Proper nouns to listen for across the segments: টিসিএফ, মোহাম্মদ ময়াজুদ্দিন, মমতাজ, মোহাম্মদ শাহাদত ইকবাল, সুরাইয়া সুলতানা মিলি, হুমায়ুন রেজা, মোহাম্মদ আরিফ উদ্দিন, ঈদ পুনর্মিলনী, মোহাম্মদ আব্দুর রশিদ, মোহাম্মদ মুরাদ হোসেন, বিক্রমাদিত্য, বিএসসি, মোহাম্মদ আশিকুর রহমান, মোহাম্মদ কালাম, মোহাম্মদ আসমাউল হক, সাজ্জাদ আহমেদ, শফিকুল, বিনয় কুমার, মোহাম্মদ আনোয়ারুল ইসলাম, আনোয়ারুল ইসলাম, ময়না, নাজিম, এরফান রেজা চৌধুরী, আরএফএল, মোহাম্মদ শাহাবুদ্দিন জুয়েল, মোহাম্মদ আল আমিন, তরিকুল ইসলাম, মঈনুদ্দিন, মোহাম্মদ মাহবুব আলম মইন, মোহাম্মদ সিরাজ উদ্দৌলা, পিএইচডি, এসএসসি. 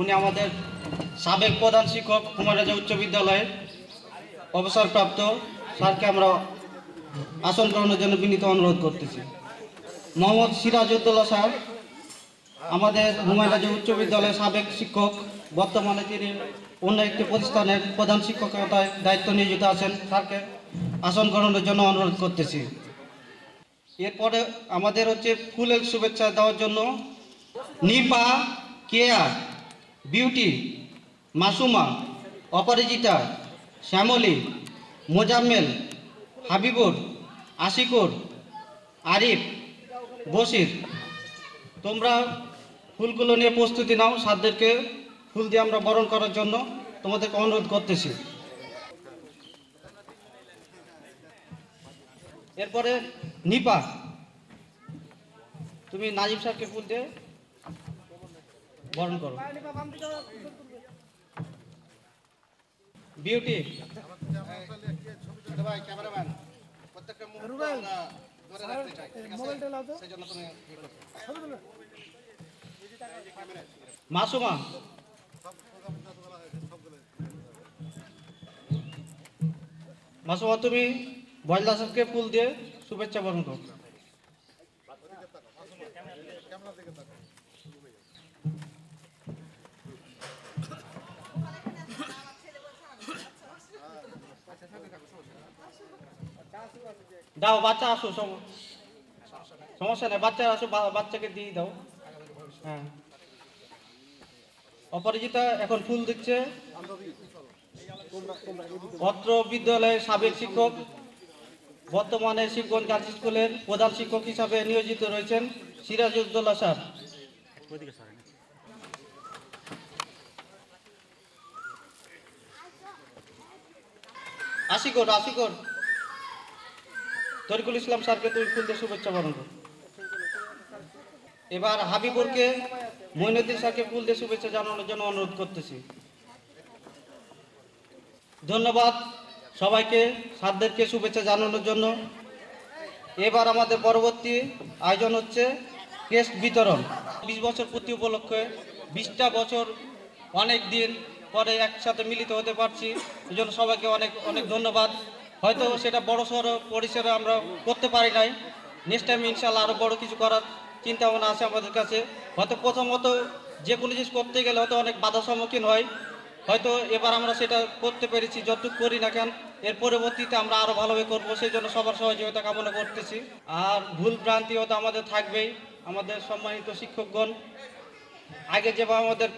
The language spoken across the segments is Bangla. উনি আমাদের সাবেক প্রধান শিক্ষক হুমায়ুন রেজা উচ্চ বিদ্যালয়ের অবসরপ্রাপ্ত। স্যারকে আমরা আসন গ্রহণের জন্য বিনীত অনুরোধ করতেছি। মোহাম্মদ সিরাজ উদ্দৌলা স্যার আমাদের হুমায়ুন রেজা উচ্চ বিদ্যালয়ের সাবেক শিক্ষক, বর্তমানে তিনি অন্য একটি প্রতিষ্ঠানের প্রধান শিক্ষকতায় দায়িত্ব নিয়োজিত আছেন। স্যারকে আসন গ্রহণের জন্য অনুরোধ করতেছি। এরপরে আমাদের হচ্ছে ফুলের শুভেচ্ছা দেওয়ার জন্য নিপা, কেয়া, বিউটি, মাসুমা, অপরাজিতা, শ্যামলী, মোজাম্মেল, হাবিবুর, আশিকুর, আরিফ, বশির, তোমরা ফুলগুলো নিয়ে প্রস্তুতি নাও। সাদদেরকে ফুল দিয়ে আমরা বরণ করার জন্য তোমাদেরকে অনুরোধ করতেছি। এরপরে নিপা, তুমি নাজিম স্যারকে ফুল দিয়ে বরণ করো। বিউটি, মাসুমা, মাসুমা তুমি বজলুর সাহেবকে ফুল দিয়ে শুভেচ্ছা বরণ করো। দাও বাচ্চা আসো, সমস্যা নেই, বাচ্চা আসো, বাচ্চাকে দিয়ে দাও। হ্যাঁ, অপরাজিতা এখন ফুল দিচ্ছে। অত্র বিদ্যালয়ের সাবেক শিক্ষক, বর্তমানে শিবগঞ্জ গার্লস স্কুলের প্রধান শিক্ষক হিসাবে নিয়োজিত রয়েছেন সিরাজউদ্দৌলা স্যার। আশিকুর, আশিকুর, তরিকুল ইসলাম স্যারকে তুমি ফুল দিয়ে শুভেচ্ছা বরণ করো। এবার হাবিবুরকে, মঈনুদ্দিন স্যারকে ফুল দিয়ে শুভেচ্ছা জানানোর জন্য অনুরোধ করতেছি। ধন্যবাদ সবাইকে সাদদেরকে শুভেচ্ছা জানানোর জন্য। এবার আমাদের পরবর্তী আয়োজন হচ্ছে ক্রেস্ট বিতরণ। 20 বছর পূর্তি উপলক্ষে 20টা বছর অনেক দিন পরে একসাথে মিলিত হতে পারছি, এই জন্য সবাইকে অনেক অনেক ধন্যবাদ। হয়তো সেটা বড় সড়ো পরিসরে আমরা করতে পারি নাই, নেক্সট টাইম ইনশাল্লাহ আরও বড় কিছু করার চিন্তা ভাবনা আছে আমাদের কাছে। হয়তো প্রথমত যে কোনো জিনিস করতে গেলে হয়তো অনেক বাধার সম্মুখীন হয়, হয়তো এবার আমরা সেটা করতে পেরেছি, যতটুকু করি না কেন এর পরবর্তীতে আমরা আরও ভালোভাবে করবো, সেই জন্য সবার সহযোগিতা কামনা করতেছি। আর ভুল ভ্রান্তি হয়তো আমাদের থাকবেই, আমাদের সম্মানিত শিক্ষকগণ আগে যেভাবে আমাদের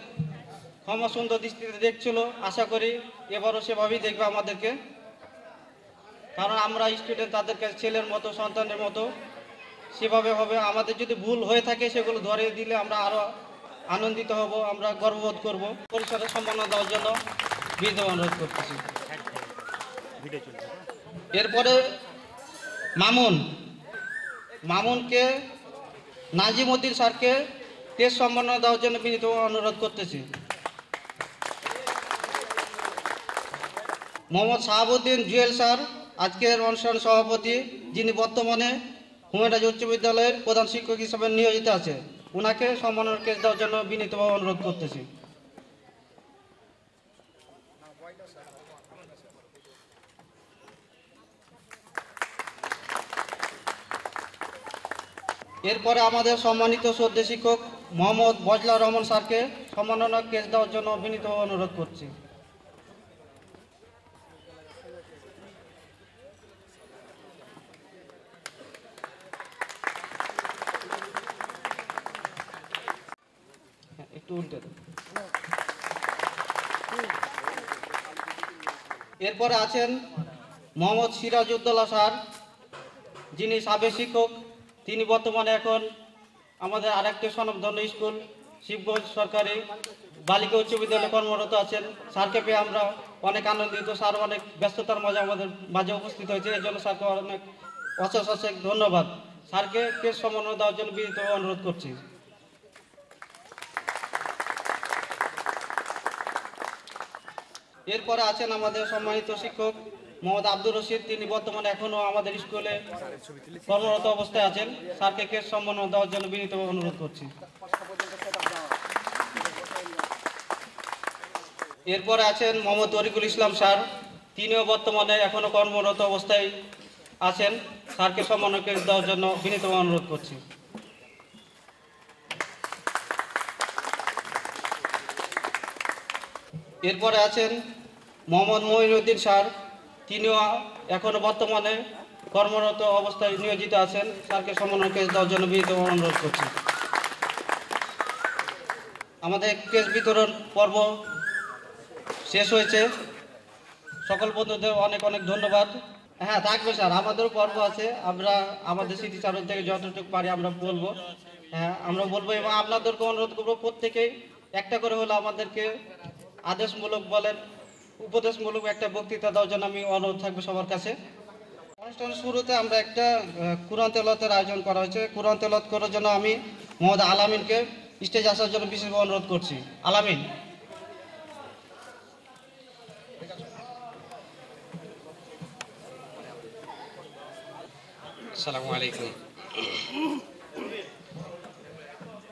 ক্ষমা সুন্দর দৃষ্টিতে দেখছিল, আশা করি এবারও সেভাবেই দেখবে আমাদেরকে, কারণ আমরা স্টুডেন্ট, তাদের কাছে ছেলের মতো, সন্তানের মতো, সেভাবে হবে। আমাদের যদি ভুল হয়ে থাকে সেগুলো ধরে দিলে আমরা আরও আনন্দিত হব, আমরা গর্ববোধ করব। পরিসরের সম্মাননা দেওয়ার জন্য বিনীত অনুরোধ করতেছি। এরপরে মামুন, মামুনকে নাজিমুদ্দিন স্যারকে টেস্ট সম্মাননা দেওয়ার জন্য বিনীত অনুরোধ করতেছি। মোহাম্মদ শাহাবুদ্দিন জুয়েল স্যার আজকের অনুষ্ঠান সভাপতি, যিনি বর্তমানে হুমায়ুন রেজা উচ্চ বিদ্যালয়ের প্রধান শিক্ষক হিসেবে নিয়োজিত আছে, ওনাকে সম্মাননা কেস দেওয়ার জন্য বিনীতভাবে অনুরোধ করতেছি। এরপরে আমাদের সম্মানিত শ্রদ্ধেয় শিক্ষক মোহাম্মদ বজলুর রহমান স্যারকে সম্মাননা কেস দেওয়ার জন্য বিনীতভাবে অনুরোধ করছি। এরপরে আছেন মোহাম্মদ সিরাজ উদ্দৌলা স্যার, যিনি সাবেক শিক্ষক, তিনি বর্তমানে এখন আমাদের আরেকটি স্বনামধন্য স্কুল শিবগঞ্জ সরকারি বালিকা উচ্চ বিদ্যালয়ে কর্মরত আছেন। স্যারকে পেয়ে আমরা অনেক আনন্দিত, স্যার অনেক ব্যস্ততার মাঝে আমাদের মাঝে উপস্থিত হয়েছে, এর জন্য স্যারকে অনেক অশেষ অশেষ ধন্যবাদ। স্যারকে কেস সমন্বয় দেওয়ার জন্য বিনীত অনুরোধ করছি। এরপরে আছেন আমাদের সম্মানিত শিক্ষক মোহাম্মদ আব্দুর রশিদ, তিনি বর্তমানে এখনও আমাদের স্কুলে কর্মরত অবস্থায় আছেন। স্যারকে কেস সম্মাননা দেওয়ার জন্য বিনীতভাবে অনুরোধ করছি। এরপরে আছেন মোহাম্মদ তরিকুল ইসলাম স্যার, তিনিও বর্তমানে এখনও কর্মরত অবস্থায় আছেন। স্যারকে সমন্বয়কে দেওয়ার জন্য বিনীতভাবে অনুরোধ করছি। এরপরে আছেন মোহাম্মদ মহির স্যার, তিনিও এখনও বর্তমানে কর্মরত অবস্থায় নিয়োজিত আছেন। স্যারকে সমন্বয় কেস দেওয়ার জন্য বিনীতভাবে অনুরোধ করছি। আমাদের কেস বিতরণ পর্ব শেষ হয়েছে। সকল বন্ধুদের অনেক অনেক ধন্যবাদ। হ্যাঁ, থাকবে স্যার, আমাদেরও পর্ব আছে, আমরা আমাদের স্মৃতিচারণ থেকে যতটুকু পারি আমরা বলবো। হ্যাঁ, আমরা বলবো এবং আপনাদেরকে অনুরোধ করবো প্রত্যেকেই একটা করে হলো আমাদেরকে আদেশমূলক বলেন উপদেশমূলক একটা বক্তৃতা দেওয়ার জন্য আমি অনুরোধ থাকবে সবার কাছে। অনুষ্ঠান শুরুতে আমরা একটা কুরআন তেলাওয়াতের আয়োজন করা হয়েছে। কুরআন তেলাওয়াত করার জন্য আমি মোহাম্মদ আল আমিনকে স্টেজে আসার জন্য বিশেষভাবে অনুরোধ করছি। আল আমিন। আসসালামু আলাইকুম।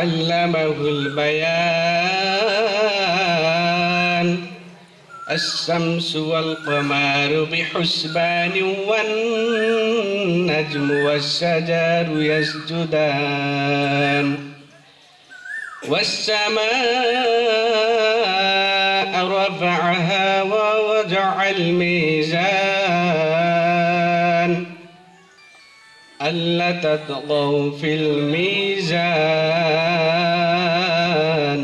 আল্লামাহুল বায়ান। الشمس والقمر بحسبان والنجم والشجر يسجدان والسماء رفعها ووضع الميزان ألا تطغوا في الميزان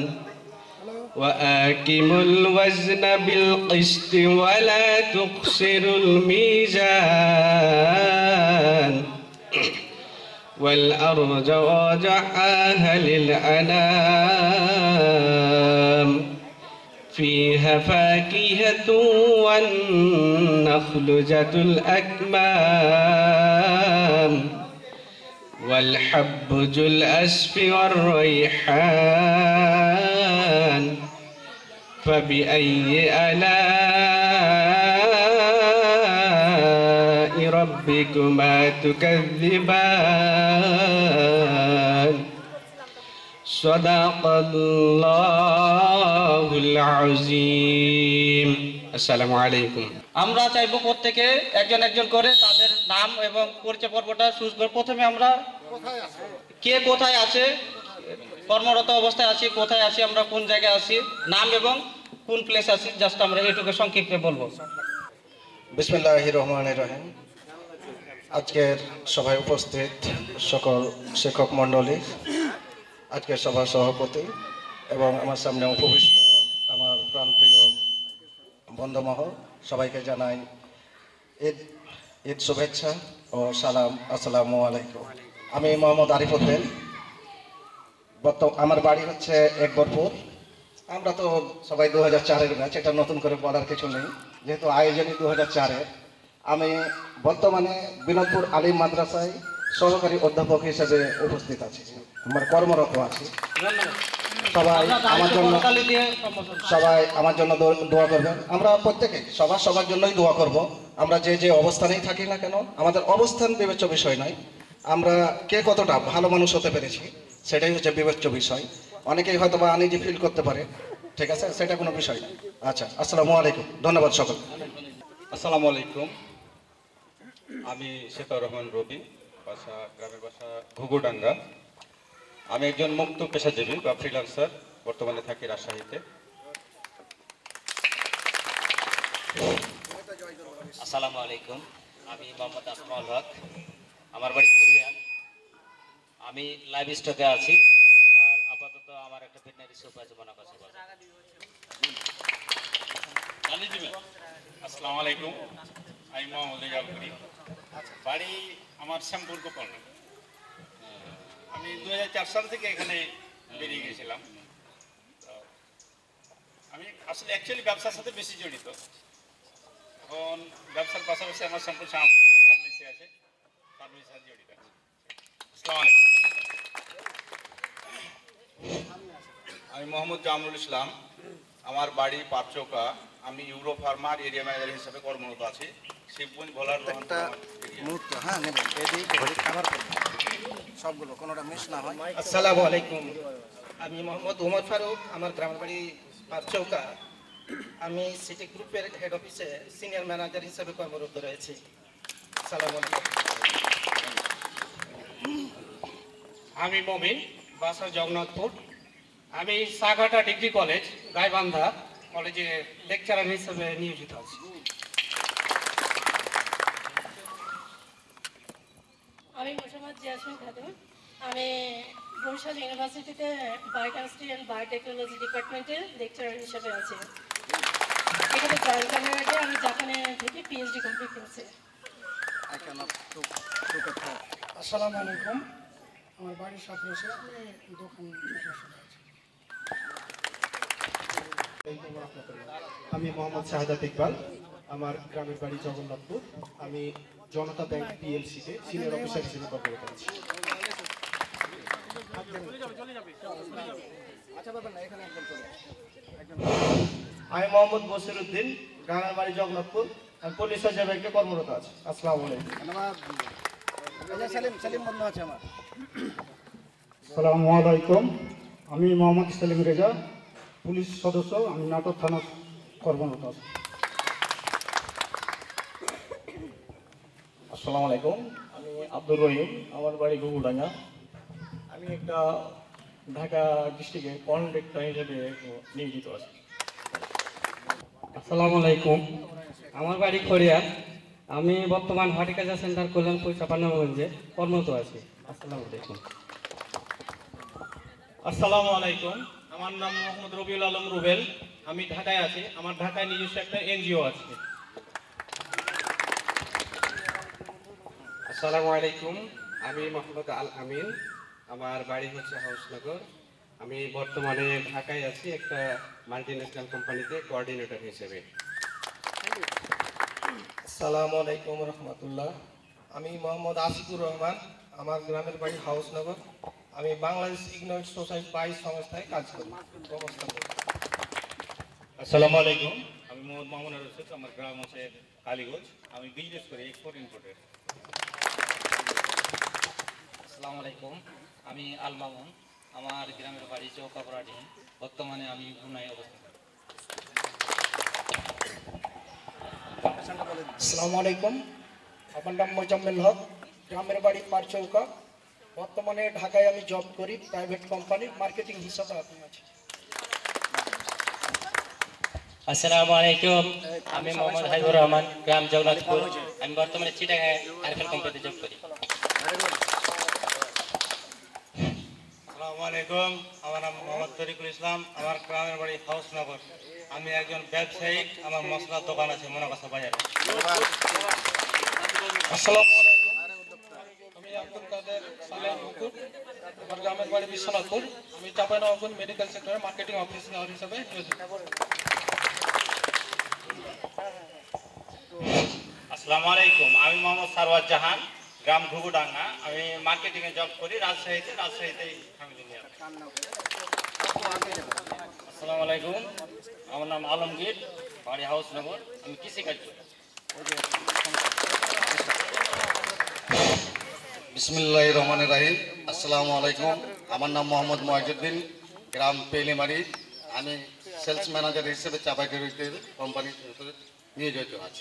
وأقيموا الوزن بالقسط ولا تخسروا الميزان والأرض وضعها للأنام فيها فاكهة والنخل ذات الأكمام والحب ذو الأسف والريحان فبأي آلاء ربكما تكذبان صدق الله العظيم। আসসালামু আলাইকুম। আমরা চাইবো প্রত্যেকে একজন একজন করে তাদের নাম এবং পরিচয় পর্বটা সুস্পষ্ট। প্রথমে আমরা কে কোথায় আছে, কর্মরত অবস্থায় আছি, কোথায় আছি, আমরা কোন জায়গায় আছি, নাম এবং কোন প্লেস আছি, জাস্ট আমরা এটুকু সংক্ষিপ্তে বলবো। বিসমিল্লাহির রহমানির রহিম। আজকের সভায় উপস্থিত সকল শিক্ষক মণ্ডলী, আজকের সভার সভাপতি এবং আমার সামনে উপবিষ্ট আমার প্রাণপ্রিয় বন্ধুমহল, সবাইকে জানাই ঈদ শুভেচ্ছা ও সালাম। আসসালামু আলাইকুম। আমি মোহাম্মদ আরিফ উদ্দিন, আমার বাড়ি হচ্ছে একবরপুর। আমরা তো সবাই 2004-এর ব্যাচ, এটা নতুন করে বলার কিছু নেই, যেহেতু আয়োজনই 2004-এর। আমি বর্তমানে বিনোদপুর আলিম মাদ্রাসায় সহকারী অধ্যাপক হিসেবে উপস্থিত আছি, আমার কর্মরত আছি। সবাই আমার জন্য দোয়া করবেন। আমরা প্রত্যেকে সবার জন্যই দোয়া করব। আমরা যে যে অবস্থানেই থাকি না কেন, আমাদের অবস্থান বিবেচ্য বিষয় নয়, আমরা কে কতটা ভালো মানুষ হতে পেরেছি সেটাই হচ্ছে বিবেচ্য বিষয়। অনেকেই হয়তো বা আনইজি ফিল করতে পারে, ঠিক আছে, সেটা কোনো বিষয় না। আচ্ছা, আসসালামু আলাইকুম, ধন্যবাদ সকল। আসসালামু আলাইকুম। আমি রহমান রবি, বাসা গ্রামের বাসা ঘুঘুডাঙ্গা। আমি একজন মুক্ত পেশাজীবী বা ফ্রিল্যান্সার, বর্তমানে থাকি রাজশাহীতে। আসসালামু আলাইকুম। আমি মোহাম্মদ আসমাউল হক, আমার বাড়ি কুড়িয়া। আমি লাইভ স্টকে আছি আর আপাতত আমার একটা ভেটেরিনারি শপ আছে বনাবাসে। আসসালামু আলাইকুম। আমি মোহাম্মদ জামুল ইসলাম, বাড়ি আমার শ্যামপুর গোপালগঞ্জ। আমি 2004 সাল থেকে এখানে বেরিয়ে গেছিলাম। আমি আসলে অ্যাকচুয়ালি ব্যবসার সাথে বেশি জড়িত, এখন ব্যবসার পাশাপাশি আমার সম্পর্কে ফার্মেসি আছে, ফার্মেসি সাথে জড়িত আছে। আসসালামু আলাইকুম, আমি মোহাম্মদ জামুল ইসলাম, আমার বাড়ি পাটচৌকা। আমি ইউরো ফার্মার এরিয়া ম্যানেজার হিসেবে কর্মরত আছি শিবগঞ্জ ভোলার। আসসালামু আলাইকুম, আমি মোহাম্মদ উমর ফারুক, আমার গ্রামের বাড়ি পাটচৌকা। আমি সিটি গ্রুপের হেড অফিসে সিনিয়র ম্যানেজার হিসেবে কর্মরত রয়েছি। আসসালামু আলাইকুম। আমি মমিন, বাসা জগন্নাথপুর। আমি সাঘাটা ডিগ্রি কলেজ গাইবান্ধা কলেজে লেকচারার হিসেবে নিয়োজিত আছি। আমি মোসাম্মৎ সায়মা, আমি বরিশাল ইউনিভার্সিটিতে বায়োকেমিস্ট্রি বায়োটেকনোলজি ডিপার্টমেন্টে লেকচারার হিসেবে আছি। এখানে জয়েন করার আগে আমি জাপানে থেকে পিএইচডি কমপ্লিট করেছি। আসসালামু আলাইকুম, আমার বাড়ির সাথে এসে আমি দোকান আছি। আমি মোহাম্মদ শাহাদত ইকবাল, আমার গ্রামের বাড়ি জগন্নাথপুর। আমি জনতা ব্যাংক পিএলসিতে সিনিয়র অফিসার হিসেবে কর্মরত আছি। আমি মোহাম্মদ মহির উদ্দিন, গ্রামের বাড়ি জগন্নাথপুর, পুলিশ ব্যাংকে কর্মরত আছি। আসসালামু আলাইকুম, আমি মোহাম্মদ সেলিম রেজা, পুলিশ সদস্য, আমি নাটোর থানা কর্মরত আছি। আসসালামু আলাইকুম, আমি আব্দুর রহিম, আমার বাড়ি ঘুঘুডাঙ্গা। আমি একটা ঢাকা ডিস্ট্রিক্টে কন্ট্রাক্টর হিসেবে নিয়োজিত আছি। আসসালামু আলাইকুম, আমার বাড়ি খড়িয়া। আমি বর্তমান হর্টিকালচার সেন্টার কল্যাণপুর চাপান্নগঞ্জে কর্মরত আছি। আসসালামু আলাইকুম। আসসালামু আলাইকুম, আমার নাম মোহাম্মদ রবিউল আলম রুবেল, আমি ঢাকায় আছি। আমার ঢাকায় নিজস্ব একটা এনজিও আছে। আসসালামু আলাইকুম, আমি মোহাম্মদ আল আমিন, আমার বাড়ি হচ্ছে হাউসনগর। আমি বর্তমানে ঢাকায় আছি, একটা মাল্টিন্যাশনাল কোম্পানিতে কোঅর্ডিনেটর হিসেবে। আসসালামু আলাইকুম রহমতুল্লাহ, আমি মোহাম্মদ আশিকুর রহমান, আমার গ্রামের বাড়ি হাউসনগর। আমি বাংলাদেশ ইকোনমিক সোসাইটি বাই সংস্থায় কাজ করি। আসসালামু আলাইকুম, আমি মোহাম্মদ মামুনুর রশিদ, আমার গ্রাম হচ্ছে কালীগঞ্জ। আমি বিজনেস করি, এক্সপোর্ট ইম্পোর্টের। আসসালামু আলাইকুম, আমি আল মামুন, আমার গ্রামের বাড়ি চৌকাপড়াটি, বর্তমানে আমি ভুনায় অবস্থান করি। আসসালামু আলাইকুম, আমার নাম মোজাম্মেল হক, গ্রামের বাড়ি পাটচৌকা। বর্তমানে ঢাকায় আমি জব করি, প্রাইভেট কোম্পানির মার্কেটিং হিসাবে আপনি আছি। আসসালামু আলাইকুম, আমি মোহাম্মদ হাইবুর রহমান, গ্রাম জগন্নাথপুর। আমি বর্তমানে চিটাগাং আরএফএল কোম্পানিতে জব করি। আসসালামু আলাইকুম, আমার নাম মোহাম্মদ তরিকুল ইসলাম, আমার গ্রামের বাড়ি হাউসনগর। আমি একজন ব্যবসায়ী, আমার মশলার দোকান আছে মোনাকাছা বাজারে। আসসালামু আলাইকুম, আমি আব্দুল কাদের সালেহ মুকুট, আমার গ্রামের বাড়ি বিশ্বনাথপুর। আমি চাঁপাইনবাবগঞ্জ মেডিকেল সেক্টরে মার্কেটিং অফিসার হিসেবে নিয়োজিত। আসসালামু আলাইকুম, আমি মোহাম্মদ সরওয়ার জাহান, গ্রাম ঘুঘুডাঙ্গা। আমি মার্কেটিং এ জব করি, রাজশাহীতে। আসসালামু আলাইকুম, আমার নাম আলমগীর, বাড়ি হাউসনগর। আমি কৃষিকাজ করি। বিসমিল্লাহির রহমানির রহিম। আসসালামু আলাইকুম, আমার নাম মোহাম্মদ ময়াজুদ্দিন, গ্রাম পেলিমারি। আমি সেলস ম্যানেজার হিসেবে চাঁপাইনবাবগঞ্জ কোম্পানি নিয়োজিত আছি।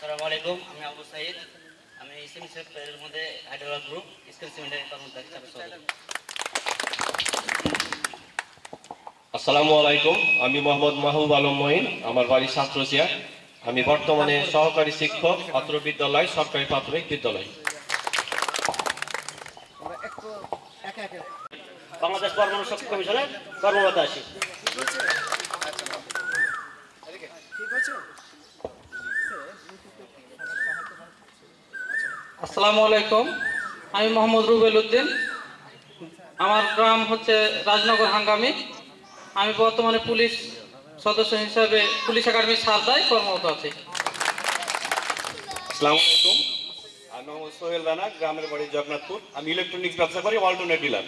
আসসালামু আলাইকুম, আমি আবু সাইদ, আমি সিমেন্ট সেক্টরের মধ্যে হায়দ্রাবাদ গ্রুপ স্কিল সিমেন্টের কর্মরত আছি। আসসালামু আলাইকুম, আমি মোহাম্মদ মাহবুব আলম মইন, আমার বাড়ি সাতরসিয়া। আমি বর্তমানে সহকারী শিক্ষক, ছাত্র বিদ্যালয়, সরকারি প্রাথমিক বিদ্যালয়। বাংলাদেশ কর্মসংস্থান কমিশনে কর্মরত আছি। আসসালামু আলাইকুম, আমি মোহাম্মদ রবিউল উদ্দিন, আমার গ্রাম হচ্ছে রাজনগর হাঙ্গামি। আমি বর্তমানে পুলিশ সদস্য হিসাবে পুলিশ একাডেমি সারদায় কর্মরত আছে। আসসালামু আলাইকুম, আমার নাম সোহেল রানা, গ্রামের বাড়ি জগন্নাথপুর। আমি ইলেকট্রনিক্স ব্যবসা করি, অল্টারনেট ডিলার।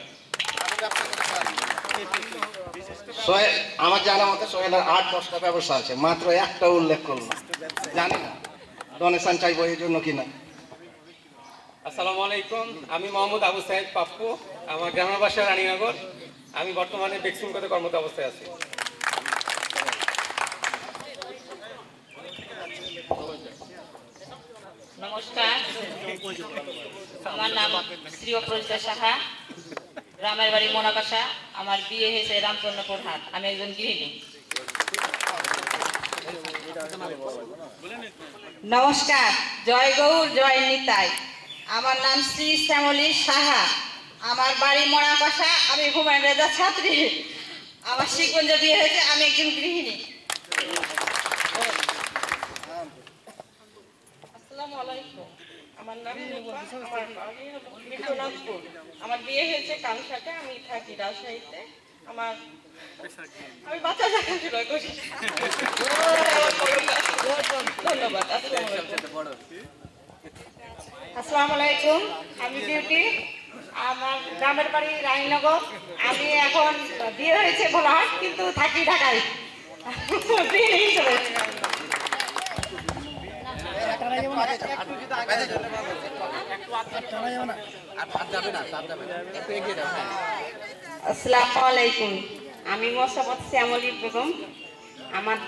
আমার জানা মতো সোহেলের 8-10টা ব্যবসা আছে, মাত্র একটা উল্লেখ করলাম, জানি না ডোনেশন চাইবো এই জন্য কিনা। আসসালামু আলাইকুম, আমি মোহাম্মদ আবু সাইদ পাপ্পু, আমার গ্রামের বাসা রানীনগর। আমি বর্তমানে বেক্সিমকোতে কর্মরত অবস্থায় আছি। নমস্কার, আমার নাম শ্রী অপরাজিতা সাহা, গ্রামের বাড়ি মোনাবাসা। আমার বিয়ে হয়েছে রামচন্দ্রপুর হাট, আমি একজন গৃহিণী। নমস্কার, জয় গৌর জয় নিতাই। আমার নাম শ্রী শ্যামলী সাহা, আমার বাড়ি মোনাবাসা, আমি হুমায়ুন রেজা ছাত্রী। আমার শিবগঞ্জে বিয়ে হয়েছে, আমি একজন গৃহিণী। আমার নাম মিঠুনাথপুর, আমার বিয়ে হয়েছে কামসাতে, আমি থাকি রাজশাহীতে। আমি বাচ্চা দেখাশোনা করি। ধন্যবাদ। আসসালামু আলাইকুম, আমি বিউটি, আমার গ্রামের বাড়ি রায়নগর। আমি এখন বিয়ে হয়েছে ভোলাহাট, কিন্তু থাকি ঢাকায়। আসসালামু আলাইকুম, আমি মোসাম্মত সায়মা বেগম, আমার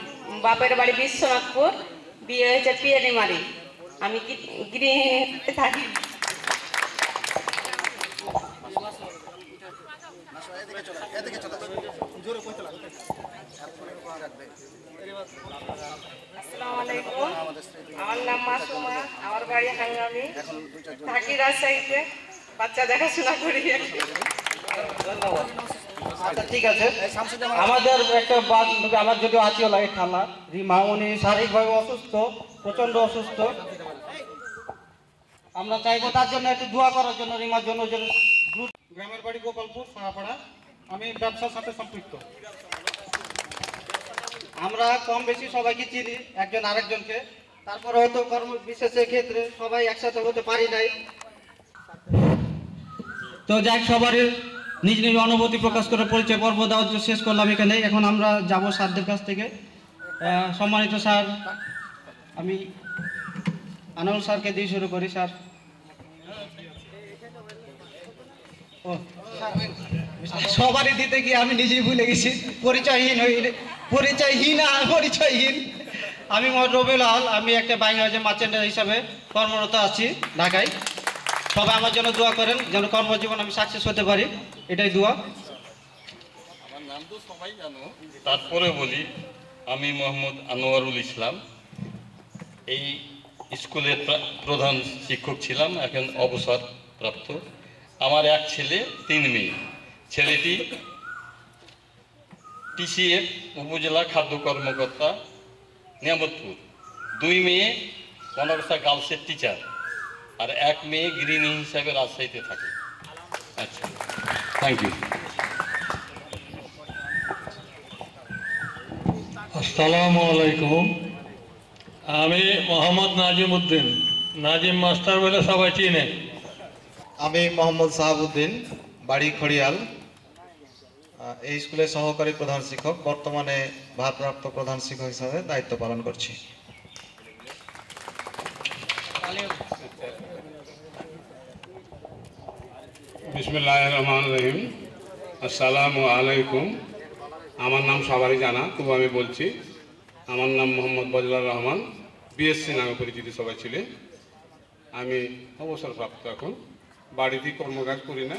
বাপের বাড়ি বিশ্বনাথপুর, বিয়ে হয়েছে পিয়ানিমারি, আমি গৃহে থাকি। আমার নাম মাসুমা, আমার বাড়ি হাঙ্গামি, থাকি রাজশাহীতে, বাচ্চা দেখাশোনা করি। আচ্ছা ঠিক আছে, আমাদের একটা আমার যদি আত্মীয় লাগে খালা রিমা, উনি শারীরিকভাবে অসুস্থ, প্রচন্ড অসুস্থ। আমরা চাইবো তার জন্য একটু দোয়া করার জন্য, রিমার জন্য। গ্রামের বাড়ি গোপালপুর সাহাপাড়া, আমি ব্যবসার সাথে সম্পৃক্ত। আমরা কম বেশি সবাইকে চিনি, একজন আরেকজনকে। তারপরে হয়তো কর্ম বিশেষের ক্ষেত্রে সবাই একসাথে হতে পারি নাই, তো যাক সবারই নিজ নিজ অনুভূতি প্রকাশ করে পরিচয় পর্ব দেওয়া শেষ করলাম এখানে। এখন আমরা যাব স্যারদের কাছ থেকে। সম্মানিত স্যার, আমি আনোয়ারুল স্যারকে দিয়ে শুরু করি। স্যার সবারই দিতে গিয়ে আমি নিজেই ভুলে গেছি, পরিচয়হীন। আমি মোহাম্মদ রবিউল আলম, আমি একটা বাংলাদেশের মার্চেন্ডার হিসাবে কর্মরত আছি ঢাকায়। সবাই আমার জন্য দোয়া করেন যেন কর্মজীবন আমি সাকসেস হতে পারি, এটাই দোয়া। আমার নাম তো সবাই জানো, তারপরে বলি, আমি মোহাম্মদ আনোয়ারুল ইসলাম, এই স্কুলের প্রধান শিক্ষক ছিলাম, এখন অবসরপ্রাপ্ত। আমার এক ছেলে 3 মেয়ে। ছেলেটি টিসিএফ উপজেলা খাদ্য কর্মকর্তা নিয়ামতপুর। 2 মেয়ে কনকসা গার্লসের টিচার, আর 1 মেয়ে গৃহিণী হিসাবে রাজশাহীতে থাকে। আচ্ছা, থ্যাংক ইউ। আসসালামু আলাইকুম, আমি মোহাম্মদ নাজিমুদ্দিন, নাজিম মাস্টার বলে সবাই চিনে। আমি মোহাম্মদ শাহাবুদ্দিন, বাড়ি খড়িয়াল, এই স্কুলের সহকারী প্রধান শিক্ষক, বর্তমানে ভারপ্রাপ্ত প্রধান শিক্ষক হিসাবে দায়িত্ব পালন করছি। বিসমিল্লাহির রহমানির রহিম। আসসালামু আলাইকুম, আমার নাম সবারই জানা, তবু আমি বলছি। আমার নাম মোহাম্মদ বজলুর রহমান, বিএসসি নামে পরিচিত সবাই ছিলেন। আমি অবসরপ্রাপ্ত, এখন বাড়িতে কর্মকাজ করি না,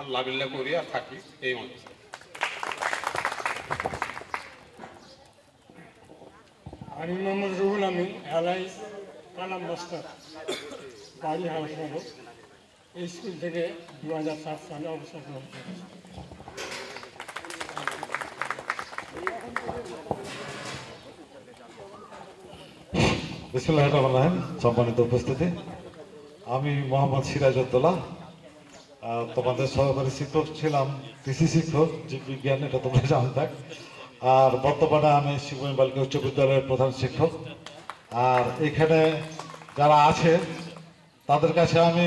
আল্লাহ বিল্লাহ করি আর থাকি এই মতো। আমি মোহাম্মদ রবিউল আলম রুবেল, বাড়ি হাওড়া, এই স্কুল থেকে 2007 সালে অবসর গ্রহণ করেছি। বিসমিল্লাহির রহমানির রহিম। সম্মানিত উপস্থিতি, আমি মোহাম্মদ সিরাজ উদ্দৌলা, তোমাদের সহকারী শিক্ষক ছিলাম, কৃষি শিক্ষক, জীববিজ্ঞান, এটা তোমরা জানতাম। আর বর্তমানে আমি শিবগঞ্জ বালিকা উচ্চ বিদ্যালয়ের প্রধান শিক্ষক। আর এখানে যারা আছে তাদের কাছে আমি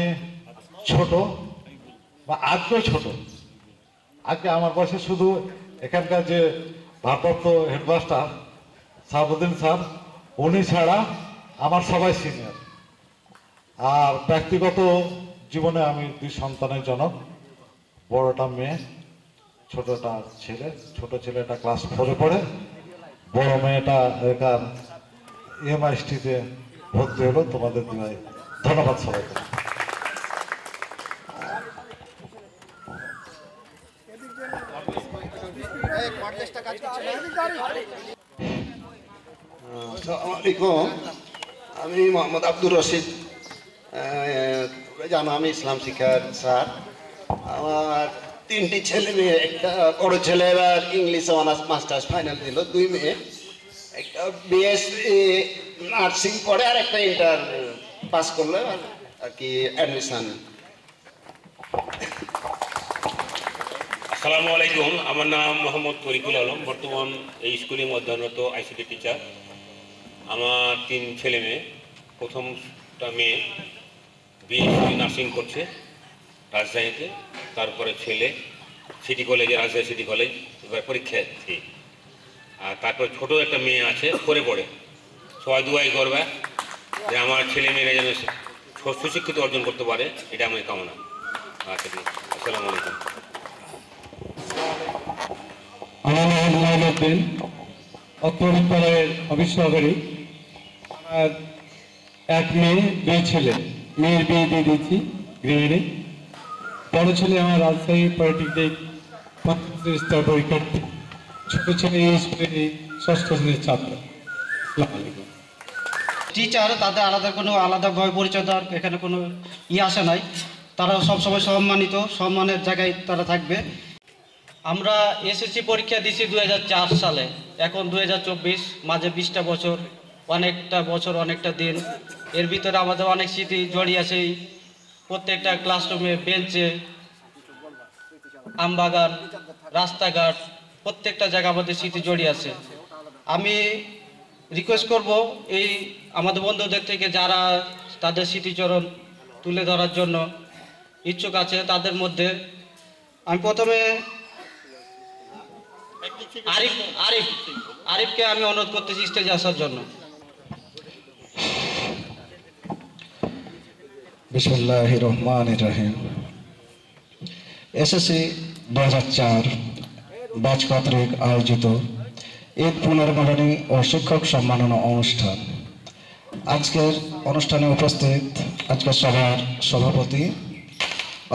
ছোট বা আজকেও ছোট। আজকে আমার বয়সে শুধু এখানকার যে ভারপ্রাপ্ত হেডমাস্টার শাহাবুদ্দিন স্যার উনি ছাড়া আমার সবাই সিনিয়র। আর ব্যক্তিগত জীবনে আমি দুই সন্তানের জনক, বড়টা মেয়ে, ছোটটা ছেলে। ছোট ছেলেটা ক্লাস 4-এ পড়ে, বড় মেয়েটা এখান এমআইএসটিতে ভর্তি হলো। তোমাদের দুই ধন্যবাদ সবাইকে। আসসালামু আলাইকুম, আমি মোহাম্মদ আব্দুর রশিদ, আমি ইসলাম শিক্ষার স্যার। আমার 3টি ছেলে মেয়ে, একটা বড় ছেলে এবার ইংলিশে অনার্স মাস্টার্স ফাইনাল দিল। 2 মেয়ে, একটা বিএসসি নার্সিং পড়ে আর একটা ইন্টার পাস করলো আর কি অ্যাডমিশন। আসসালামু আলাইকুম, আমার নাম মোহাম্মদ তরিকুল আলম, বর্তমান এই স্কুলে অধ্যয়নরত আইসিটি টিচার। আমার 3 ছেলে মেয়ে, প্রথমটা মেয়ে বিএসসি নার্সিং করছে রাজধানীতে, তারপরে ছেলে সিটি কলেজে, রাজশাহী সিটি কলেজ এবার পরীক্ষার্থী। আর তারপর ছোটো একটা মেয়ে আছে 4-এ পড়ে। সবাই দুয়াই করবে যে আমার ছেলে মেয়েরা যেন সুশিক্ষিত অর্জন করতে পারে, এটা আমার কামনা। আচ্ছা, আসসালামু আলাইকুম। আমার নাম ময়নাদিন, অত্র বিদ্যালয়ের অবিষ্ণগরী। আমার 1 মেয়ে 2 ছেলে, মেয়ের বিয়ে দিয়ে দিয়েছি গৃহিণী। বড় ছেলে আমার রাজশাহী পলিটেকনিক 5ম স্তর পরীক্ষার্থী, ছোট ছেলে এই স্কুলে 6ষ্ঠ শ্রেণীর ছাত্র। আসসালামু আলাইকুম। টিচার তাদের আলাদা ভাবে পরিচয় দেওয়ার এখানে কোনো আসে নাই, তারা সবসময় সম্মানিত, সম্মানের জায়গায় তারা থাকবে। আমরা এসএসসি পরীক্ষা দিয়েছি 2004 সালে, এখন 2024, মাঝে 20টা বছর, অনেকটা দিন। এর ভিতরে আমাদের অনেক স্মৃতি জড়িয়ে আছে। প্রত্যেকটা ক্লাসরুমে, বেঞ্চে, আমবাগান, রাস্তাঘাট, প্রত্যেকটা জায়গা আমাদের স্মৃতি জড়িয়ে আছে। আমি রিকোয়েস্ট করব এই আমাদের বন্ধুদের থেকে যারা তাদের স্মৃতিচরণ তুলে ধরার জন্য ইচ্ছুক আছে তাদের মধ্যে। আমি প্রথমে আরিফকে আমি অনুরোধ করতেছি স্টেজে আসার জন্য। বিসমিল্লাহির রহমানির রহিম। এসএসসি 2004 ব্যাচ কর্তৃক আয়োজিত ঈদ পুনর্গঠনী ও শিক্ষক সম্মাননা অনুষ্ঠান। আজকের অনুষ্ঠানে উপস্থিত আজকের সভার সভাপতি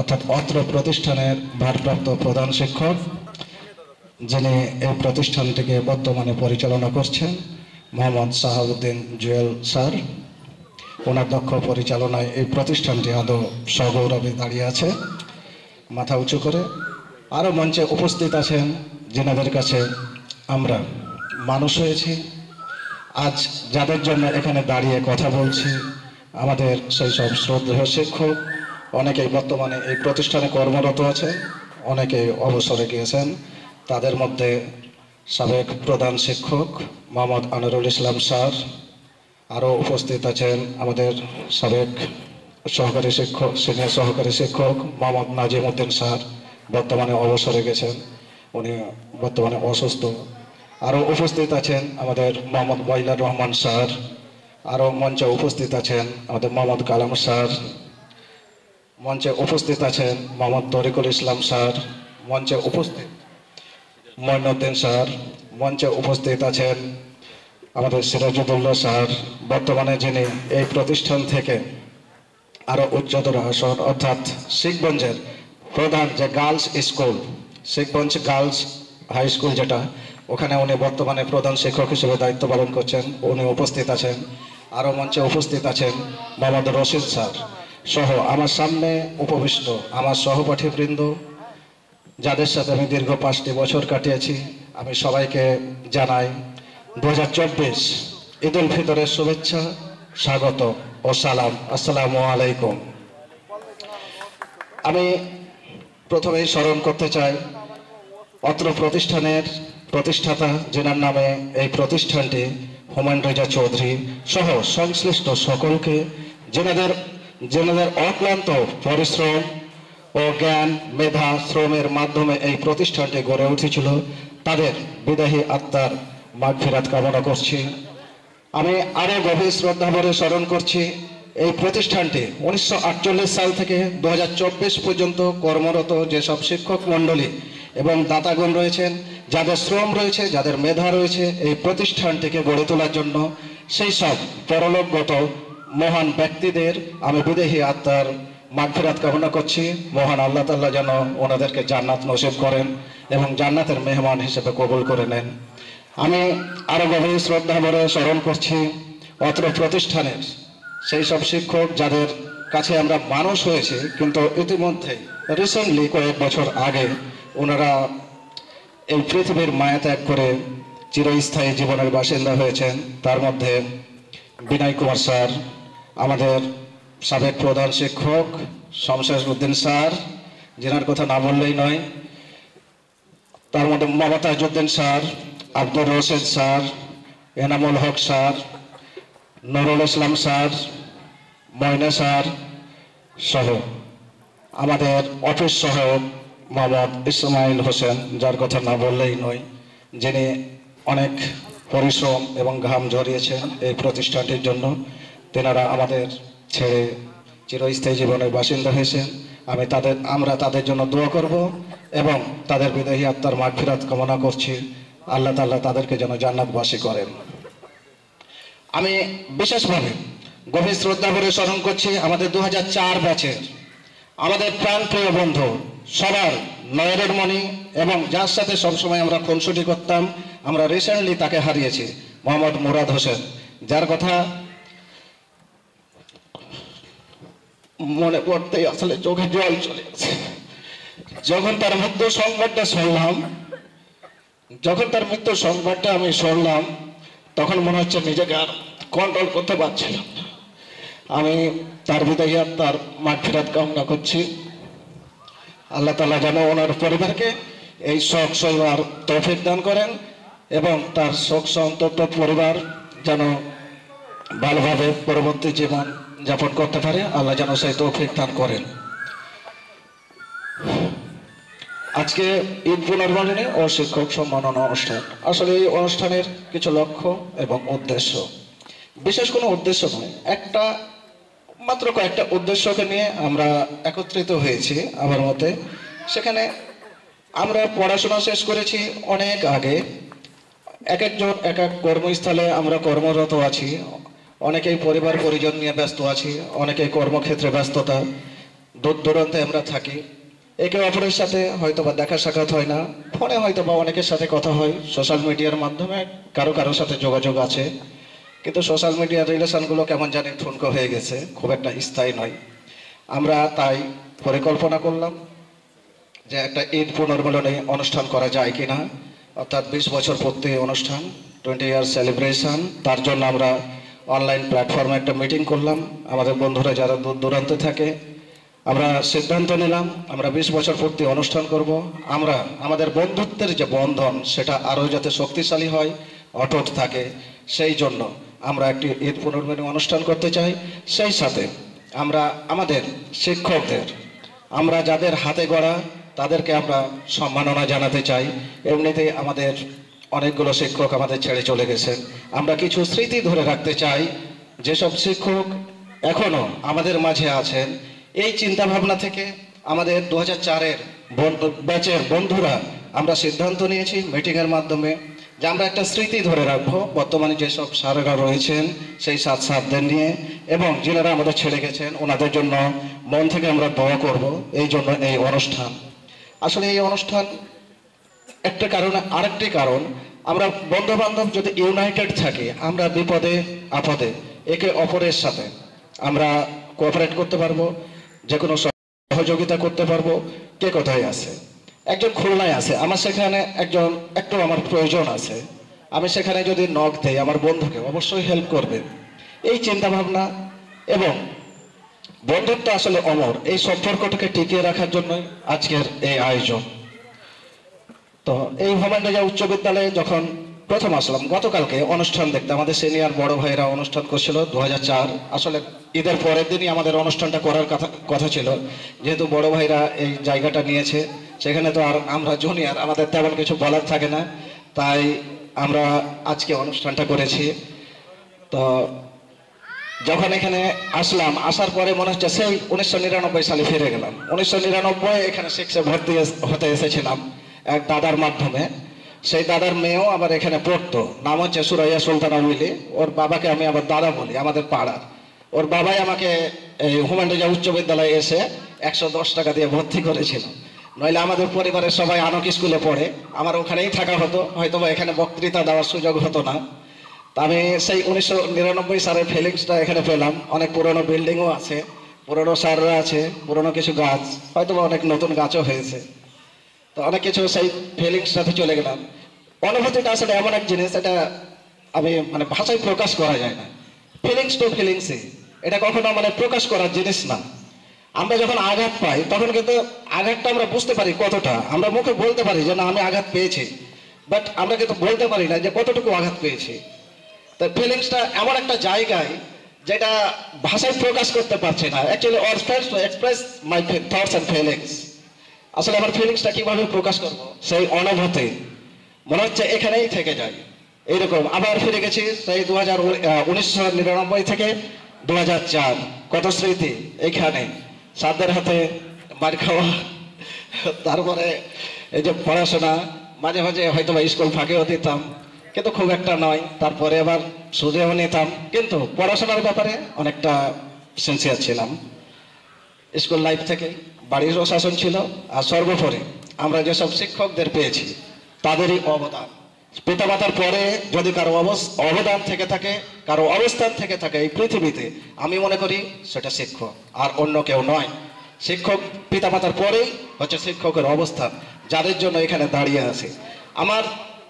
অর্থাৎ অত্র প্রতিষ্ঠানের ভারপ্রাপ্ত প্রধান শিক্ষক, যিনি এই প্রতিষ্ঠানটিকে বর্তমানে পরিচালনা করছেন, মোহাম্মদ শাহাবুদ্দিন জুয়েল স্যার। ওনার দক্ষ পরিচালনায় এই প্রতিষ্ঠানটি আদৌ সগৌরবে দাঁড়িয়ে আছে মাথা উঁচু করে। আরও মঞ্চে উপস্থিত আছেন যেনাদের কাছে আমরা মানুষ হয়েছি, আজ যাদের জন্য এখানে দাঁড়িয়ে কথা বলছি, আমাদের সেই সব শ্রদ্ধেয় শিক্ষক। অনেকেই বর্তমানে এই প্রতিষ্ঠানে কর্মরত আছেন, অনেকেই অবসরে গিয়েছেন। তাদের মধ্যে সাবেক প্রধান শিক্ষক মোহাম্মদ আনোয়ারুল ইসলাম স্যার, আরও উপস্থিত আছেন আমাদের সাবেক সহকারী শিক্ষক, সিনিয়র সহকারী শিক্ষক মোহাম্মদ নাজিমুদ্দিন স্যার, বর্তমানে অবসরে গেছেন, উনি বর্তমানে অসুস্থ। আরও উপস্থিত আছেন আমাদের মোহাম্মদ বজলুর রহমান স্যার, আরও মঞ্চে উপস্থিত আছেন আমাদের মোহাম্মদ কালাম স্যার, মঞ্চে উপস্থিত আছেন মোহাম্মদ তরিকুল ইসলাম স্যার, মঞ্চে উপস্থিত মঈনুদ্দিন স্যার, মঞ্চে উপস্থিত আছেন আমাদের সিরাজ উদ্দৌলা স্যার, বর্তমানে যিনি এই প্রতিষ্ঠান থেকে আরও উচ্চতর আসন অর্থাৎ শিবগঞ্জের প্রধান যে girls school, Shibganj girls high school যেটা, ওখানে উনি বর্তমানে প্রধান শিক্ষক হিসেবে দায়িত্ব পালন করছেন, উনি উপস্থিত আছেন। আরও মঞ্চে উপস্থিত আছেন মোহাম্মদ রশিদ স্যার সহ আমার সামনে উপবিষ্ট আমার সহপাঠীবৃন্দ, যাদের সাথে আমি দীর্ঘ 5টি বছর কাটিয়েছি। আমি সবাইকে জানাই 2024 ঈদ উল ফিতরের শুভেচ্ছা, স্বাগত ও সালাম। আসসালামু আলাইকুম। আমি প্রথমেই স্মরণ করতে চাই অত্র প্রতিষ্ঠানের প্রতিষ্ঠাতা, যেনার নামে এই প্রতিষ্ঠানটি, হুমায়ুন রেজা চৌধুরী সহ সংশ্লিষ্ট সকলকে, যেনাদের অক্লান্ত পরিশ্রম ও জ্ঞান মেধা শ্রমের মাধ্যমে এই প্রতিষ্ঠানটি গড়ে উঠেছিল, তাদের বিদায়ী আত্মার মাগফিরাত কামনা করছি। আমি আরও গভীর শ্রদ্ধাভরে স্মরণ করছি এই প্রতিষ্ঠানটি 1948 সাল থেকে 2024 পর্যন্ত কর্মরত যেসব শিক্ষক মণ্ডলী এবং দাতাগণ রয়েছেন, যাদের শ্রম রয়েছে, যাদের মেধা রয়েছে এই প্রতিষ্ঠানটিকে গড়ে তোলার জন্য, সেই সব পরলোকগত মহান ব্যক্তিদের আমি বিদেহী আত্মার মাগফিরাত কামনা করছি। মহান আল্লাহ তাআলা যেন ওনাদেরকে জান্নাত নসিব করেন এবং জান্নাতের মেহমান হিসেবে কবুল করে নেন। আমি আরও গভীর শ্রদ্ধাভরে স্মরণ করছি অত্র প্রতিষ্ঠানের সেই সব শিক্ষক যাদের কাছে আমরা মানুষ হয়েছে, কিন্তু ইতিমধ্যে রিসেন্টলি কয়েক বছর আগে ওনারা এই পৃথিবীর মায়া ত্যাগ করে চিরস্থায়ী জীবনের বাসিন্দা হয়েছেন। তার মধ্যে বিনয় কুমার স্যার, আমাদের সাবেক প্রধান শিক্ষক শামসুদ্দিন স্যার, যেনার কথা না বললেই নয়, তার মধ্যে মমতাজ sir, Abdur Rashid sir, Enamul Haque sir, Nurul Islam sir, ময়না sir সহ আমাদের অফিস সহায়ক মোহাম্মদ ইসমাইল হোসেন, যার কথা না বললেই নয়, যিনি অনেক পরিশ্রম এবং ঘাম ঝরিয়েছেন এই প্রতিষ্ঠানটির জন্য। তেনারা আমাদের ছেড়ে চিরস্থায়ী জীবনের বাসিন্দা হয়েছেন। আমরা তাদের জন্য দোয়া করব এবং তাদের বিদেহী আত্মার মাগফিরাত কামনা করছি। আল্লাহ তাআলা তাদেরকে যেন জান্নাতবাসী করেন। আমি বিশেষভাবে গভীর শ্রদ্ধা ভরে স্মরণ করছি আমাদের 2004 ব্যাচের আমাদের প্রাণপ্রিয় বন্ধু, সবার নয়নের মণি এবং যার সাথে সবসময় আমরা খুনসুটি করতাম, আমরা রিসেন্টলি তাকে হারিয়েছি, মোহাম্মদ মুরাদ হোসেন, যার কথা মনে পড়তেই আসলে চোখে জল চলে আসে। যখন তার মৃত্যু সংবাদটা আমি শুনলাম, তখন মনে হচ্ছে নিজেকে আর কন্ট্রোল করতে পারছিলাম না। আমি তার বিদায় তার মাগফিরাত কামনা করছি। আল্লাহ তাআলা যেন ওনার পরিবারকে এই শোক সহ্যের তৌফিক দান করেন এবং তার শোক সন্তপ্ত পরিবার যেন ভালোভাবে পরবর্তী জীবন যাপন করতে পারে। আল্লাহ যেন সেই তৌফিক দান করেন। আজকে ঈদ পুনর্মিলনী ও শিক্ষক সম্মাননা অনুষ্ঠান, আসলে এই অনুষ্ঠানের কিছু লক্ষ্য এবং উদ্দেশ্য, বিশেষ কোনো উদ্দেশ্য নয়, মাত্র কয়েকটা উদ্দেশ্যকে নিয়ে আমরা একত্রিত হয়েছি আমার মতে। সেখানে আমরা পড়াশোনা শেষ করেছি অনেক আগে, এক একজন এক এক কর্মস্থলে আমরা কর্মরত আছি, অনেকেই পরিবার পরিজন নিয়ে ব্যস্ত আছি, অনেকেই কর্মক্ষেত্রে ব্যস্ততা, দূর দূরান্তে আমরা থাকি, একে অপরের সাথে হয়তো বা দেখা সাক্ষাৎ হয় না, ফোনে হয়তো বা অনেকের সাথে কথা হয়, সোশ্যাল মিডিয়ার মাধ্যমে কারোর সাথে যোগাযোগ আছে, কিন্তু সোশ্যাল মিডিয়ার রিলেশনগুলো কেমন জানি ঠুনকো হয়ে গেছে, খুব একটা স্থায়ী নয়। আমরা তাই পরিকল্পনা করলাম যে একটা ঈদ পুনর্মিলনী অনুষ্ঠান করা যায় কিনা, অর্থাৎ 20 বছর পূর্তি অনুষ্ঠান, 20 ইয়ার সেলিব্রেশন। তার জন্য আমরা অনলাইন প্ল্যাটফর্মে একটা মিটিং করলাম, আমাদের বন্ধুরা যারা দূর দূরান্তে থাকে। আমরা সিদ্ধান্ত নিলাম আমরা 20 বছর পূর্তি অনুষ্ঠান করব। আমরা আমাদের বন্ধুত্বের যে বন্ধন, সেটা আরও যাতে শক্তিশালী হয়, অটুট থাকে, সেই জন্য আমরা একটি ঈদ পুনর্মিলনী অনুষ্ঠান করতে চাই। সেই সাথে আমরা আমাদের শিক্ষকদের, আমরা যাদের হাতে গড়া, তাদেরকে আমরা সম্মাননা জানাতে চাই। এমনিতেই আমাদের অনেকগুলো শিক্ষক আমাদের ছেড়ে চলে গেছেন, আমরা কিছু স্মৃতি ধরে রাখতে চাই, যেসব শিক্ষক এখনও আমাদের মাঝে আছেন। এই চিন্তাভাবনা থেকে আমাদের 2004-এর ব্যাচের বন্ধুরা আমরা সিদ্ধান্ত নিয়েছি মিটিংয়ের মাধ্যমে যে আমরা একটা স্মৃতি ধরে রাখবো, বর্তমানে যেসব স্যাররা রয়েছেন সেই ছাত্রছাত্রীদের নিয়ে, এবং যারা আমাদের ছেড়ে গেছেন ওনাদের জন্য মন থেকে আমরা দোয়া করব। এই জন্য এই অনুষ্ঠান, আসলে এই অনুষ্ঠান একটা কারণে, আরেকটি কারণ আমরা বন্ধুবান্ধব যদি ইউনাইটেড থাকি, আমরা বিপদে আপদে একে অপরের সাথে আমরা কোঅপারেট করতে পারবো, যে কোনো সহযোগিতা করতে পারবো। কে কোথায় আছে? একজন খুলনায় আছে, আমার সেখানে একজন একটু আমার প্রয়োজন আছে, আমি সেখানে যদি নক দেই আমার বন্ধুকে, অবশ্যই হেল্প করবে। এই চিন্তাভাবনা এবং বন্ধুত্ব আসলে অমর, এই সম্পর্কটাকে টিকিয়ে রাখার জন্যই আজকের এই আয়োজন। তো এই হুমায়ুন রেজা উচ্চ বিদ্যালয়ে যখন প্রথম আসলাম, গতকালকে অনুষ্ঠান দেখতে আমাদের সিনিয়র বড় ভাইরা অনুষ্ঠান করছিল 2004, আসলে ঈদের পরের দিনই আমাদের অনুষ্ঠানটা করার কথা ছিল, যেহেতু বড় ভাইরা এই জায়গাটা নিয়েছে, সেখানে তো আর আমরা জুনিয়র, আমাদের তেমন কিছু বলার থাকে না, তাই আমরা আজকে অনুষ্ঠানটা করেছি। তো যখন এখানে আসলাম, আসার পরে মনে হচ্ছে সেই 1999 সালে ফিরে গেলাম। 1999 এখানে সিক্সে ভর্তি হতে এসেছিলাম এক দাদার মাধ্যমে, সেই দাদার মেয়েও আবার এখানে পড়তো, নাম হচ্ছে সুরাইয়া সুলতানা মিলি, ওর বাবাকে আমি আবার দাদা বলি আমাদের পাড়ার। ওর বাবাই আমাকে এই হুমায়ুন রেজা উচ্চ বিদ্যালয়ে এসে 110 টাকা দিয়ে ভর্তি করেছিল, নইলে আমাদের পরিবারের সবাই আনক স্কুলে পড়ে, আমার ওখানেই থাকা হতো, হয়তো বা এখানে বক্তৃতা দেওয়ার সুযোগ হতো না। আমি সেই 1999 সালের ফিলিংসটা এখানে পেলাম। অনেক পুরনো বিল্ডিংও আছে, পুরনো সাররা আছে, পুরনো কিছু গাছ, হয়তো বা অনেক নতুন গাছও হয়েছে, তো অনেক কিছু সেই ফিলিংসটাতে চলে গেলাম। অনুভূতিটা আসলে এমন এক জিনিস, এটা আমি মানে ভাষায় প্রকাশ করা যায় না। ফিলিংস তো ফিলিংসই, এটা কখনো মানে প্রকাশ করার জিনিস না। আমরা যখন আঘাত পাই তখন কিন্তু আঘাতটা আমরা বুঝতে পারি কতটা, আমরা মুখে বলতে পারি যে না আমি আঘাত পেয়েছি, বাট আমরা কিন্তু বলতে পারি না যে কতটুকু আঘাত পেয়েছি। তো ফিলিংসটা এমন একটা জায়গায় যেটা ভাষায় প্রকাশ করতে পারছি না। Actually words to express my thoughts and feelings, আসলে আমার ফিলিংসটা কীভাবে প্রকাশ করব, সেই অনুভূতি মনে হচ্ছে এখানেই থেকে যায় এইরকম। আবার ফিরে গেছি সেই 1999 থেকে 2004, কত স্মৃতি এখানে, সাদের হাতে মার খাওয়া, তারপরে এই যে পড়াশোনা, মাঝে মাঝে হয়তো বা স্কুল ফাঁকেও দিতাম কিন্তু খুব একটা নয়, তারপরে আবার সুযোগ নিতাম, কিন্তু পড়াশোনার ব্যাপারে অনেকটা সিনসিয়ার ছিলাম স্কুল লাইফ থেকে। বাড়িরও শাসন ছিল, আর সর্বোপরি আমরা যেসব শিক্ষকদের পেয়েছি তাদেরই অবদান, পিতামাতার পরে যদি কারো অবদান থেকে থাকে, কারো অবস্থান থেকে থাকে এই পৃথিবীতে, আমি মনে করি সেটা শিক্ষক, আর অন্য কেউ নয়। শিক্ষক পিতামাতার পরেই হচ্ছে শিক্ষকের অবস্থান, যাদের জন্য এখানে দাঁড়িয়ে আছে। আমার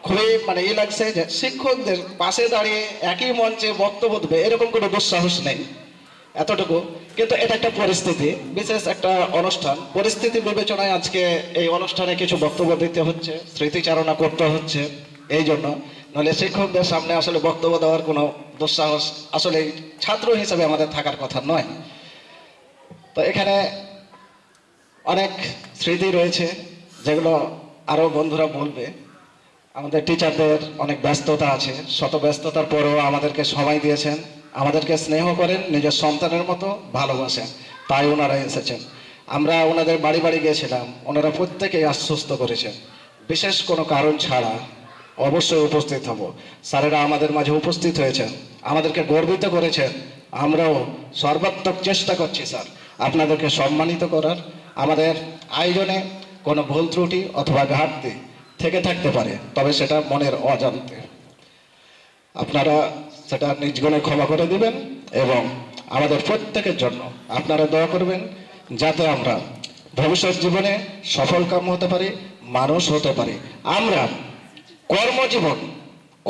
খুবই মানে এই লাগছে যে শিক্ষকদের পাশে দাঁড়িয়ে একই মঞ্চে বক্তব্য দেবে এরকম কোনো দুঃসাহস নেই এতটুকু, কিন্তু এটা একটা পরিস্থিতি, বিশেষ একটা অনুষ্ঠান, পরিস্থিতি বিবেচনায় আজকে এই অনুষ্ঠানে কিছু বক্তব্য দিতে হচ্ছে, স্মৃতিচারণা করতে হচ্ছে, এই জন্য। নাহলে শিক্ষকদের সামনে আসলে বক্তব্য দেওয়ার কোনো দুঃসাহস আসলে ছাত্র হিসেবে আমাদের থাকার কথা নয়। তো এখানে অনেক স্মৃতি রয়েছে যেগুলো আরও বন্ধুরা বলবে। আমাদের টিচারদের অনেক ব্যস্ততা আছে, শত ব্যস্ততার পরেও আমাদেরকে সময় দিয়েছেন, আমাদেরকে স্নেহ করেন, নিজের সন্তানের মতো ভালোবাসেন, তাই ওনারা এসেছেন। আমরা ওনাদের বাড়ি বাড়ি গিয়েছিলাম, ওনারা প্রত্যেকেই আশ্বস্ত করেছেন বিশেষ কোনো কারণ ছাড়া অবশ্যই উপস্থিত হব। স্যারেরা আমাদের মাঝে উপস্থিত হয়েছেন, আমাদেরকে গর্বিত করেছেন, আমরাও সর্বাত্মক চেষ্টা করছি স্যার আপনাদেরকে সম্মানিত করার। আমাদের আয়োজনে কোনো ভুল ত্রুটি অথবা ঘাটতি থেকে থাকতে পারে, তবে সেটা মনের অজান্তে, আপনারা সেটা নিজ গুণে ক্ষমা করে দেবেন এবং আমাদের প্রত্যেকের জন্য আপনারা দোয়া করবেন যাতে আমরা ভবিষ্যৎ জীবনে সফলকাম হতে পারি, মানুষ হতে পারি। আমরা কর্মজীবন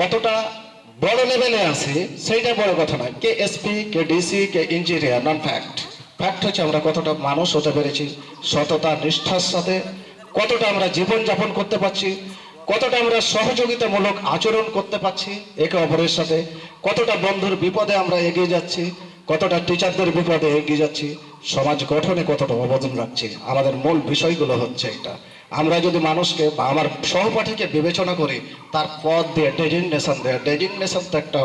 কতটা বড় লেভেলে আছে সেইটা বড় কথা নয়, কে এসপি, কে ডিসি, কে ইঞ্জিনিয়ার, নন ফ্যাক্ট। ফ্যাক্ট হচ্ছে আমরা কতটা মানুষ হতে পেরেছি, সততা নিষ্ঠার সাথে কতটা আমরা জীবনযাপন করতে পারছি, কতটা আমরা সহযোগিতামূলক আচরণ করতে পারছি একে অপরের সাথে, কতটা বন্ধুর বিপদে আমরা এগিয়ে যাচ্ছি, কতটা টিচারদের বিপদে এগিয়ে যাচ্ছি, সমাজ গঠনে কতটা অবদান রাখছি, আমাদের মূল বিষয়গুলো হচ্ছে এটা। আমরা যদি মানুষকে বা আমার সহপাঠীকে বিবেচনা করি তার পদ দিয়ে ডেজিগনেশন দেয়, ডেজিগনেশন তো একটা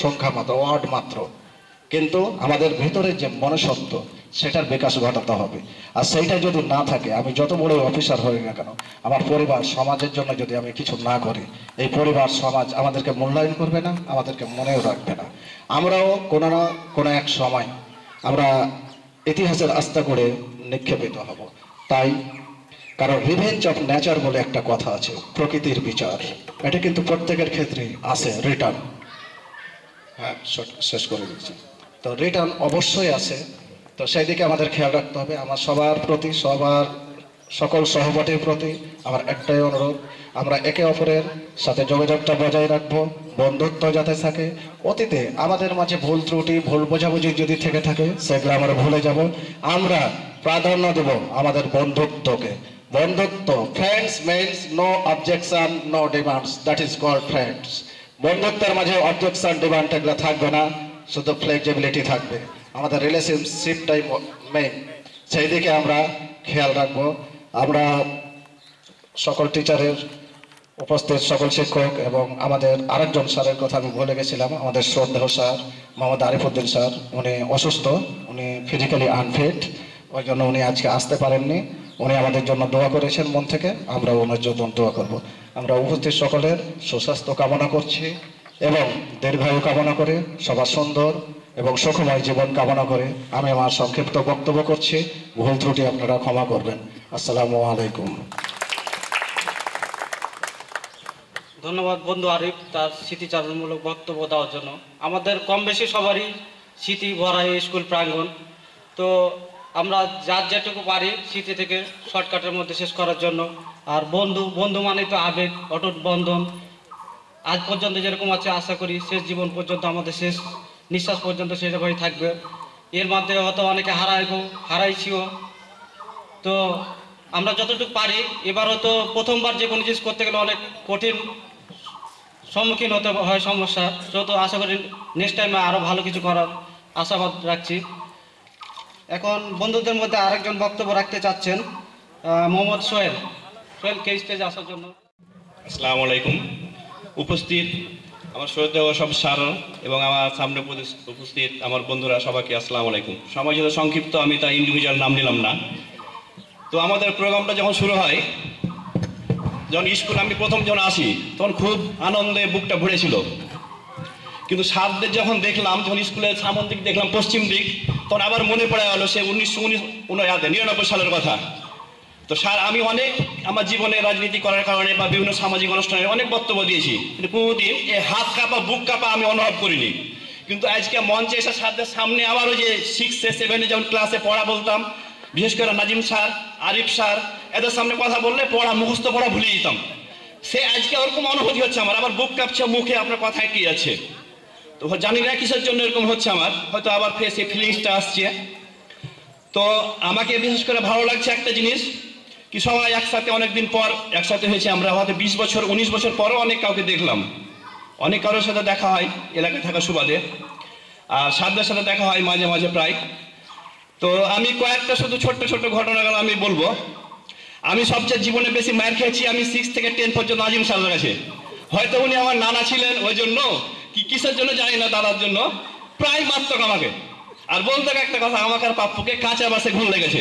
সংখ্যা মাত্র, ওয়ার্ড মাত্র, কিন্তু আমাদের ভেতরের যে মনসত্ব সেটার বিকাশ ঘটাতে হবে। আর সেইটা যদি না থাকে, আমি যত বড় অফিসার হই না কেন, আমার পরিবার সমাজের জন্য যদি আমি কিছু না করি, এই পরিবার সমাজ আমাদেরকে মূল্যায়ন করবে না, আমাদেরকে মনেও রাখবে না। আমরাও কোনো না কোনো এক সময় আমরা ইতিহাসের আস্থা করে নিক্ষেপিত হব। তাই কারণ রিভেঞ্জ অফ নেচার বলে একটা কথা আছে, প্রকৃতির বিচার, এটা কিন্তু প্রত্যেকের ক্ষেত্রেই আছে রিটার্ন। হ্যাঁ, শেষ করে দিচ্ছি। তো রিটার্ন অবশ্যই আছে, তো সেই দিকে আমাদের খেয়াল রাখতে হবে। আমার সবার প্রতি, সবার সকল সহপাঠীর প্রতি আমার একটাই অনুরোধ, আমরা একে অপরের সাথে যোগাযোগটা বজায় রাখবো, বন্ধুত্ব যাতে থাকে। অতীতে আমাদের মাঝে ভুল ত্রুটি, ভুল বোঝাবুঝি যদি থেকে থাকে সেগুলো আমরা ভুলে যাব। আমরা প্রাধান্য দেব আমাদের বন্ধুত্বকে, বন্ধুত্ব, friends means no objection no demands, that is called friends. বন্ধুত্বের মাঝে অবজেকশন ডিমান্ড এগুলো থাকবে না, শুধু ফ্লেক্সিবিলিটি থাকবে, আমাদের রিলেশনশিপটাই মেইন, সেই দিকে আমরা খেয়াল রাখবো। আমরা সকল টিচারের উপস্থিত সকল শিক্ষক এবং আমাদের আরেকজন স্যারের কথা আমি বলে গেছিলাম, আমাদের শ্রদ্ধেয় স্যার মোহাম্মদ আরিফ উদ্দিন স্যার, উনি অসুস্থ, উনি ফিজিক্যালি আনফিট, ওই জন্য উনি আজকে আসতে পারেননি। উনি আমাদের জন্য দোয়া করেছেন মন থেকে, আমরা ওনার জন্য দোয়া করব। আমরা উপস্থিত সকলের সুস্বাস্থ্য কামনা করছি এবং দীর্ঘায়ু কামনা করে সবার সুন্দর এবং সুখময় জীবন কামনা করে আমি আমার সংক্ষিপ্ত বক্তব্য করছি। ভুল ত্রুটি আপনারা ক্ষমা করবেন। আসসালামু আলাইকুম। ধন্যবাদ বন্ধু আরিফ তার স্মৃতিচারণমূলক বক্তব্য দেওয়ার জন্য। আমাদের কম বেশি সবারই স্মৃতি ভরা এই স্কুল প্রাঙ্গণ, তো আমরা যার যেটুকু পারি স্মৃতি থেকে শর্টকাটের মধ্যে শেষ করার জন্য। আর বন্ধু মানে তো আবেগ, অটুট বন্ধন, আজ পর্যন্ত যেরকম আছে আশা করি শেষ জীবন পর্যন্ত, আমাদের শেষ নিঃশ্বাস পর্যন্ত সেটাভাবে থাকবে। এর মাধ্যমে হয়তো অনেকে হারাইছিও, তো আমরা যতটুকু পারি। এবার হয়তো প্রথমবার যে কোনো জিনিস করতে গেলে অনেক কঠিন সম্মুখীন হতে হয় সমস্যা, তো আশা করি নেক্সট টাইমে আরও ভালো কিছু করার আশাবাদ রাখছি। এখন বন্ধুদের মধ্যে আরেকজন বক্তব্য রাখতে চাচ্ছেন, মোহাম্মদ সোহেলকে স্টেজে আসার জন্য। আসসালামু আলাইকুম। উপস্থিত আমার শ্রদ্ধেয় সব স্যার এবং আমার সামনে উপস্থিত আমার বন্ধুরা, সবাইকে আসসালামু আলাইকুম। সময় যেহেতু সংক্ষিপ্ত, আমি তার ইন্ডিভিজুয়াল নাম নিলাম না। তো আমাদের প্রোগ্রামটা যখন শুরু হয়, যখন স্কুল আমি প্রথম যখন আসি তখন খুব আনন্দে বুকটা ভরেছিল, কিন্তু স্যারদের যখন দেখলাম, যখন স্কুলের সামন দিক দেখলাম পশ্চিম দিক, তখন আবার মনে পড়ে গেল সে 1999 সালের কথা। তো স্যার আমি অনেক আমার জীবনে রাজনীতি করার কারণে বা বিভিন্ন সামাজিক অনুষ্ঠানে অনেক বক্তব্য দিয়েছি, কিন্তু কোনোদিন এই হাত কাঁপা বুক কাঁপা আমি অনুভব করিনি। কিন্তু আজকে মঞ্চে এসে স্যারদের সামনে আবারও যে 6 সেভেনে যখন ক্লাসে পড়া বলতাম, বিশেষ করে নাজিম স্যার, আরিফ স্যার, এদের সামনে কথা বললে মুখস্থ পড়া ভুলে যেতাম। সে আজকে ওরকম অনুভূতি হচ্ছে আমার, আবার বুক কাঁপছে, মুখে আপনার কথায় কি আছে তো জানি না কিসের জন্য এরকম হচ্ছে আমার, হয়তো আবার ফেসে ফিলিংসটা আসছে। তো আমাকে বিশেষ করে ভালো লাগছে একটা জিনিস কি, সবাই একসাথে অনেকদিন পর একসাথে হয়েছে, আমরা হয়তো 20 বছর 19 বছর পরও অনেক কাউকে দেখলাম, অনেক কারোর সাথে দেখা হয় এলাকায় থাকা সুবাদে, আর সাদদের সাথে দেখা হয় মাঝে মাঝে প্রায়। তো আমি কয়েকটা শুধু ছোট্ট ছোট্ট ঘটনাগুলো আমি বলবো। আমি সবচেয়ে জীবনে বেশি মায়ের খেয়েছি আমি 6 থেকে 10 পর্যন্ত নাজিম স্যারের কাছে। হয়তো উনি আমার নানা ছিলেন ওই জন্য, কি কিসের জন্য জানি না, দাদার জন্য প্রায় মারতক আমাকে। আর বলতো একটা কথা, আমাকে আর পাপ্পুকে কাঁচা বাসে ঘুম লেগেছে।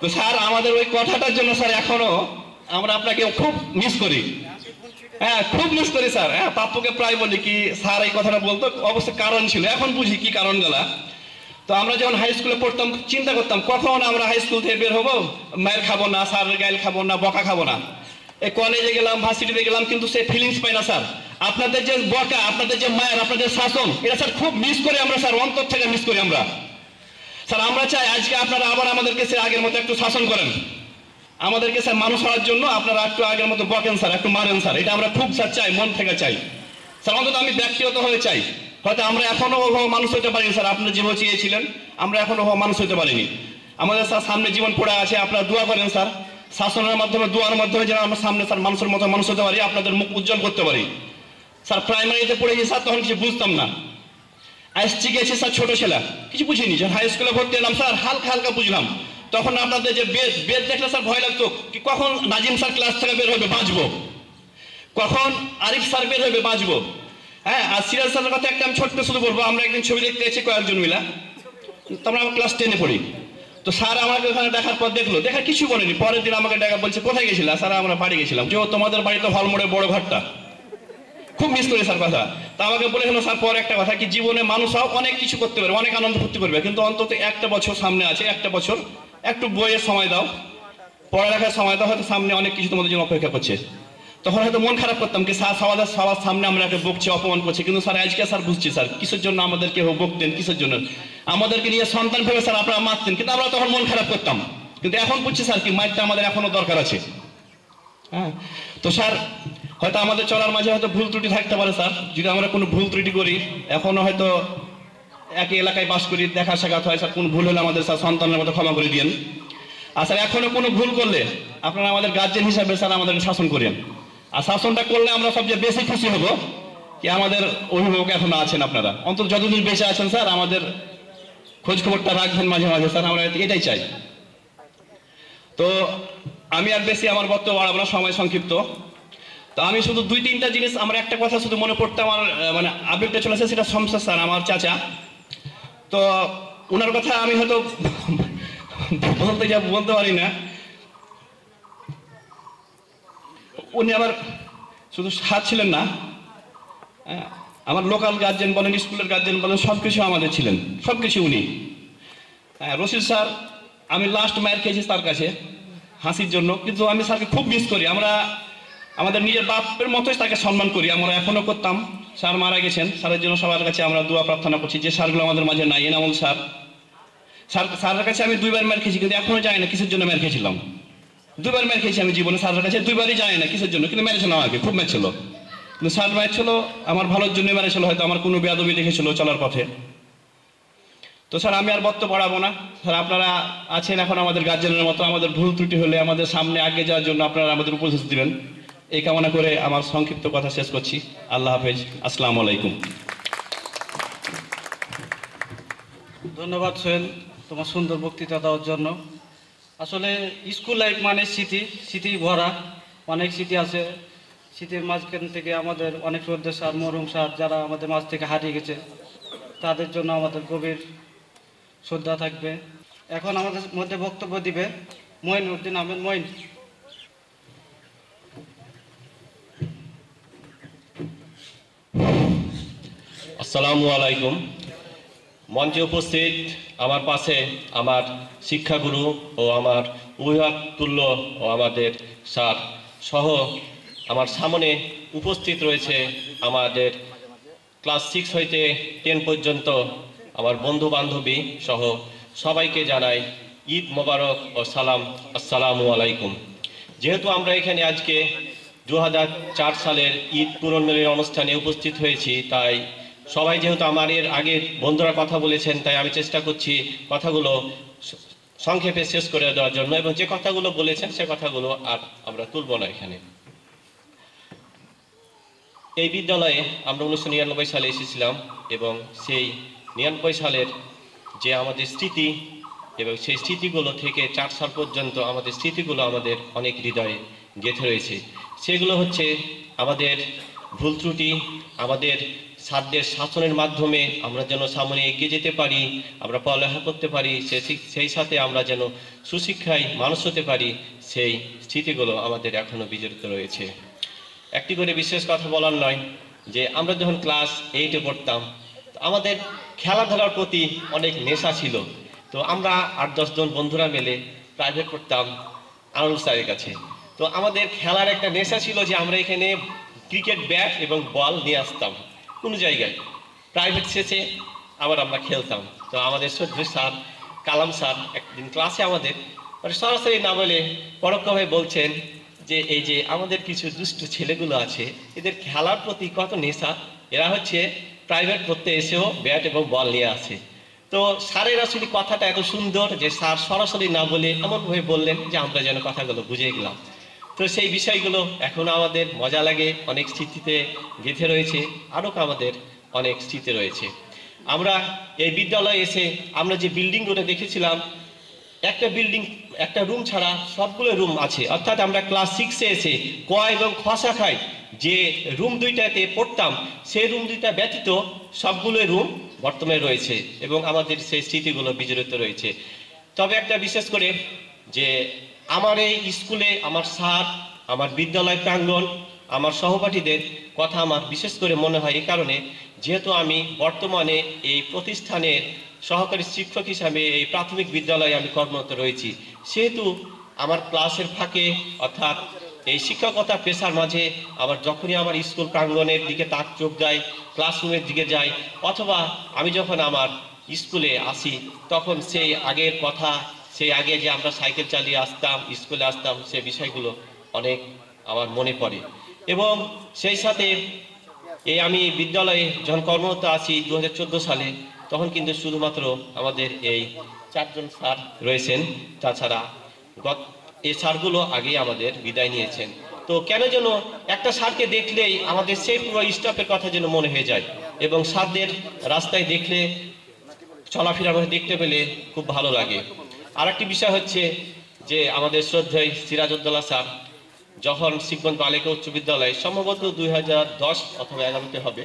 তো স্যার আমাদের ওই কথাটার জন্য স্যার এখনো আমরা আপনাকে খুব মিস করি, হ্যাঁ খুব মিস করি স্যার। হ্যাঁ পাপ্পুকে প্রায় বলি কি স্যার এই কথাটা বলতো, অবশ্য কারণ ছিল, এখন বুঝি কি কারণগুলা। তো আমরা যখন হাই স্কুলে পড়তাম চিন্তা করতাম কখন আমরা হাই স্কুল থেকে বের হবো, মায়ের খাবো না, স্যারের গাইল খাবো না, বকা খাবো না। এই কলেজে গেলাম, ভার্সিটিতে গেলাম, কিন্তু সে ফিলিংস পাই না স্যার। আপনাদের যে বকা, আপনাদের যে মায়ের, আপনাদের শাসন, এটা স্যার খুব মিস করি আমরা স্যার, অন্তর থেকে মিস করি আমরা স্যার। আমরা চাই আজকে আপনারা আবার আমাদেরকে সে আগের মতো একটু শাসন করেন, আমাদেরকে স্যার মানুষ হওয়ার জন্য আপনারা একটু আগের মতো বকেন স্যার, একটু মারেন স্যার, এটা আমরা খুব স্যার চাই, মন থেকে চাই স্যার, অন্তত আমি ব্যক্তিগত হয়ে চাই। হয়তো আমরা এখনো মানুষ হতে পারিনি স্যার, আপনারা যেভাবে চেয়েছিলেন আমরা এখনো মানুষ হতে পারিনি। আমাদের স্যার সামনে জীবন পড়ে আছে, আপনারা দোয়া করেন স্যার, শাসনের মাধ্যমে দোয়ার মাধ্যমে যেন আমরা সামনে স্যার মানুষের মতো মানুষ হতে পারি, আপনাদের মুখ উজ্জ্বল করতে পারি স্যার। প্রাইমারিতে পড়ে গেছি স্যার, তখন কিছু বুঝতাম না, এসছি গেছি স্যার ছোটো ছেলে, কিছু বুঝিনি। যখন হাই স্কুলে ভর্তি হলাম স্যার হালকা হালকা বুঝলাম, তখন আপনাদের যে বেদ দেখলে স্যার ভয় লাগতো কি কখন নাজিম স্যার ক্লাস থেকে বের হবে বাঁচবো, কখন আরিফ স্যার বের হবে বাঁচবো। হ্যাঁ আর সিরাজ স্যারের কথা একটা আমি ছোট্ট শুধু বলবো, আমরা একদিন ছবি দেখতে এসেছি কয়েকজন মিলা, তোমরা আমার ক্লাস 10-এ পড়ি। তো স্যার আমাকে ওখানে দেখার পর দেখলো, দেখা কিছু বলেনি, পরের দিন আমাকে দেখা বলছে কোথায় গেছিলা স্যার, আমরা বাড়ি গেছিলাম, যে তোমাদের বাড়িতে হল মোড়ে বড় ঘরটা, খুব মিস করি স্যার কথা। তা আমাকে বলেছিল স্যার পরে একটা কথা কি, জীবনে মানুষ হোক অনেক কিছু করতে পারবে, অনেক আনন্দ করতে পারবে, কিন্তু অন্তত একটা বছর সামনে আছে, একটা বছর একটু বইয়ের সময় দাও, পড়ালেখার সময় দাও, হয়তো সামনে অনেক কিছু তোমাদের জন্য অপেক্ষা করছে। তখন হয়তো মন খারাপ করতাম কি স্যার সবার সামনে আমরা একটা বকছি, অপমান করছি, কিন্তু স্যার আজকে স্যার বুঝছি স্যার কিসের জন্য আমাদেরকে বকতেন, কিসের জন্য আমাদেরকে নিয়ে সন্তান ভেবে স্যার আপনারা মারতেন, কিন্তু আমরা তখন মন খারাপ করতাম, কিন্তু এখন বুঝছি স্যার কি মারটা আমাদের এখনো দরকার আছে। হ্যাঁ তো স্যার হয়তো আমাদের চলার মাঝে হয়তো ভুল ত্রুটি থাকতে পারে স্যার, যদি আমরা কোনো ভুল ত্রুটি করি, এখনো হয়তো একই এলাকায় বাস করি, দেখা সাক্ষাৎ হয় স্যার, কোনো ভুল হলে আমাদের স্যার সন্তানের মতো ক্ষমা করে দিয়েন। আর স্যার এখনো কোনো ভুল করলে আপনারা আমাদের গার্জেন হিসাবে স্যার আমাদেরকে শাসন করেন, আর শাসনটা করলে আমরা সবচেয়ে বেশি খুশি হব কি আমাদের অভিভাবক এখনো আছেন, আপনারা অন্তত যতদিন বেঁচে আছেন স্যার আমাদের খোঁজ খবরটা রাখবেন মাঝে মাঝে স্যার, আমরা এটাই চাই। তো আমি আর বেশি আমার বক্তব্য বাড়াবো না, সময় সংক্ষিপ্ত। তো আমি শুধু দুই তিনটা জিনিস, আমার একটা কথা শুধু মনে পড়তে আমার মানে আপডেটটা চলেছে, সেটা শমশাদ স্যার আমার চাচা, তো ওনার কথা আমি হয়তো বলতে পারি না। উনি আবার শুধু সাথ ছিলেন না, আমার লোকাল গার্জেন বলেন, স্কুলের গার্জেন বলেন, সব কিছু আমাদের ছিলেন, সব কিছু উনি। হ্যাঁ রশিদ স্যার, আমি লাস্ট মায়ের খেয়েছি তার কাছে হাসির জন্য, কিন্তু আমি স্যারকে খুব মিস করি। আমরা আমাদের নিজের বাপের মতোই তাকে সম্মান করি, আমরা এখনও করতাম। স্যার মারা গেছেন, স্যারের জন্য সবার কাছে আমরা দোয়া প্রার্থনা করছি। যে স্যারগুলো আমাদের মাঝে নাই, এনামল স্যার, স্যারের কাছে আমি দুইবার মার খেয়েছি, কিন্তু এখনও যাই না কিসের জন্য মার খেয়েছিলাম। দুবার মার খেয়েছি আমি জীবনে স্যারের কাছে, দুইবারই যাই না কিসের জন্য, কিন্তু মেরেছিল আমাকে, খুব মেরেছিল। কিন্তু স্যার মেরেছিল আমার ভালোর জন্য মেরেছিল, হয়তো আমার কোনো বেয়াদবি দেখেছিল চলার পথে। তো স্যার আমি আর বক্তব্য বাড়াবো না স্যার, আপনারা আছেন এখন আমাদের গার্জেনের মতো, আমাদের ভুল ত্রুটি হলে আমাদের সামনে আগে যাওয়ার জন্য আপনারা আমাদের উপস্থিত দিবেন, এই কামনা করে আমার সংক্ষিপ্ত কথা শেষ করছি। আল্লাহ হাফেজ, আসসালামু আলাইকুম। ধন্যবাদ সোহেল তোমার সুন্দর বক্তৃতা দেওয়ার জন্য। আসলে স্কুল লাইফ মানে স্মৃতি, স্মৃতি ভরা, অনেক স্মৃতি আছে। স্মৃতির মাঝখান থেকে আমাদের অনেক শ্রদ্ধা স্যার, মরহুম স্যার যারা আমাদের মাঝ থেকে হারিয়ে গেছে, তাদের জন্য আমাদের গভীর শ্রদ্ধা থাকবে। এখন আমাদের মধ্যে বক্তব্য দিবে মঈনুদ্দিন আহমেদ মঈন। আসসালামু আলাইকুম। মঞ্চে উপস্থিত আমার পাশে আমার শিক্ষাগুরু ও আমার অভিভাবতুল্য ও আমাদের স্যার সহ আমার সামনে উপস্থিত রয়েছে আমাদের ক্লাস 6 হইতে 10 পর্যন্ত আমার বন্ধু বান্ধবী সহ সবাইকে জানাই ঈদ মোবারক ও সালাম, আসসালামু আলাইকুম। যেহেতু আমরা এখানে আজকে 2004 সালের ঈদ পুনর্মিলনী অনুষ্ঠানে উপস্থিত হয়েছি, তাই সবাই যেহেতু আমার এর আগে বন্ধুরা কথা বলেছেন, তাই আমি চেষ্টা করছি কথাগুলো সংক্ষেপে শেষ করে দেওয়ার জন্য, এবং যে কথাগুলো বলেছেন সে কথাগুলো আর আমরা তুলব না এখানে। এই বিদ্যালয়ে আমরা 1999 সালে এসেছিলাম, এবং সেই 99 সালের যে আমাদের স্মৃতি, এবং সেই স্মৃতিগুলো থেকে 4 সাল পর্যন্ত আমাদের স্মৃতিগুলো আমাদের অনেক হৃদয়ে গেঁথে রয়েছে। সেগুলো হচ্ছে আমাদের ভুল ত্রুটি, আমাদের স্যারদের শাসনের মাধ্যমে আমরা যেন সামনে এগিয়ে যেতে পারি, আমরা পড়ালেখা করতে পারি, সেই সাথে আমরা যেন সুশিক্ষায় মানুষ হতে পারি, সেই স্মৃতিগুলো আমাদের এখনও বিজড়িত রয়েছে। একটি করে বিশেষ কথা বলার নয় যে আমরা যখন ক্লাস 8-এ পড়তাম, আমাদের খেলাধুলার প্রতি অনেক নেশা ছিল। তো আমরা 8-10 জন বন্ধুরা মিলে প্রাইভেট পড়তাম আনোয়ারুল স্যারের কাছে। তো আমাদের খেলার একটা নেশা ছিল যে আমরা এখানে ক্রিকেট ব্যাট এবং বল নিয়ে আসতাম কোনো জায়গায়, প্রাইভেট শেষে আবার আমরা খেলতাম। তো আমাদের চৌধুরী স্যার, কালাম স্যার একদিন ক্লাসে আমাদের মানে সরাসরি না বলে পরোক্ষভাবে বলছেন যে এই যে আমাদের কিছু দুষ্ট ছেলেগুলো আছে, এদের খেলার প্রতি কত নেশা, এরা হচ্ছে প্রাইভেট পড়তে এসেও ব্যাট এবং বল নিয়ে আসে। তো স্যারের আসলে কথাটা এত সুন্দর যে স্যার সরাসরি না বলে এমনভাবে বললেন যে আমরা যেন কথাগুলো বুঝে গেলাম। তো সেই বিষয়গুলো এখনও আমাদের মজা লাগে, অনেক স্মৃতিতে গেঁথে রয়েছে, আরও আমাদের অনেক স্মৃতি রয়েছে। আমরা এই বিদ্যালয়ে এসে আমরা যে বিল্ডিংগুলো দেখেছিলাম, একটা বিল্ডিং একটা রুম ছাড়া সবগুলো রুম আছে, অর্থাৎ আমরা ক্লাস 6-এ এসে ক এবং খ শাখায় যে রুম দুইটাতে পড়তাম, সেই রুম দুইটা ব্যতীত সবগুলো রুম বর্তমানে রয়েছে, এবং আমাদের সেই স্মৃতিগুলো বিজড়িত রয়েছে। তবে একটা বিশেষ করে যে আমার এই স্কুলে আমার স্যার, আমার বিদ্যালয় প্রাঙ্গণ, আমার সহপাঠীদের কথা আমার বিশেষ করে মনে হয় এই কারণে, যেহেতু আমি বর্তমানে এই প্রতিষ্ঠানের সহকারী শিক্ষক হিসাবে এই প্রাথমিক বিদ্যালয়ে আমি কর্মরত রয়েছি, সেহেতু আমার ক্লাসের ফাঁকে অর্থাৎ এই শিক্ষকতা পেশার মাঝে আমার যখনই আমার স্কুল প্রাঙ্গণের দিকে তাক চোখ যায়, ক্লাসরুমের দিকে যাই, অথবা আমি যখন আমার স্কুলে আসি, তখন সেই আগের কথা, সেই আগে যে আমরা সাইকেল চালিয়ে আসতাম স্কুলে আসতাম, সেই বিষয়গুলো অনেক আমার মনে পড়ে। এবং সেই সাথে এই আমি বিদ্যালয়ে যখন কর্মরত আছি 2014 সালে, তখন কিন্তু শুধুমাত্র আমাদের এই 4 জন স্যার রয়েছেন, তাছাড়া এই স্যারগুলো আগে আমাদের বিদায় নিয়েছেন। তো কেন যেন একটা স্যারকে দেখলেই আমাদের সেই পুরো স্টাফের কথা যেন মনে হয়ে যায়, এবং স্যারদের রাস্তায় দেখলে চলাফেরা দেখতে পেলে খুব ভালো লাগে। আর একটি বিষয় হচ্ছে যে আমাদের শ্রদ্ধেয় সিরাজ উদ্দৌলা স্যার যখন শিবগঞ্জ বালিকা উচ্চ বিদ্যালয়ে সম্ভবত 2010 অথবা 11তে হবে,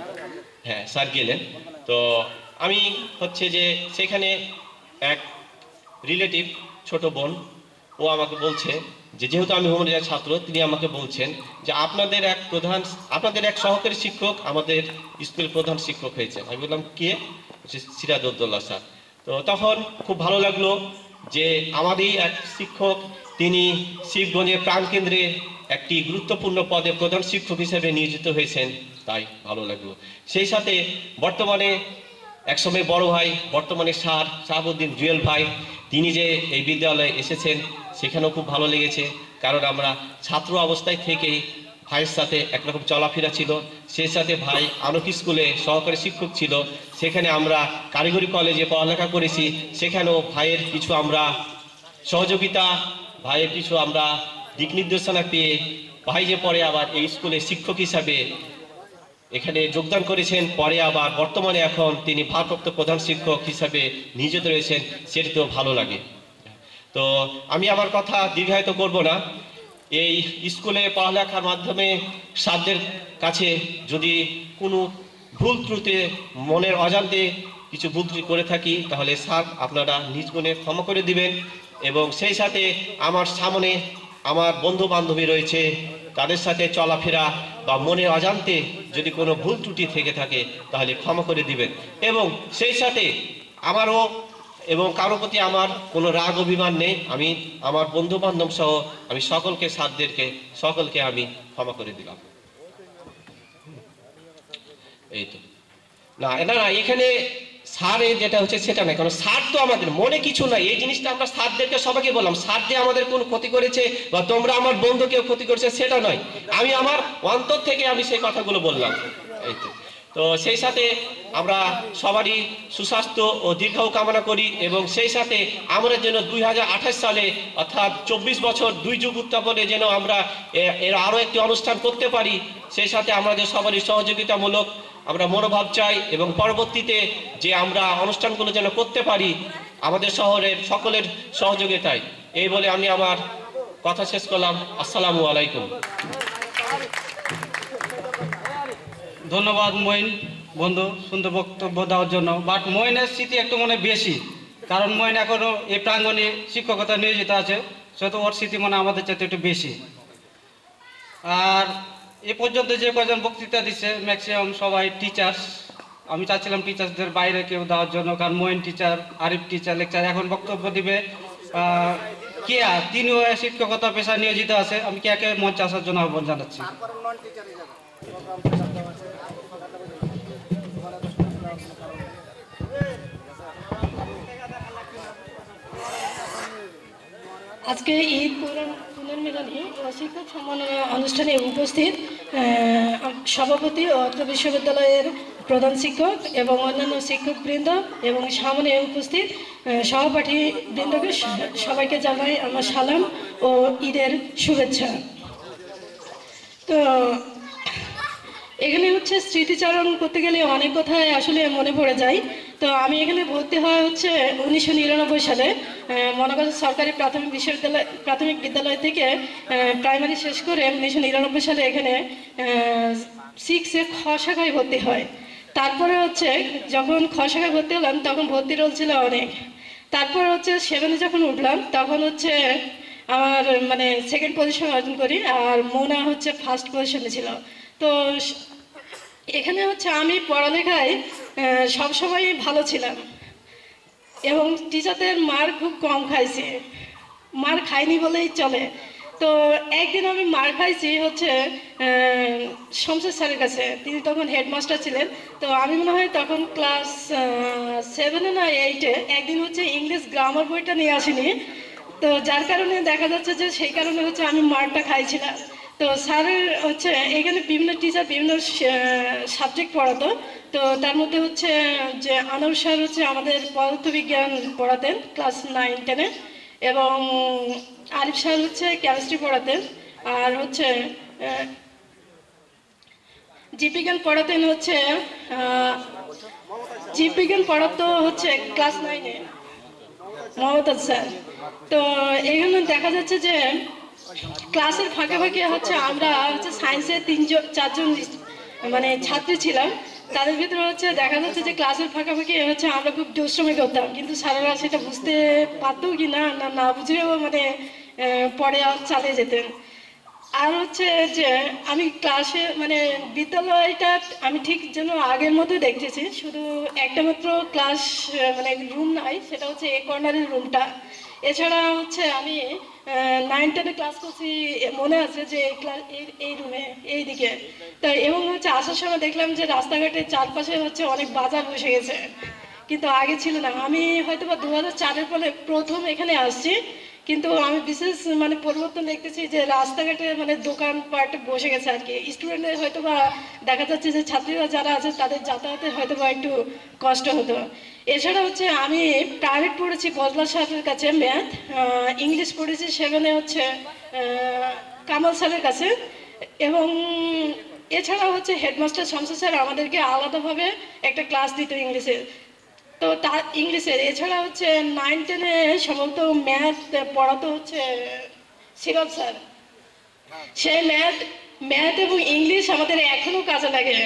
হ্যাঁ স্যার গেলেন। তো আমি হচ্ছে যে সেখানে এক রিলেটিভ ছোট বোন ও আমাকে বলছে যে যেহেতু আমি হুমায়ুন রেজার ছাত্র, তিনি আমাকে বলছেন যে আপনাদের এক সহকারী শিক্ষক আমাদের স্কুলের প্রধান শিক্ষক হয়েছেন। আমি বললাম কে? সিরাজ উদ্দৌলা স্যার। তো তখন খুব ভালো লাগলো যে আমাদেরই এক শিক্ষক তিনি শিবগঞ্জের প্রাণকেন্দ্রে একটি গুরুত্বপূর্ণ পদে প্রধান শিক্ষক হিসেবে নিয়োজিত হয়েছেন, তাই ভালো লাগলো। সেই সাথে বর্তমানে একসময় বড় ভাই, বর্তমানে স্যার শাহাবুদ্দিন জুয়েল ভাই, তিনি যে এই বিদ্যালয়ে এসেছেন সেখানেও খুব ভালো লেগেছে, কারণ আমরা ছাত্র অবস্থায় থেকেই ভাইয়ের সাথে একরকম চলাফেরা ছিল। সেই সাথে ভাই আনোক স্কুলে সহকারী শিক্ষক ছিল, সেখানে আমরা কারিগরি কলেজে পড়ালেখা করেছি, সেখানেও ভাইয়ের কিছু আমরা সহযোগিতা, ভাইয়ের কিছু আমরা দিক নির্দেশনা পেয়ে ভাই যে পরে আবার এই স্কুলে শিক্ষক হিসাবে এখানে যোগদান করেছেন, পরে আবার বর্তমানে এখন তিনি ভারপ্রাপ্ত প্রধান শিক্ষক হিসাবে নিয়োজিত রয়েছেন, সেটি তো ভালো লাগে। তো আমি আমার কথা দীর্ঘায়িত করব না। এই স্কুলে পড়ালেখার মাধ্যমে ছাত্রদের কাছে যদি কোনো ভুল ত্রুটি মনের অজান্তে কিছু ভুল ত্রুটি করে থাকি, তাহলে স্যার আপনারা নিজ গুণে ক্ষমা করে দিবেন। এবং সেই সাথে আমার সামনে আমার বন্ধু বান্ধবী রয়েছে, তাদের সাথে চলাফেরা বা মনে অজান্তে যদি কোনো ভুল ত্রুটি থেকে থাকে তাহলে ক্ষমা করে দিবেন। এবং সেই সাথে আমারও এবং কারো প্রতি আমার কোনো রাগ অভিমান নেই, আমি আমার বন্ধু বান্ধব সহ আমি সকলকে সকলকে আমি ক্ষমা করে দিলাম। এই তো না না না এখানে স্যার যেটা হচ্ছে সেটা নাই, কারণ স্যার তো আমাদের মনে কিছু নাই, এই জিনিসটা আমরা স্যারদেরকে সবাইকে বললাম। স্যার যে আমাদের কোনো ক্ষতি করেছে বা তোমরা আমার বন্ধু কেউ ক্ষতি করেছে সেটা নয়, আমি আমার অন্তর থেকে আমি সেই কথাগুলো বললাম। এই তো। তো সেই সাথে আমরা সবারই সুস্বাস্থ্য ও দীর্ঘায়ু কামনা করি, এবং সেই সাথে আমরা যেন 2028 সালে অর্থাৎ 24 বছর দুই যুগ উদযাপনে যেন আমরা এর আরও একটি অনুষ্ঠান করতে পারি। সেই সাথে আমাদের সবারই সহযোগিতামূলক আমরা মনোভাব চাই, এবং পরবর্তীতে যে আমরা অনুষ্ঠানগুলো যেন করতে পারি আমাদের শহরের সকলের সহযোগিতায়। এই বলে আমি আমার কথা শেষ করলাম। আসসালামু আলাইকুম। ধন্যবাদ মঈন বন্ধু সুন্দর বক্তব্য দেওয়ার জন্য। বাট মঈনের স্মৃতি একটু মনে বেশি, কারণ মঈন এখনও এই প্রাঙ্গণে শিক্ষকতা নিয়োজিত আছে, সেহেতু ওর স্মৃতি মনে আমাদের চাইতে একটু বেশি। আর এ পর্যন্ত যে কজন বক্তৃতা দিচ্ছে ম্যাক্সিমাম সবাই টিচার্স। আমি চাচ্ছিলাম টিচার্সদের বাইরে কেউ দেওয়ার জন্য, কারণ Moin teacher, Arif teacher, lecture. এখন বক্তব্য দিবে কেয়া, তিনিও শিক্ষকতা পেশা নিয়োজিত আছে। আমি কেয়াকে মঞ্চে আসার জন্য আহ্বান জানাচ্ছি। আজকে ঈদ পুনর্মিলনী ও শিক্ষক সম্মাননা অনুষ্ঠানে উপস্থিত সভাপতি ও অত্র বিশ্ববিদ্যালয়ের প্রধান শিক্ষক এবং অন্যান্য শিক্ষকবৃন্দ এবং সামনে উপস্থিত সহপাঠীবৃন্দকে সবাইকে জানাই আমার সালাম ও ঈদের শুভেচ্ছা। তো এখানে হচ্ছে স্মৃতিচারণ করতে গেলে অনেক কথাই আসলে মনে পড়ে যায়। তো আমি এখানে ভর্তি হওয়া হচ্ছে 1999 সালে মহানগর সরকারি প্রাথমিক বিদ্যালয় থেকে প্রাইমারি শেষ করে 1999 সালে এখানে 6 এ খ শাখায় ভর্তি হয়। তারপরে হচ্ছে যখন খ শাখায় ভর্তি হলাম তখন ভর্তি রোল ছিল অনেক। তারপরে হচ্ছে 7 এ যখন উঠলাম তখন হচ্ছে আমার মানে সেকেন্ড পজিশন অর্জন করি, আর মোনা হচ্ছে ফার্স্ট পজিশনে ছিল। তো এখানে হচ্ছে আমি পড়ালেখায় সবসময়ই ভালো ছিলাম এবং টিচারদের মার খুব কম খাইছি, মার খাইনি বলেই চলে। তো একদিন আমি মার খাইছি হচ্ছে শামসুল স্যারের কাছে, তিনি তখন হেডমাস্টার ছিলেন। তো আমি মনে হয় তখন ক্লাস 7 না 8-এ একদিন হচ্ছে ইংলিশ গ্রামার বইটা নিয়ে আসিনি, তো যার কারণে দেখা যাচ্ছে যে সেই কারণে হচ্ছে আমি মারটা খাইছিলাম। তো স্যারের হচ্ছে এখানে বিভিন্ন টিচার বিভিন্ন সাবজেক্ট পড়াতো। তো তার মধ্যে হচ্ছে যে আনোয়ার স্যার হচ্ছে আমাদের পদার্থবিজ্ঞান পড়াতেন ক্লাস 9-10-এ, এবং আরিফ সাহেব হচ্ছে কেমিস্ট্রি পড়াতেন, আর হচ্ছে জীববিজ্ঞান পড়াতেন হচ্ছে জীববিজ্ঞান পড়াতো হচ্ছে ক্লাস 9-এ মমতাজ স্যার। তো এখানে দেখা যাচ্ছে যে ক্লাসের ফাঁকে ফাঁকে হচ্ছে আমরা হচ্ছে সায়েন্সের 3-4 জন মানে ছাত্রী ছিলাম, তাদের ভিতরে হচ্ছে দেখা যাচ্ছে যে ক্লাসের ফাঁকা ফাঁকি হচ্ছে আমরা খুব দুষ্টুমি করতাম, কিন্তু স্যারেরা সেটা বুঝতে পারতো কি না না বুঝেও মানে পরে চালিয়ে যেতেন। আর হচ্ছে যে আমি ক্লাসে মানে বিদ্যালয়টা আমি ঠিক যেন আগের মতো দেখতেছি, শুধু একটা মাত্র ক্লাস মানে রুম নাই, সেটা হচ্ছে এই কর্নারের রুমটা। এছাড়া হচ্ছে আমি 9-10 ক্লাস করছি মনে আছে যে এই রুমে এইদিকে। তাই এবং হচ্ছে আসার সময় দেখলাম যে রাস্তাঘাটের চারপাশে হচ্ছে অনেক বাজার বসে গেছে, কিন্তু আগে ছিল না। আমি হয়তো বা 2004-এর পরে প্রথম এখানে আসছি, কিন্তু আমি বিশেষ মানে পরিবর্তন দেখতেছি যে রাস্তাঘাটে মানে দোকানপাট বসে গেছে আর কি। স্টুডেন্টদের হয়তো বা দেখা যাচ্ছে যে ছাত্রীরা যারা আছে তাদের যাতায়াতে হয়তো বা একটু কষ্ট হতো। এছাড়া হচ্ছে আমি প্রাইভেট পড়েছি বজলুর সাহেবের কাছে ম্যাথ, ইংলিশ পড়েছি সেখানে হচ্ছে কামাল স্যারের কাছে, এবং এছাড়া হচ্ছে হেডমাস্টার শামসু স্যার আমাদেরকে আলাদাভাবে একটা ক্লাস দিত ইংলিশের। তো তার ইংলিশের এছাড়া হচ্ছে 9-10-এ সম্ভবত ম্যাথ পড়াতো হচ্ছে সিরাজ স্যার। সেই ম্যাথ এবং ইংলিশ আমাদের এখনও কাজে লাগে।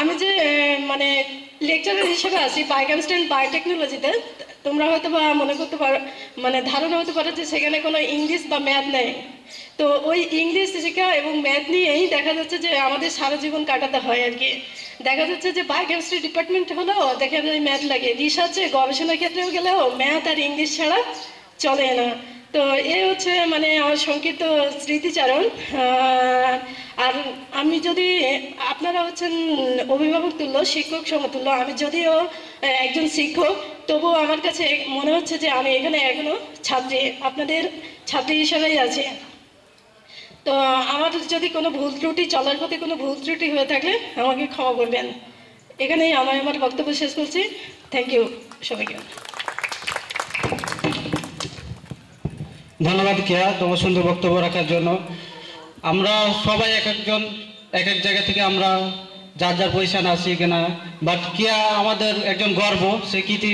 আমি যে মানে লেকচারার হিসেবে আছি বায়োকেমিস্ট্রি বায়োটেকনোলজিতে, তোমরা হয়তো বা মনে করতে পারো মানে ধারণা হতে পারে যে সেখানে কোনো ইংলিশ বা ম্যাথ নেই। তো ওই ইংলিশ শিক্ষা এবং ম্যাথ নিয়েই দেখা যাচ্ছে যে আমাদের সারা জীবন কাটাতে হয় আর কি। দেখা যাচ্ছে যে বায়োকেমিস্ট্রি ডিপার্টমেন্ট হলেও দেখা যায় ম্যাথ লাগে, রিসার্চে গবেষণার ক্ষেত্রেও গেলেও ম্যাথ আর ইংলিশ ছাড়া চলে না। তো এই হচ্ছে মানে আমার সংক্ষিপ্ত স্মৃতিচারণ। আর আমি যদি আপনারা হচ্ছেন অভিভাবক তুল্য, শিক্ষক সমতুল্য, আমি যদিও একজন শিক্ষক তবুও আমার কাছে মনে হচ্ছে যে আমি এখানে এখনও ছাত্রী, আপনাদের ছাত্রী হিসাবেই আছি। তো আমার যদি কোনো ভুল ত্রুটি, চলার পথে কোনো ভুল ত্রুটি হয়ে থাকলে আমাকে ক্ষমা করবেন। এখানেই আমি আমার বক্তব্য শেষ করছি। থ্যাংক ইউ সবাইকে, ধন্যবাদ কেয়া তোমার সুন্দর বক্তব্য রাখার জন্য। আমরা সবাই একজন এক জায়গা থেকে আমরা যার যার পজিশান আসি কিনা, বাট কেয়া আমাদের একজন গর্ব, সে কৃতি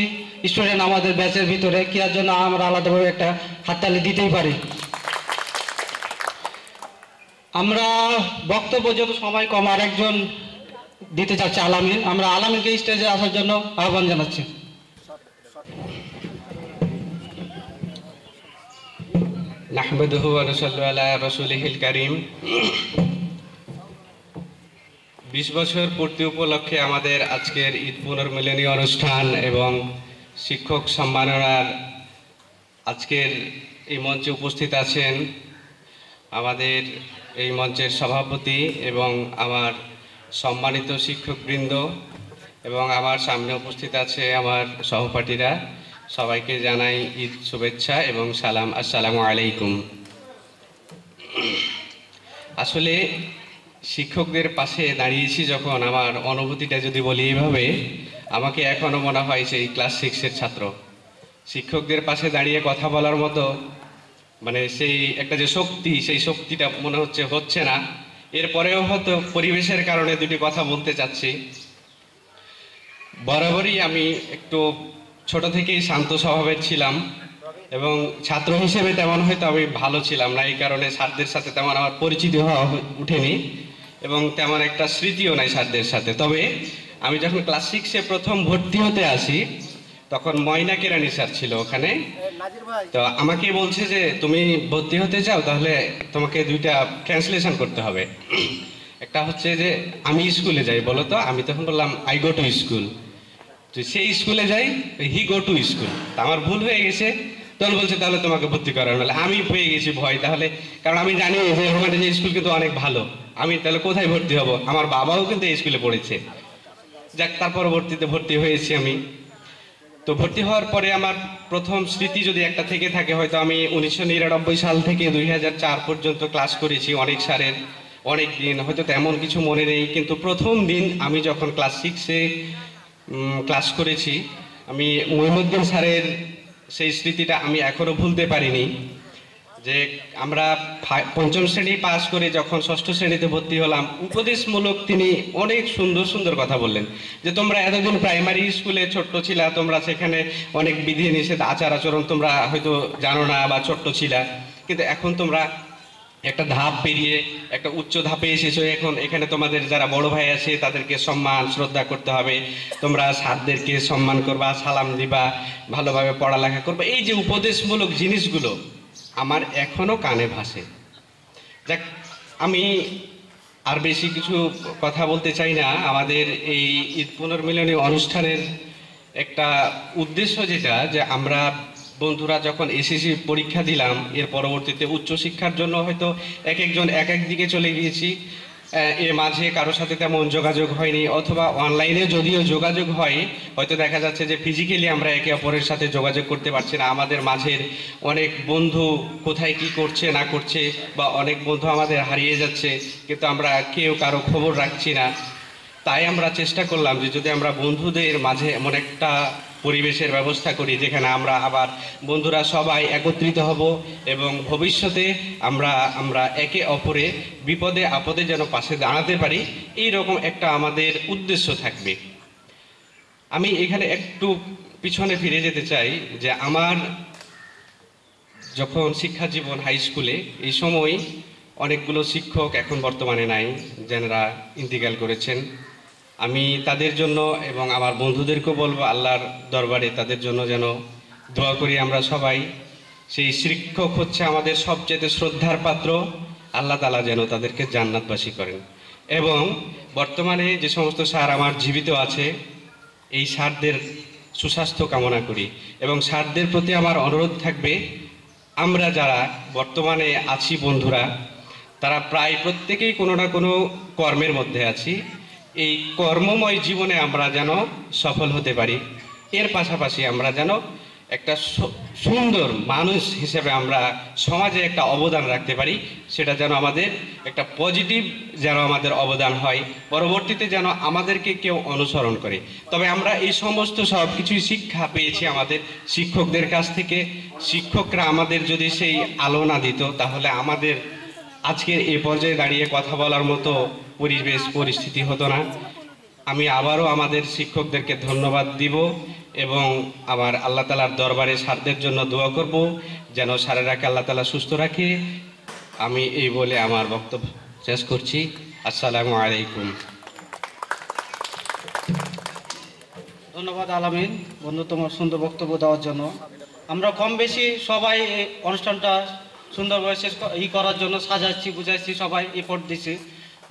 স্টুডেন্ট আমাদের ব্যাচের ভিতরে, কেয়ার জন্য আমরা আলাদাভাবে একটা হাততালি দিতেই পারি। আমরা বক্তব্য যত সময় কম আর একজন দিতে চাচ্ছে আলামিন, আমরা আলামিনকে স্টেজে আসার জন্য আহ্বান জানাচ্ছি। নাহমাদুহু ওয়া নুসাল্লি আলা রাসূলিহিল কারীম। 20 বছর পূর্তি উপলক্ষে আমাদের আজকের ঈদ পুনর্মিলনী অনুষ্ঠান এবং শিক্ষক সম্মাননার আজকের এই মঞ্চে উপস্থিত আছেন আমাদের এই মঞ্চের সভাপতি এবং আমার সম্মানিত শিক্ষকবৃন্দ, এবং আমার সামনে উপস্থিত আছে আমার সহপাঠীরা। সবাইকে জানাই ঈদ শুভেচ্ছা এবং সালাম, আসসালামু আলাইকুম। আসলে শিক্ষকদের পাশে দাঁড়িয়েছি যখন, আমার অনুভূতিটা যদি বলি এভাবে, আমাকে এখনও মনে হয় সেই ক্লাস 6-এর ছাত্র। শিক্ষকদের পাশে দাঁড়িয়ে কথা বলার মতো মানে সেই একটা যে শক্তি, সেই শক্তিটা মনে হচ্ছে হচ্ছে না। এরপরেও হয়তো পরিবেশের কারণে দুটি কথা বলতে চাচ্ছি। বরাবরই আমি একটু ছোট থেকেই শান্ত স্বভাবের ছিলাম এবং ছাত্র হিসেবে তেমন হয়তো আমি ভালো ছিলাম না, এই কারণে স্যারদের সাথে তেমন আমার পরিচিতি হওয়া ওঠেনি এবং তেমন একটা স্মৃতিও নাই স্যারদের সাথে। তবে আমি যখন ক্লাস 6-এ প্রথম ভর্তি হতে আসি তখন ময়না কেরানি স্যার ছিল ওখানে। তো আমাকে বলছে যে তুমি ভর্তি হতে চাও, তাহলে তোমাকে 2টা ট্রান্সলেশন করতে হবে। একটা হচ্ছে যে আমি স্কুলে যাই বলো, তো আমি তখন বললাম আই গো টু স্কুল, তো সেই স্কুলে যাই হি গো টু স্কুল। তা আমার ভুল হয়ে গেছে, তখন বলছে তাহলে তোমাকে ভর্তি করানো। আমি পেয়ে গেছি ভয়, তাহলে কারণ আমি জানি যে ওখানে যে স্কুল কিন্তু অনেক ভালো, আমি তাহলে কোথায় ভর্তি হব, আমার বাবাও কিন্তু এই স্কুলে পড়েছে। যাক, তার পরবর্তীতে ভর্তি হয়েছি আমি। তো ভর্তি হওয়ার পরে আমার প্রথম স্মৃতি যদি একটা থেকে থাকে, হয়তো আমি 1999 সাল থেকে 2004 পর্যন্ত ক্লাস করেছি অনেক স্যারের, অনেক দিন, হয়তো তেমন কিছু মনে নেই। কিন্তু প্রথম দিন আমি যখন ক্লাস 6-এ ক্লাস করেছি, আমি মঈনুদ্দিন স্যারের সেই স্মৃতিটা আমি এখনও ভুলতে পারিনি। যে আমরা পঞ্চম শ্রেণী পাস করে যখন ষষ্ঠ শ্রেণীতে ভর্তি হলাম, উপদেশমূলক তিনি অনেক সুন্দর সুন্দর কথা বললেন যে তোমরা এতদিন প্রাইমারি স্কুলে ছোট্ট ছিলা, তোমরা সেখানে অনেক বিধিনিষেধ আচার আচরণ তোমরা হয়তো জানো না বা ছোট্ট ছিলা, কিন্তু এখন তোমরা একটা ধাপ পেরিয়ে একটা উচ্চ ধাপে এসেছো। এখন এখানে তোমাদের যারা বড় ভাই আছে তাদেরকে সম্মান শ্রদ্ধা করতে হবে, তোমরা স্যারদেরকে সম্মান করবা, সালাম দিবা, ভালোভাবে পড়ালেখা করবা। এই যে উপদেশমূলক জিনিসগুলো আমার এখনও কানে ভাসে। যাক, আমি আর বেশি কিছু কথা বলতে চাই না। আমাদের এই ঈদ পুনর্মিলনী অনুষ্ঠানের একটা উদ্দেশ্য যেটা, যে আমরা বন্ধুরা যখন এসএসসি পরীক্ষা দিলাম, এর পরবর্তীতে উচ্চশিক্ষার জন্য হয়তো এক একজন এক এক দিকে চলে গিয়েছি, এর মাঝে কারোর সাথে তেমন যোগাযোগ হয়নি, অথবা অনলাইনে যদিও যোগাযোগ হয়, হয়তো দেখা যাচ্ছে যে ফিজিক্যালি আমরা একে অপরের সাথে যোগাযোগ করতে পারছি না। আমাদের মাঝের অনেক বন্ধু কোথায় কি করছে না করছে, বা অনেক বন্ধু আমাদের হারিয়ে যাচ্ছে, কিন্তু আমরা কেউ কারো খবর রাখছি না। তাই আমরা চেষ্টা করলাম যে যদি আমরা বন্ধুদের মাঝে এমন একটা পরিবেশের ব্যবস্থা করি যেখানে আমরা আবার বন্ধুরা সবাই একত্রিত হব, এবং ভবিষ্যতে আমরা একে অপরে বিপদে আপদে যেন পাশে দাঁড়াতে পারি, এই রকম একটা আমাদের উদ্দেশ্য থাকবে। আমি এখানে একটু পিছনে ফিরে যেতে চাই, যে আমার যখন শিক্ষা জীবন হাই স্কুলে, এই সময় অনেকগুলো শিক্ষক এখন বর্তমানে নাই, যারা ইন্তেকাল করেছেন। আমি তাদের জন্য এবং আমার বন্ধুদেরকেও বলবো আল্লাহর দরবারে তাদের জন্য যেন দোয়া করি আমরা সবাই। সেই শিক্ষক হচ্ছে আমাদের সবচেয়ে শ্রদ্ধার পাত্র, আল্লাহ তাআলা যেন তাদেরকে জান্নাতবাসী করেন। এবং বর্তমানে যে সমস্ত স্যার আমার জীবিত আছে, এই স্যারদের সুস্বাস্থ্য কামনা করি। এবং স্যারদের প্রতি আমার অনুরোধ থাকবে, আমরা যারা বর্তমানে আছি বন্ধুরা, তারা প্রায় প্রত্যেকেই কোনো না কোনো কর্মের মধ্যে আছি, এই কর্মময় জীবনে আমরা যেন সফল হতে পারি। এর পাশাপাশি আমরা যেন একটা সুন্দর মানুষ হিসেবে আমরা সমাজে একটা অবদান রাখতে পারি, সেটা যেন আমাদের একটা পজিটিভ যেন আমাদের অবদান হয়, পরবর্তীতে যেন আমাদেরকে কেউ অনুসরণ করে। তবে আমরা এই সমস্ত সব কিছুই শিক্ষা পেয়েছি আমাদের শিক্ষকদের কাছ থেকে। শিক্ষকরা আমাদের যদি সেই আলো না দিত, তাহলে আমাদের আজকের এই পর্যায়ে দাঁড়িয়ে কথা বলার মতো পরিবেশ পরিস্থিতি হতো না। আমি আবারও আমাদের শিক্ষকদেরকে ধন্যবাদ দিব, এবং আমার আল্লাহ তালার দরবারে স্যারদের জন্য দোয়া করব যেন স্যারেরাকে আল্লাহ তালা সুস্থ রাখে। আমি এই বলে আমার বক্তব্য শেষ করছি। আসসালামু আলাইকুম। ধন্যবাদ আলামিন বন্ধু, তোমার সুন্দর বক্তব্য দেওয়ার জন্য। আমরা কম বেশি সবাই এই অনুষ্ঠানটা সুন্দরভাবে শেষ করার জন্য সাজাচ্ছি, বুঝাচ্ছি, সবাই এফোর্ট দিচ্ছি।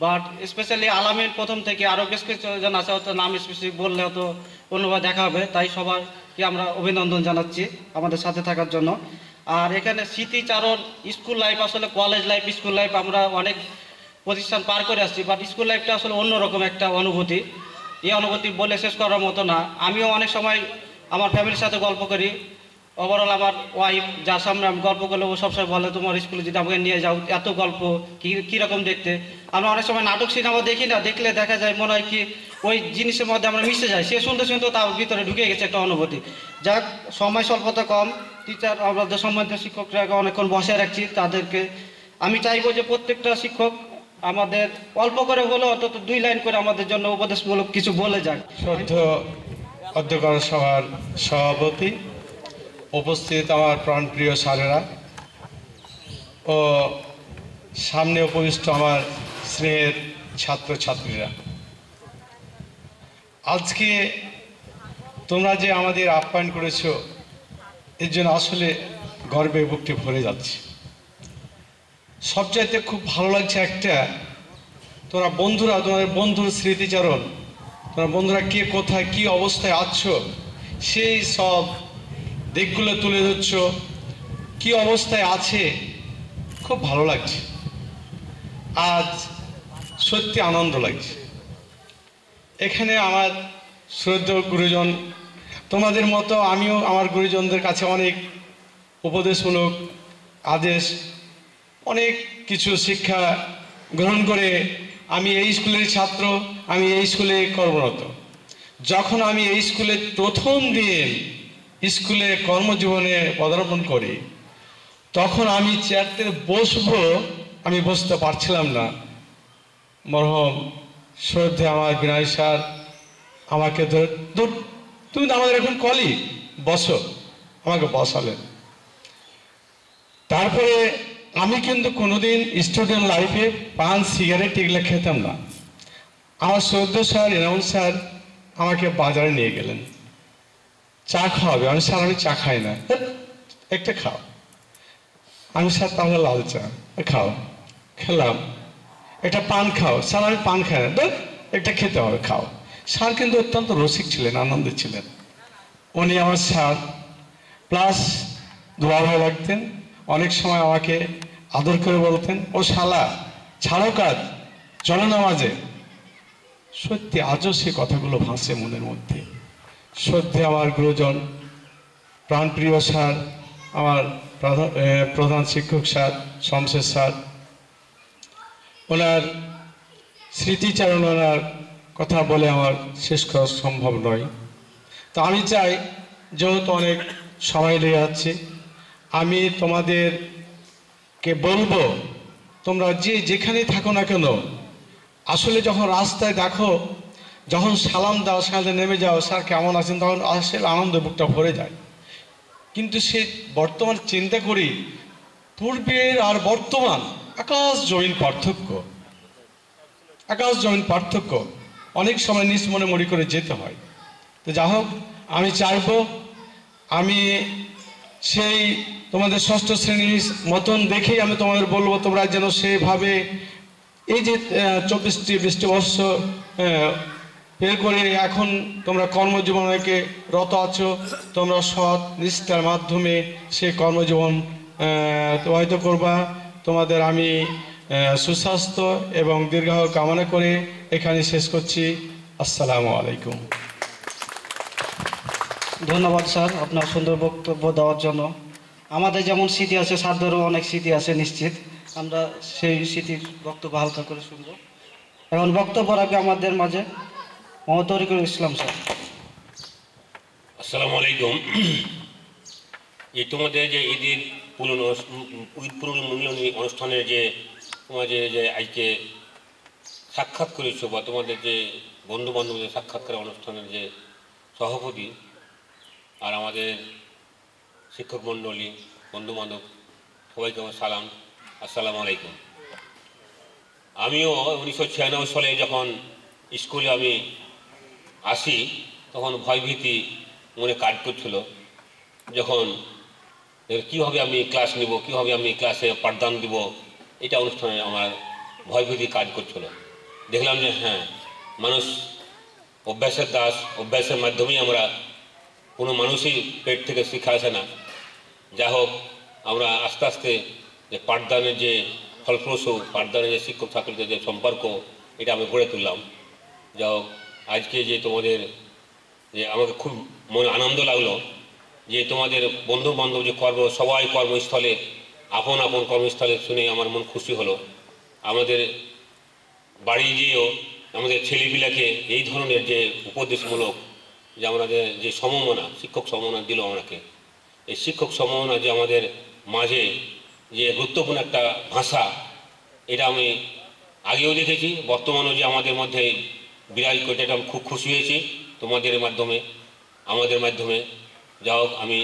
বাট স্পেশালি আলামিন প্রথম থেকে, আরও বেশ কিছুজন আছে, হয়তো নাম স্পেশালি বললে হয়তো অন্যভাবে দেখা হবে। তাই সবাইকে আমরা অভিনন্দন জানাচ্ছি আমাদের সাথে থাকার জন্য। আর এখানে স্মৃতিচারণ স্কুল লাইফ, আসলে কলেজ লাইফ, স্কুল লাইফ আমরা অনেক প্রতিষ্ঠান পার করে আসছি, বাট স্কুল লাইফটা আসলে অন্যরকম একটা অনুভূতি। এই অনুভূতি বলে শেষ করার মতো না। আমিও অনেক সময় আমার ফ্যামিলির সাথে গল্প করি। ওভারঅল আমার ওয়াইফ, যার সামনে আমি গল্প করলে ও সবসময় বলে তোমার স্কুলে যদি আমাকে নিয়ে যাও, এত গল্প কীরকম দেখতে। আমরা অনেক সময় নাটক সিনেমা দেখি না, দেখলে দেখা যায় মনে হয় কি ওই জিনিসের মধ্যে আমরা মিশে যাই। সে শুনতে শুনতে তার ভিতরে ঢুকে গেছে একটা অনুভূতি। যাক, সময় স্বল্পতা কম, টিচার আমাদের সম্মানিত শিক্ষকরা অনেকক্ষণ বসে রাখছি তাদেরকে। আমি চাইবো যে প্রত্যেকটা শিক্ষক আমাদের অল্প করে হলেও অন্তত দুই লাইন করে আমাদের জন্য উপদেশমূলক কিছু বলে যাক। শ্রদ্ধেয় অধ্যক্ষ সভার সভাপতি, উপস্থিত আমার প্রাণপ্রিয় স্যারেরা ও সামনে উপবিষ্ট আমার স্নেহের ছাত্রছাত্রীরা, আজকে তোমরা যে আমাদের আপ্যায়ন করেছ, এর জন্য আসলে গর্বে বুকটি ভরে যাচ্ছে। সবচাইতে খুব ভালো লাগছে একটা, তোমরা বন্ধুরা, তোমাদের বন্ধুর স্মৃতিচারণ, তোমরা বন্ধুরা কে কোথায় কী অবস্থায় আছো সেই সব দিকগুলো তুলে ধরছ, কী অবস্থায় আছে, খুব ভালো লাগছে। আজ সত্যি আনন্দ লাগছে। এখানে আমার শ্রদ্ধেয় গুরুজন, তোমাদের মতো আমিও আমার গুরুজনদের কাছে অনেক উপদেশমূলক আদেশ, অনেক কিছু শিক্ষা গ্রহণ করে আমি এই স্কুলের ছাত্র, আমি এই স্কুলে কর্মরত। যখন আমি এই স্কুলে প্রথম দিন স্কুলে কর্মজীবনে পদার্পণ করি, তখন আমি চেয়ারতে বসবো, আমি বসতে পারছিলাম না। মরহম শ্রদ্ধে আমার বিনয় স্যার আমাকে তুমি আমাদের এখন কলি বসো, আমাকে বসালেন। তারপরে আমি কিন্তু কোনোদিন স্টুডেন্ট লাইফে পান সিগারেট এগুলো খেতাম না। আমার শ্রদ্ধ স্যার এনামুল স্যার আমাকে বাজারে নিয়ে গেলেন, চা খাওয়াবে। আমি স্যার আমি চা খাই না, একটা খাও। আমি স্যার তাহলে লাল চা খাও, খেলাম। একটা পান খাও, স্যার আমি পান খাই না, একটা খেতে হবে, খাও। স্যার কিন্তু অত্যন্ত রসিক ছিলেন, আনন্দ ছিলেন উনি আমার স্যার। প্লাস দোয়া লাগতেন, অনেক সময় আমাকে আদর করে বলতেন, ও শালা ছাড়ো কাজ, চলো নামাজে। সত্যি আজও সে কথাগুলো ভাসে মনের মধ্যে। সত্যি আমার গুরুজন প্রাণপ্রিয় স্যার, আমার প্রধান শিক্ষক স্যার শমশের স্যার, ওনার স্মৃতিচারণ ওনার কথা বলে আমার শেষ করা সম্ভব নয়। তো আমি চাই, যেহেতু অনেক সময় লেগে যাচ্ছে, আমি তোমাদেরকে বলবো তোমরা যেখানেই থাকো না কেন, আসলে যখন রাস্তায় দেখো, যখন সালাম দাও, সাথে নেমে যাও, স্যার কেমন আছেন, তখন আসলে আনন্দ বুকটা ভরে যায়। কিন্তু সে বর্তমান চিন্তা করি, পূর্বের আর বর্তমান আকাশ জমিন পার্থক্য, আকাশ জমিন পার্থক্য। অনেক সময় নিজ মনে মরি করে যেতে হয়। তো যা হোক, আমি চাইব আমি সেই তোমাদের ষষ্ঠ শ্রেণীর মতন দেখেই আমি তোমাদের বলবো, তোমরা যেন সেভাবে এই যে 24টি বৎসর বের করে এখন তোমরা কর্মজীবনকে রত আছো, তোমরা সৎ নিষ্ঠার মাধ্যমে সেই কর্মজীবন অতিবাহিত করবা। তোমাদের আমি সুস্বাস্থ্য এবং দীর্ঘায়ু কামনা করে এখানে শেষ করছি। আসসালামু আলাইকুম। ধন্যবাদ স্যার আপনার সুন্দর বক্তব্য দেওয়ার জন্য। আমাদের যেমন স্মৃতি আছে, স্যারদেরও অনেক স্মৃতি আছে নিশ্চিত। আমরা সেই স্মৃতির বক্তব্য হালকা করে শুনব। এখন বক্তব্য রাখবে আমাদের মাঝে মোহাম্মদ তরিকুল ইসলাম স্যার। আসসালামু আলাইকুম। এই তোমাদের যে ঈদের পুনর্মূল্যায়ন অনুষ্ঠানের যে তোমাদের যে আজকে সাক্ষাৎ করেছো, বা তোমাদের যে বন্ধুবান্ধবদের সাক্ষাৎ করা অনুষ্ঠানের যে সভাপতি আর আমাদের শিক্ষক মণ্ডলী বন্ধুবান্ধব সবাইকে আমার সালাম, আসসালামু আলাইকুম। আমিও 1996 সালে যখন স্কুলে আমি আসি, তখন ভয়ভীতি মনে কাজ করছিল, যখন কীভাবে আমি ক্লাস নেব, কীভাবে আমি ক্লাসে পাঠদান দেব, এটা অনুষ্ঠানে আমার ভয়ভীতি কাজ করছিল। দেখলাম যে হ্যাঁ, মানুষ অভ্যাসের দাস, অভ্যাসের মাধ্যমেই আমরা, কোনো মানুষই পেট থেকে শিক্ষা আসে না। যা হোক, আমরা আস্তে আস্তে যে পাঠদানের যে ফলপ্রসূ পাঠদানের যে শিক্ষক ছাত্রদের যে সম্পর্ক, এটা আমি গড়ে তুললাম। যা হোক, আজকে যে তোমাদের যে আমাকে খুব মনে আনন্দ লাগলো যে তোমাদের বন্ধুবান্ধব যে সবাই কর্মস্থলে আপন আপন কর্মস্থলে শুনে আমার মন খুশি হলো। আমাদের বাড়ি গিয়েও আমাদের ছেলেপিলাকে এই ধরনের যে উপদেশমূলক যে আমাদের যে সম্ভাবনা, শিক্ষক সম্ভাবনা দিল আমাকে, এই শিক্ষক সম্ভাবনা যে আমাদের মাঝে যে গুরুত্বপূর্ণ একটা ভাষা, এটা আমি আগেও দেখেছি, বর্তমানেও যে আমাদের মধ্যে বিরাজ করতে, এটা আমি খুব খুশি হয়েছি তোমাদের মাধ্যমে, আমাদের মাধ্যমে। যা হোক, আমি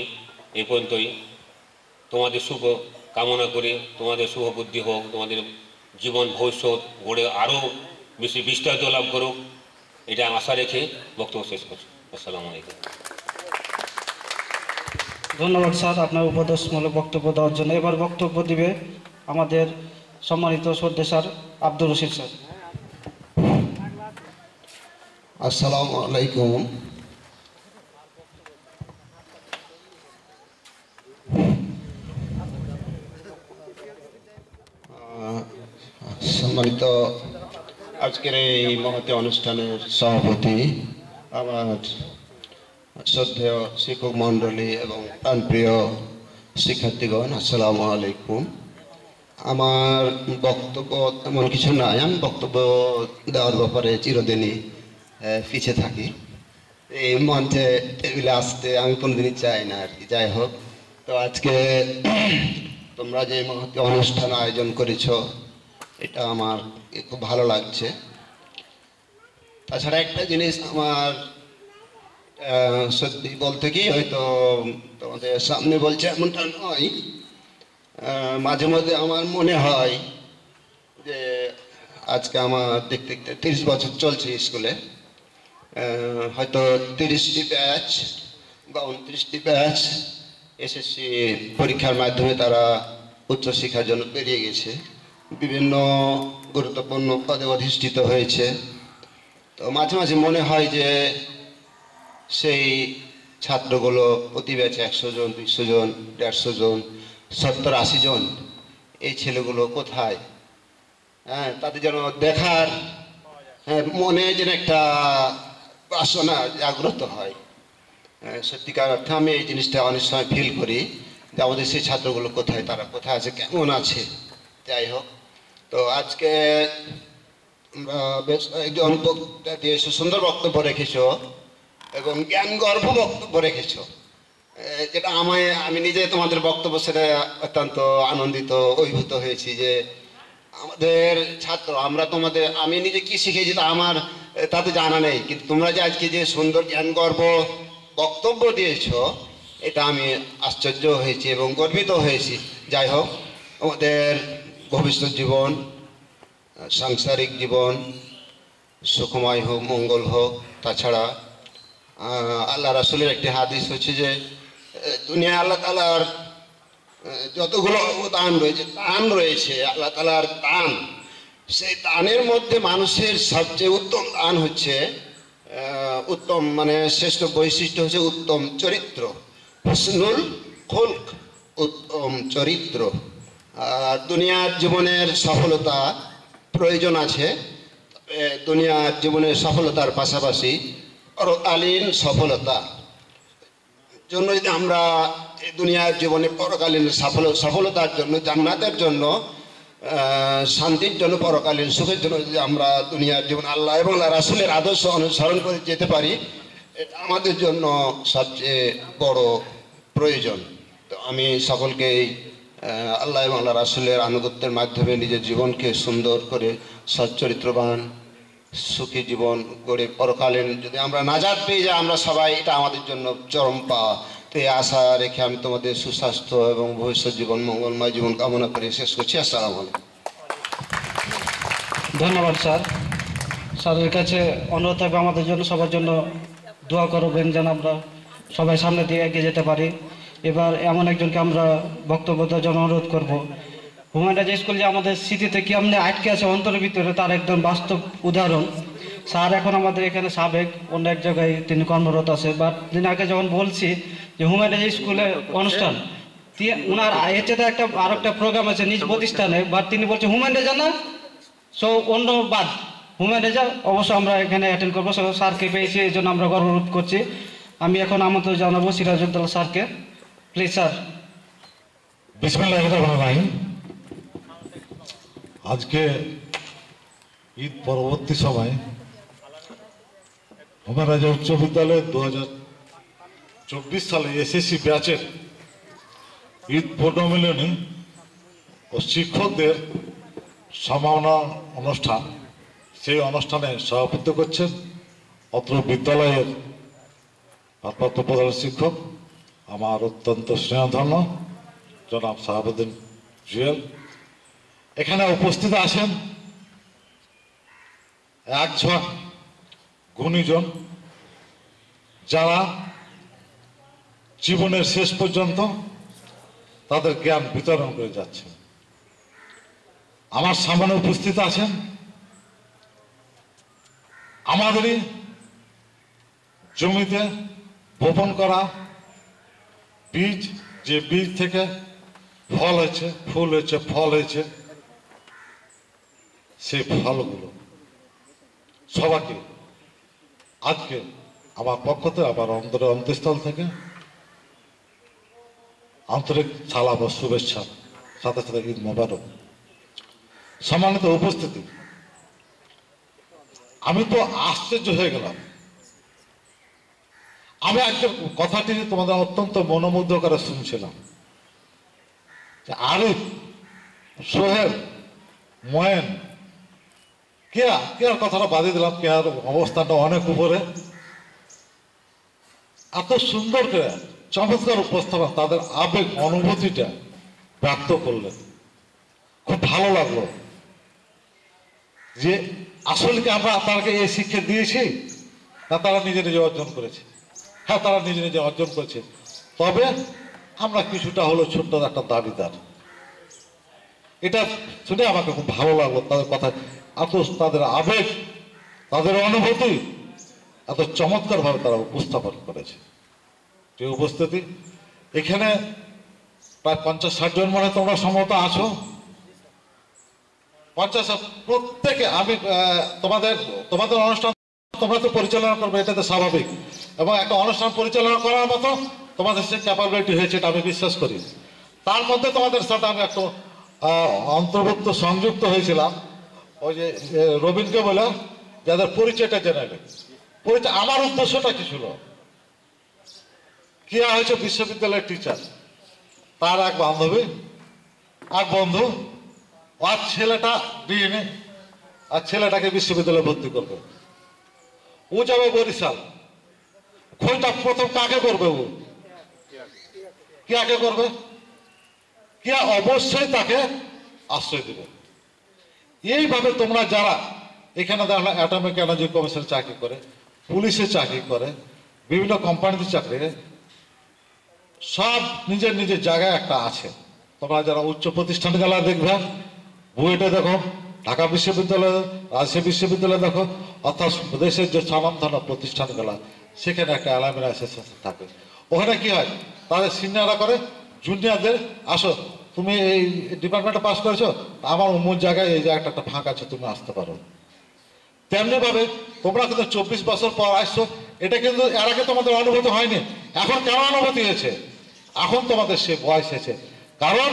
এই পর্যন্তই। তোমাদের শুভ কামনা করে, তোমাদের শুভ বুদ্ধি হোক, তোমাদের জীবন ভবিষ্যৎ গড়ে আরও বেশি বিস্তারিত লাভ করুক, এটা আশা রেখে বক্তব্য শেষ করছি। আসসালামু আলাইকুম। ধন্যবাদ স্যার আপনার উপদেশমূলক বক্তব্য দেওয়ার জন্য। এবার বক্তব্য দিবে আমাদের সম্মানিত শ্রদ্ধেয় স্যার আব্দুর রশিদ স্যার। আসসালামু আলাইকুম। সম্মানিত আজকের এই মহতী অনুষ্ঠানের সভাপতি, আমার শ্রদ্ধেয় শিক্ষক মণ্ডলী এবং প্রাণপ্রিয় শিক্ষার্থীগণ, আসসালামু আলাইকুম। আমার বক্তব্য তেমন কিছু নাই। আমি বক্তব্য দেওয়ার ব্যাপারে চিরদিনই পিছিয়ে থাকি। এই মঞ্চে এগুলো আসতে আমি কোনোদিনই চাই না আর কি। যাই হোক, তো আজকে তোমরা যে মহৎ অনুষ্ঠান আয়োজন করেছ এটা আমার খুব ভালো লাগছে। তাছাড়া একটা জিনিস আমার সত্যি বলতে কি, হয়তো তোমাদের সামনে বলছে এমনটা নয়, মাঝে মধ্যে আমার মনে হয় যে আজকে আমার দেখতে দেখতে 30 বছর চলছে স্কুলে, হয়তো 30টি ব্যাচ বা 29টি ব্যাচ এসএসসি পরীক্ষার মাধ্যমে তারা উচ্চশিক্ষার জন্য বেরিয়ে গেছে, বিভিন্ন গুরুত্বপূর্ণ পদে অধিষ্ঠিত হয়েছে। তো মাঝে মাঝে মনে হয় যে সেই ছাত্রগুলো প্রতি ব্যাচে 100 জন, 200 জন, 150 জন, 70-80 জন এই ছেলেগুলো কোথায়। হ্যাঁ, তাদের যেন দেখার মনে যেন একটা বাসনা জাগ্রত হয়। সত্যিকার অর্থে আমি এই জিনিসটা অনেক সময় ফিল করি যে আমাদের সেই ছাত্রগুলো কোথায়, তারা কোথায় আছে, কেমন আছে। যাই হোক, তো আজকে আমরা বেশ একজন বক্তৃতা দিয়ে সুন্দর বক্তব্য রেখেছ এবং জ্ঞানগর্ভ বক্তব্য রেখেছ, যেটা আমি নিজে তোমাদের বক্তব্য সেটা অত্যন্ত আনন্দিত অভিভূত হয়েছি যে আমাদের ছাত্র আমরা তোমাদের আমি নিজে কি শিখেছি তা আমার তাতে জানা নেই, কিন্তু তোমরা যে আজকে যে সুন্দর জ্ঞানগর্ভ বক্তব্য দিয়েছ এটা আমি আশ্চর্য হয়েছি এবং গর্বিত হয়েছি। যাই হোক, আমাদের ভবিষ্যৎ জীবন, সাংসারিক জীবন সুখময় হোক, মঙ্গল হোক। তাছাড়া আল্লাহ রাসুলের একটি হাদিস হচ্ছে যে দুনিয়া আল্লাহ তাআলার যতগুলো অবদান রয়েছে, দান রয়েছে আল্লাহ তাআলার দান, সেই দানের মধ্যে মানুষের সবচেয়ে উত্তম দান হচ্ছে উত্তম মানে শ্রেষ্ঠ বৈশিষ্ট্য হচ্ছে উত্তম চরিত্র, হুসনুল খুলক, উত্তম চরিত্র। আর দুনিয়ার জীবনের সফলতা প্রয়োজন আছে, দুনিয়ার জীবনের সফলতার পাশাপাশি পরকালীন সফলতা জন্য যদি আমরা দুনিয়ার জীবনে পরকালীন সফলতার জন্য, জান্নাতের জন্য, শান্তির জন্য, পরকালীন সুখের জন্য যদি আমরা দুনিয়ার জীবন আল্লাহ এবং রাসূলের আদর্শ অনুসরণ করে যেতে পারি, এটা আমাদের জন্য সবচেয়ে বড় প্রয়োজন। তো আমি সকলকেই আল্লাহ এবং রাসূলের আনুগত্যের মাধ্যমে নিজের জীবনকে সুন্দর করে সচ্চরিত্রবান সুখী জীবন গড়ে পরকালীন যদি আমরা নাজাত পেয়ে যাই আমরা সবাই, এটা আমাদের জন্য চরম পাওয়া। তো এই আশা রেখে আমি তোমাদের সুস্বাস্থ্য এবং ভবিষ্যৎ জীবন, মঙ্গলময় জীবন কামনা করে শেষ করছি। আসসালামু আলাইকুম। ধন্যবাদ স্যার। স্যারের কাছে অনুরোধ থাকবে আমাদের জন্য সবার জন্য দোয়া করবেন যেন আমরা সবাই সামনে দিয়ে এগিয়ে যেতে পারি। এবার এমন একজনকে আমরা বক্তব্য দেওয়ার জন্য অনুরোধ করবো। হুমায়ুন রেজা স্কুল যে আমাদের স্মৃতিতে কি আপনি আটকে আছে অন্তরের ভিতরে, তার একদম বাস্তব উদাহরণ। স্যার এখন আমাদের এখানে সাবেক অন্য এক জায়গায় তিনি কর্মরত আছে, বাট তিনি আগে যখন বলছি যে হুমায়ুন রেজা স্কুলের অনুষ্ঠান, ওনার এতে তো একটা আর একটা প্রোগ্রাম আছে নিজ প্রতিষ্ঠানে, বাট তিনি বলছে হুমায়ুন রেজা না, সো অন্য বাদ হুমায়ুন রেজা অবশ্য আমরা এখানে অ্যাটেন্ড করবো। স্যারকে পেয়েছি এই জন্য আমরা গর্ববোধ করছি। আমি এখন আমন্ত্রণ জানাবো সিরাজ উদ্দৌলা স্যারকে। Please sir. বিসমিল্লাহির রহমানির রহিম। আজকে ঈদ পরবর্তী সময় হুমায়ুন রেজা উচ্চ বিদ্যালয়ের 2024 সালে এসএসসি ব্যাচের ঈদ পূর্ণমিলনী ও শিক্ষকদের সম্মাননা অনুষ্ঠান, সেই অনুষ্ঠানে সভাপতিত্ব করছেন অত্র বিদ্যালয়ের ভারপ্রাপ্ত প্রধান শিক্ষক আমার অত্যন্ত স্নেহধন্য জনাব শাহাবুদ্দিন জুয়েল। এখানে উপস্থিত আছেন একজন গুণীজন যারা জীবনের শেষ পর্যন্ত তাদের জ্ঞান বিতরণ করে যাচ্ছে। আমার সামনে উপস্থিত আছেন আমাদেরই জমিতে বপন করা বীজ, যে বীজ থেকে ফল হয়েছে, ফুল হয়েছে, ফল হয়েছে, সেই ফলগুলো সবাইকে আজকে আমার পক্ষ থেকে আমার অন্তঃস্থল থেকে আন্তরিক সালাম ও শুভেচ্ছা, সাথে সাথে ঈদ মোবারক। সম্মানিত উপস্থিতি, আমি তো আশ্চর্য হয়ে গেলাম আমি একটা কথাটি তোমাদের অত্যন্ত মনোমুগ্ধ করে শুনছিলাম, আরিফ, সোহেল, ময়েন, কেয়া, কেয়ার কথাটা বাদে দিলাম, কেয়ার অবস্থানটা অনেক উপরে, এত সুন্দর করে চমৎকার উপস্থাপনা, তাদের আবেগ অনুভূতিটা ব্যক্ত করলেন, খুব ভালো লাগলো। যে আসলে কি আমরা তাদেরকে এই শিক্ষা দিয়েছি না তারা নিজে নিজে অর্জন করেছে? হ্যাঁ, তারা নিজে নিজে অর্জন করেছে, তবে আমরা কিছুটা হলো ছোট্ট একটা দাবিদার। এটা শুনে আমাকে খুব ভালো লাগলো, তাদের কথা, এত তাদের আবেগ, তাদের অনুভূতি এত চমৎকারভাবে তারা উপস্থাপন করেছে। যে উপস্থিতি এখানে প্রায় 50-60 জন মনে তোমরা সম্ভবত আছো, 50 প্রত্যেকে আমি তোমাদের তোমাদের অনুষ্ঠান তোমরা তো পরিচালনা করবে, এটা তো স্বাভাবিক, এবং একটা অনুষ্ঠান পরিচালনা করার মতো তোমাদের সে ক্যাপাবিলিটি হয়েছে, এটা আমি বিশ্বাস করি। তার মধ্যে তোমাদের সাথে আমি একটু অন্তর্ভুক্ত সংযুক্ত হয়েছিলাম, ওই যে রবীন্দ্রকে বলে যাদের পরিচয়টা জেনারেল পরিচয়। আমার উদ্দেশ্যটা কি ছিল, কেয়া হয়েছে বিশ্ববিদ্যালয়ের টিচার, তার এক বান্ধবী আর বন্ধু, আর ছেলেটা ডিএনএ, আর ছেলেটাকে বিশ্ববিদ্যালয়ে ভর্তি করবে, ও যাবে বরিশাল, খোঁজটা প্রথম কাকে করবে? ও কেয়াকে করবে, কেয়া অবশ্যই তাকে আশ্রয় দেবে। এইভাবে তোমরা যারা এখানে দেখলাম অ্যাটমিক এনার্জি কমিশনে চাকরি করে, পুলিশে চাকরি করে, বিভিন্ন কোম্পানিতে চাকরি, সব নিজের নিজের জায়গায় একটা আছে। তোমরা যারা উচ্চ প্রতিষ্ঠান গেলা দেখবে, বুয়েটে দেখো, ঢাকা বিশ্ববিদ্যালয়, রাজশাহী বিশ্ববিদ্যালয় দেখো, অর্থাৎ দেশের যে স্বনামধন্য প্রতিষ্ঠান গেলা, সেখানে একটা অ্যালামনি অ্যাসোসিয়েশন থাকে। ওখানে কি হয়, তাদের সিনিয়ররা করে জুনিয়রদের, আসো তুমি এই ডিপার্টমেন্টে পাস করেছো, আমার অমুক জায়গায় এই জায়গাটা একটা ফাঁক আছে, তুমি আসতে পারো। তেমনিভাবে তোমরা কিন্তু 24 বছর পর আসছো, এটা কিন্তু এর আগে তোমাদের অনুভূতি হয়নি। এখন কেন অনুভূতি হয়েছে? এখন তোমাদের সে বয়স হয়েছে, কারণ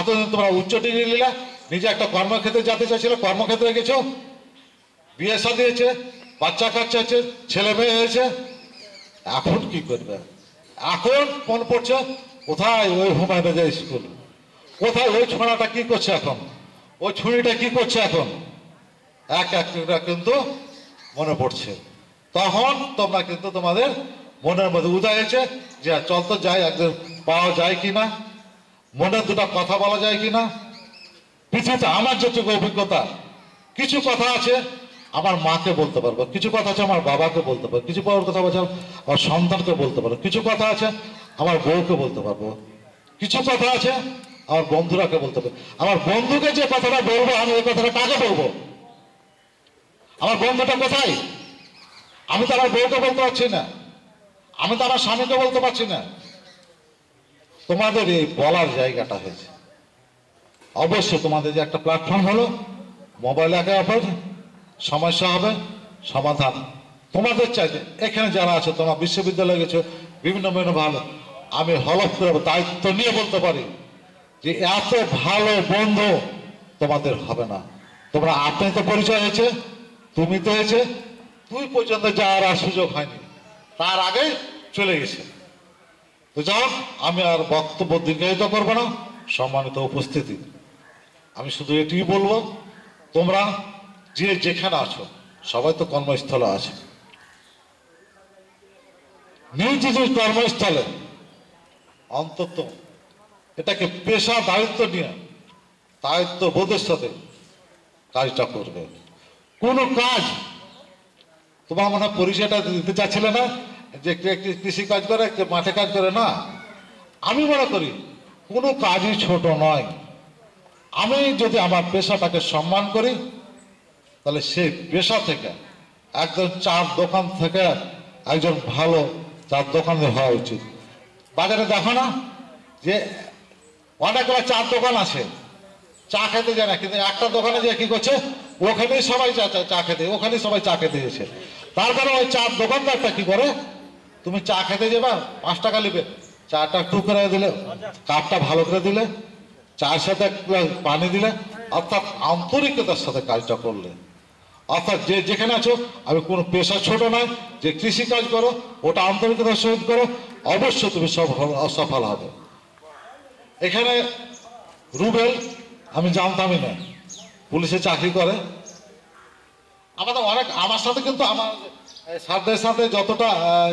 এতদিন তোমরা উচ্চ ডিগ্রি নিলে, নিজে একটা কর্মক্ষেত্রে যেতে চাইছিলে, কর্মক্ষেত্রে গেছো, বিয়ে শাদী হয়েছে, বাচ্চা কাচ্চা হয়েছে, ছেলে মেয়ে হয়েছে, এখন কি করবে? এখন মনে পড়ছে কোথায় ওই হুমায়ুন রেজা স্কুল, কোথায় ওই ছোঁড়াটা কি করছে এখন, ওই ছুরিটা কি করছে এখন, এক একটা কিন্তু মনে পড়ছে। তখন তোমরা কিন্তু তোমাদের মনের মধ্যে উদয় হয়েছে যে চল তো যাই, একদিন পাওয়া যায় কিনা, মনের দুটো কথা বলা যায় কিনা। পৃথিবীতে আমার যেটুকু অভিজ্ঞতা, কিছু কথা আছে আমার মাকে বলতে পারবো, কিছু কথা আছে আমার বাবাকে বলতে পারবো, কিছু কথা আছে আমার সন্তানকে বলতে পারবো, কিছু কথা আছে আমার বউকে বলতে পারবো, কিছু কথা আছে আমার বন্ধুরাকে বলতে পারবো। আমার বন্ধুকে যে কথাটা বলবো, আমি ওই কথাটা কাকে বলবো? আমার বন্ধুটা কোথায়? আমি তো আমার বউকে বলতে পারছি না, আমি তো আমার স্বামীকে বলতে পারছি না। তোমাদের এই বলার জায়গাটা হয়েছে। অবশ্য তোমাদের যে একটা প্ল্যাটফর্ম হলো, মোবাইল একে অপর সমস্যা হবে সমাধান। তোমাদের চাইতে এখানে যারা আছে, তোমরা বিশ্ববিদ্যালয়ে গেছো, বিভিন্ন বিভিন্ন ভালো, আমি হলফ করে দায়িত্ব নিয়ে বলতে পারি যে এত ভালো বন্ধু তোমাদের হবে না। তোমরা আপনি তো পরিচয় হয়েছে, তুমি তো হয়েছে, তুই পর্যন্ত যাওয়ার আর সুযোগ হয়নি, তার আগে চলে গেছে। তো যাও, আমি আর বক্তব্য দীর্ঘায়িত করবো না। সম্মানিত উপস্থিতি, আমি শুধু এটুই বলবো, তোমরা যে যেখানে আছো, সবাই তো কর্মস্থলে আছে, নিজ নিজ কর্মস্থলে অন্তত এটাকে পেশা দায়িত্ব নিয়ে দায়িত্ব বোধের সাথে কাজটা করবে। কোনো কাজ তোমার মনে পরিচয়টা দিতে চাচ্ছিলে না যে কৃষি কাজ করে, মাঠে কাজ করে, না। আমি মনে করি কোনো কাজই ছোট নয়। আমি যদি আমার পেশাটাকে সম্মান করি, তাহলে সেই পেশা থেকে একজন চার দোকান থেকে একজন ভালো চার দোকানদার হওয়া উচিত। বাজারে দেখো না যে অনেকগুলো চার দোকান আছে, চা খেতে যায় না, কিন্তু একটা দোকানে যে কি করছে, ওখানেই সবাই চা খেতে, ওখানেই সবাই চা খেতে গেছে। তারপরে ওই চার দোকানদারটা কি করে, তুমি চা খেতে যাবা, 5 টাকা নেবে, চাটা একটু করে দিলে, কাপটা ভালো করে দিলে, চায়ের সাথে পানি দিলে, অর্থাৎ আন্তরিকতার সাথে কাজটা করলে। অর্থাৎ যে যেখানে আছো, আমি কোনো পেশা ছোট নয়, যে কৃষিকাজ করো ওটা আন্তরিকতার সহিত করো, অবশ্যই তুমি সফল হবে। এখানে রুবেল আমি জানতামই না, পুলিশে চাকরি করে। আমাদের অনেক আমার সাথে কিন্তু আমার সাথের সাথে যতটা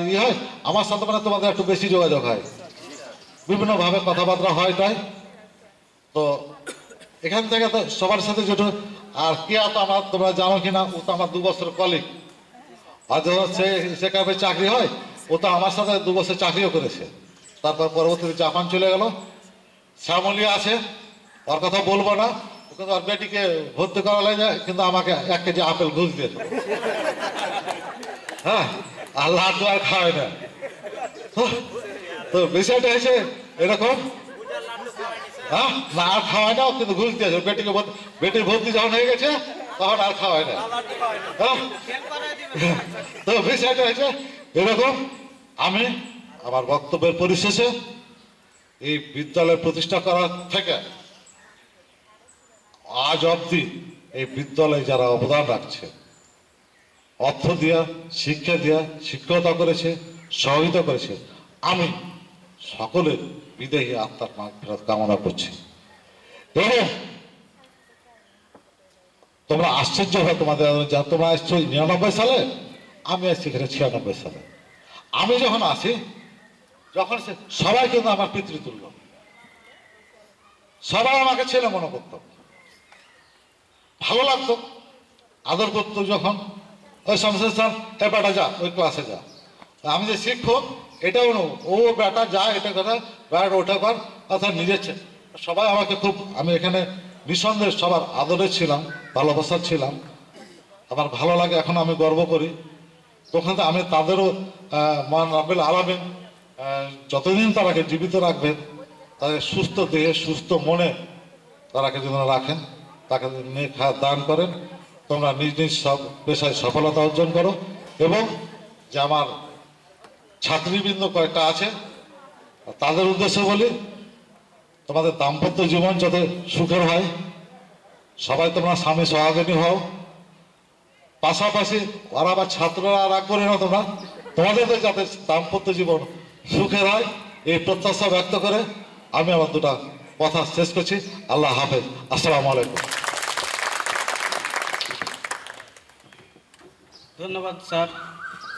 ইয়ে হয়, আমার সাথে মানে তোমাদের একটু বেশি যোগাযোগ হয়, বিভিন্নভাবে কথাবার্তা হয়। তাই তো এখান থেকে তো সবার সাথে যেটু, আর কে তো আমার তোমরা জানো কিনা, ও তো আমার 2 বছর কলিগ, আর যখন সে কাপে চাকরি হয়, ও তো আমার সাথে 2 বছর চাকরিও করেছে, তারপর পরবর্তীতে জাপান চলে গেল। শ্যামলী আছে, ওর কথা বলবো না, কিন্তু ওর বেটিকে ভর্তি করা লাগে, কিন্তু আমাকে 1 কেজি আপেল ঘুষ দিয়ে দেবো, হ্যাঁ, আর লাড্ডু আর খাওয়াই না। তো বিষয়টা হয়েছে এরকম, হ্যাঁ, না আর খাওয়ায় না, কিন্তু ঘুষ দিয়েছে বেটিকে। বেটির ভর্তি যখন হয়ে গেছে তখন আর খাওয়ায় না। তো বিষয়টা হয়েছে এরকম, আমি আমার বক্তব্যের পরিশেষে এই বিদ্যালয় প্রতিষ্ঠা করার থেকে আজ অবধি এই বিদ্যালয়ে যারা অবদান রাখছে, অর্থ দিয়া, শিক্ষা দিয়া, শিক্ষকতা করেছে, সহযোগিতা করেছে, আমি সকলের বিদেহী আত্মার মাগফিরাত কামনা করছি। এবং তোমরা আশ্চর্য হয়, তোমাদের তোমরা আসছো 99 সালে, আমি আসছি এখানে 96 সালে। আমি যখন আসি, যখন সবাই কিন্তু আমার পিতৃতুল্য, সবাই আমাকে ছেলে মনে করত, ভালো লাগতো, আদর করতো। যখন ওই সংসার এ বেটা যা ওই ক্লাসে যা, আমি যে শিক্ষক এটাও নয়, ও বেটা যা এটা কথা বেটা ওটা কর, অর্থাৎ নিজের ছেলে। সবাই আমাকে খুব, আমি এখানে নিঃসন্দেহে সবার আদরে ছিলাম, ভালোবাসার ছিলাম, আমার ভালো লাগে, এখন আমি গর্ব করি। তখন তো আমি তাদেরও মৌলানা রবিউল আলম যতদিন তারাকে জীবিত রাখবেন, তাদের সুস্থ দেহে সুস্থ মনে তারাকে যেন রাখেন, তাকে নিয়ে দান করেন। তোমরা নিজ নিজ সব পেশায় সফলতা অর্জন করো। এবং যে আমার ছাত্রীবৃন্দ কয়েকটা আছে, তাদের উদ্দেশ্য বলি, তোমাদের দাম্পত্য জীবন যাতে সুখের হয়, সবাই তোমরা স্বামী সহাগিনী হও। পাশাপাশি আর আবার ছাত্ররা রাগ করে না, তোমরা তোমাদের যাতে দাম্পত্য জীবন সুখের হয়, এই প্রত্যাশা ব্যক্ত করে আমি আমার 2টা কথা শেষ করছি। আল্লাহ হাফেজ, আসসালামু আলাইকুম। ধন্যবাদ স্যার,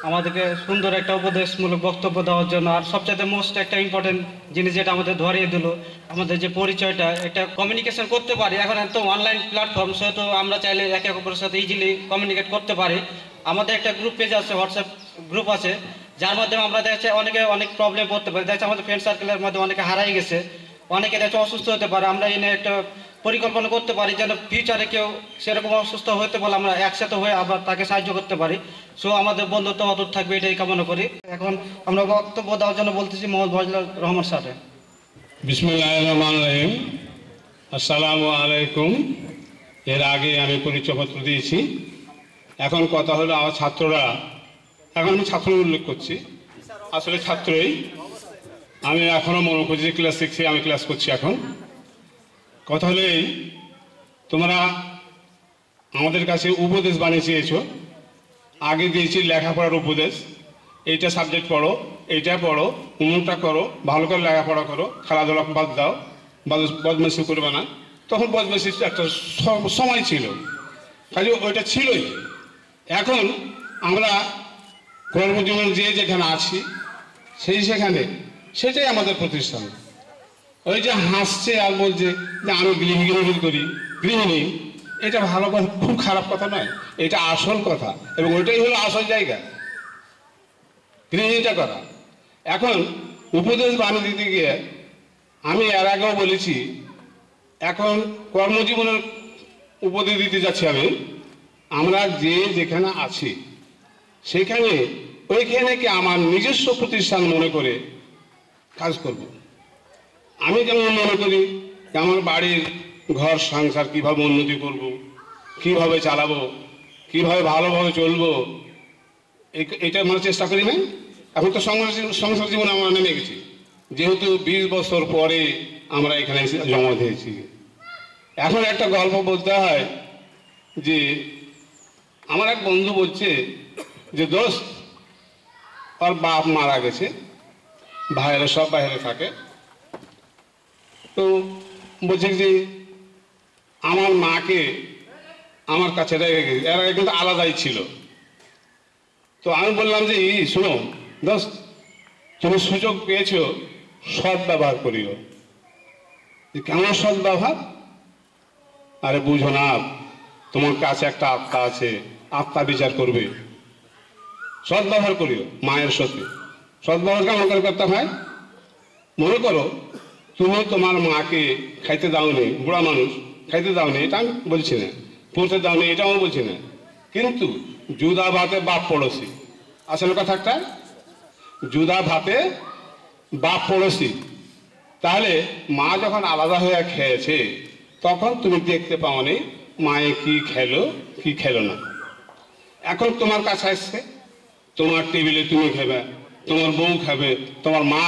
আমাদেরকে সুন্দর একটা উপদেশমূলক বক্তব্য দেওয়ার জন্য। আর সবচাইতে মোস্ট একটা ইম্পর্টেন্ট জিনিস যেটা আমাদের ধরিয়ে দিল, আমাদের যে পরিচয়টা, এটা কমিউনিকেশন করতে পারি। এখন তো অনলাইন প্ল্যাটফর্ম, সেহেতু আমরা চাইলে একে অপরের সাথে ইজিলি কমিউনিকেট করতে পারি। আমাদের একটা গ্রুপ পেজ আছে, হোয়াটসঅ্যাপ গ্রুপ আছে, যার মাধ্যমে আমরা দেখা যাচ্ছে অনেকে অনেক প্রবলেম পড়তে পারি। দেখা যাচ্ছে আমাদের ফ্রেন্ড সার্কেলের মধ্যে অনেকে হারাই গেছে, অনেকে দেখা যাচ্ছে অসুস্থ হতে পারে। আমরা এই নিয়ে একটা পরিকল্পনা করতে পারি যেন ফিউচারে কেউ সেরকম অসুস্থ হতে পারলে আমরা একসাথে হয়ে আবার তাকে সাহায্য করতে পারি। সো আমাদের বন্ধুত্ব অটুট থাকবে, এটাই কামনা করি। এখন আমরা বক্তব্য দেওয়ার জন্য বলতেছি মোহাম্মদ বজলুর রহমান স্যারকে। বিসমিল্লাহির রহমানির রহিম, আসসালামু আলাইকুম। এর আগে আমি পরিচয়পত্র দিয়েছি। এখন কথা হলো আমার ছাত্ররা, এখন আমি ছাত্র উল্লেখ করছি, আসলে ছাত্রই আমি, এখনও মনে করছি ক্লাস 6-এ আমি ক্লাস করছি। এখন কথা হলো এই, তোমরা আমাদের কাছে উপদেশ বানিয়ে চেয়েছো, আগে দিয়েছি লেখাপড়ার উপদেশ, এইটা সাবজেক্ট পড়ো, এইটা পড়ো, উমুনটা করো, ভালো করে লেখাপড়া করো, খেলাধুলা বাদ দাও, বদমাইশি করবে না। তখন বদমাইশির একটা সময় ছিল, কাজে ওইটা ছিলই। এখন আমরা কর্মজীবন যে যেখানে আছি সেখানে সেটাই আমাদের প্রতিষ্ঠান। ওই যে হাসছে আর বলছে যে আমি গৃহহীন করি, গৃহহীন, এটা ভালো কথা, খুব খারাপ কথা নয়, এটা আসল কথা, এবং ওইটাই হলো আসল জায়গা গৃহহীনটা করা। এখন উপদেশ বাণী দিতে গিয়ে আমি এর আগেও বলেছি, এখন কর্মজীবনের উপদেশ দিতে যাচ্ছি আমি। আমরা যে যেখানে আছি সেখানে ওইখানে কি আমার নিজস্ব প্রতিষ্ঠান মনে করে কাজ করব। আমি যেমন মনে করি আমার বাড়ির ঘর সংসার কীভাবে উন্নতি করব, কীভাবে চালাবো, কীভাবে ভালোভাবে চলবো, এটা আমরা চেষ্টা করি না। এখন তো সংসার জীবন আমরা নেমে গেছি, যেহেতু 20 বছর পরে আমরা এখানে জমা দিয়েছি। এখন একটা গল্প বলতে হয় যে আমার এক বন্ধু বলছে যে দোস্ত ওর বাপ মারা গেছে, ভাইয়েরা সব বাইরে থাকে, তো বলছে যে আমার মাকে আমার কাছে রেখে গেছে, এর আগে কিন্তু আলাদাই ছিল। তো আমি বললাম যে শোনো দোস্ত, তুমি সুযোগ পেয়েছ সৎ ব্যবহার করিও। কেমন সৎ ব্যবহার? আরে বুঝো না, তোমার কাছে একটা আত্মা আছে, আত্মা বিচার করবে, সৎ ব্যবহার করিও মায়ের সাথে। সৎ ব্যবহার কেমন করতে হয়? মনে করো তুমি তোমার মাকে খাইতে দাওনি, বুড়া মানুষ খাইতে দাওনি, এটা আমি বলছি না, পড়তে দাওনি এটা আমি বলছি না, কিন্তু জুদা ভাতে বাপ পড়োশি, আসলে কথাটা জুদা ভাতে বাপ পড়োশি। তাহলে মা যখন আলাদা হয়ে খেয়েছে তখন তুমি দেখতে পাওনি মায়ে কি খেলো কি খেলো না। এখন তোমার কাছে আসছে, তোমার টেবিলে তুমি খাবে, তোমার বউ খাবে, তোমার মা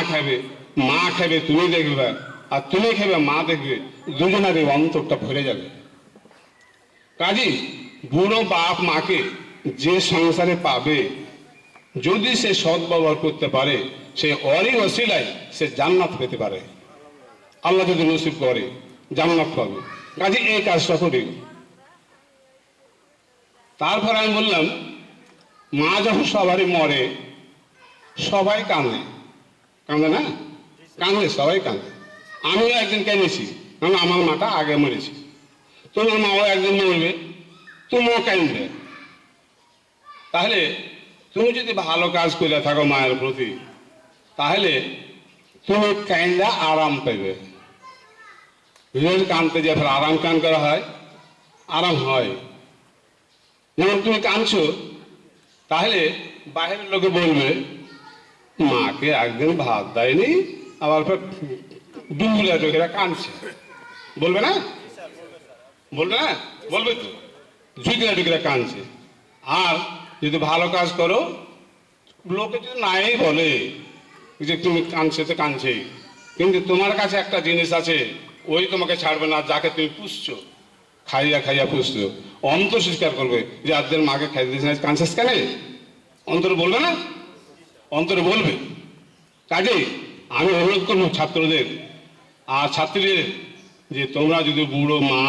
খাবে, তুমি দেখবে, আর তুমি খাবে মা দেখবে, দুজনের এই অন্তরটা ভরে যাবে। কাজী বুড়ো বাপ মাকে যে সংসারে পাবে, যদি সে সৎ ব্যবহার করতে পারে, সে অরি অশিলায় সে জান্নাত পেতে পারে। আল্লাহ যদি নসিব করে জান্নাত পাবে। কাজে এই কাজটা করি। তারপর আমি বললাম, মা যখন সবারই মরে সবাই কাঁদে, কাঁদে না? কাঁদে, সবাই কাঁদে। আমিও একদিন কেঁদেছি, কারণ আমার মাটা আগে মরেছি। তোমার মাও একদিন মরবে, তুমিও কাঁদবে। তাহলে তুমি যদি ভালো কাজ করে থাকো মায়ের প্রতি, তাহলে তুমি কাঁদা আরাম পাবে। রোজ কানতে যে আরাম কান করা হয়, আরাম হয়। যেমন তুমি কাঁদছো, তাহলে বাইরের লোকে বলবে মাকে একদিন ভাত দেয়নি, আবার ডুবুলা চোখেরা কাঁদছে, বলবে না? বলবে না? বলবে তো, ঝুঁকিরা টুকিরা কাঁদছে। আর যদি ভালো কাজ করো, লোকে যদি নাই বলে যে তুমি কাঁদছে তো কাঁদছে, কিন্তু তোমার কাছে একটা জিনিস আছে, ওই তোমাকে ছাড়বে না। যাকে তুমি পুষছো, খাইয়া খাইয়া পুষছো, অন্তর স্বীকার করবে যে আজদের মাকে খাইয়ে দিয়েছে, কাঁদছিস কেন? অন্তর বলবে না? অন্তরে বলবে। কাজেই আমি অনুরোধ করবো ছাত্রদের আর ছাত্রীদের যে তোমরা যদি বুড়ো মা,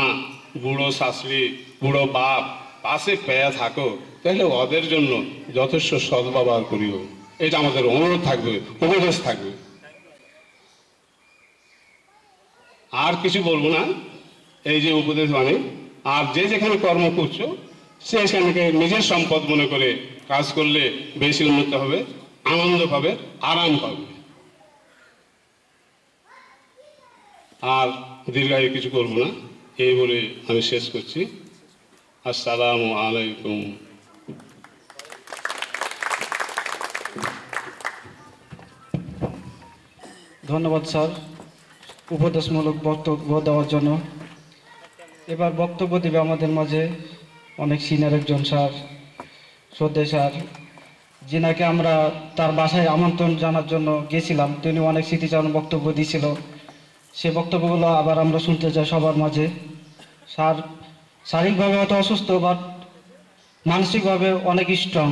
বুড়ো শাশুড়ি, বুড়ো বাপ পাশে পেয়ে থাকো, তাহলে ওদের জন্য যথেষ্ট সৎ ব্যবহার করিও। এটা আমাদের অনুরোধ থাকবে, উপদেশ থাকবে। আর কিছু বলবো না, এই যে উপদেশ মানে। আর যে যেখানে কর্ম করছো, সেখানকে নিজের সম্পদ মনে করে কাজ করলে বেশি উন্নত হবে, আনন্দ পাবে, আরাম পাবে। আর দীর্ঘায়ু কিছু করবো না, এই বলে আমি শেষ করছি। আসসালামু আলাইকুম। ধন্যবাদ স্যার উপদেশমূলক বক্তব্য দেওয়ার জন্য। এবার বক্তব্য দেবে আমাদের মাঝে অনেক সিনিয়র একজন স্যার, শ্রদ্ধেয় স্যার, যিনাকে আমরা তার বাসায় আমন্ত্রণ জানার জন্য গিয়েছিলাম। তিনি অনেক স্মৃতিচারণ বক্তব্য দিয়েছিল, সে বক্তব্যগুলো আবার আমরা শুনতে চাই সবার মাঝে। স্যার শারীরিকভাবে হয়তো অসুস্থ, বাট মানসিকভাবে অনেক স্ট্রং।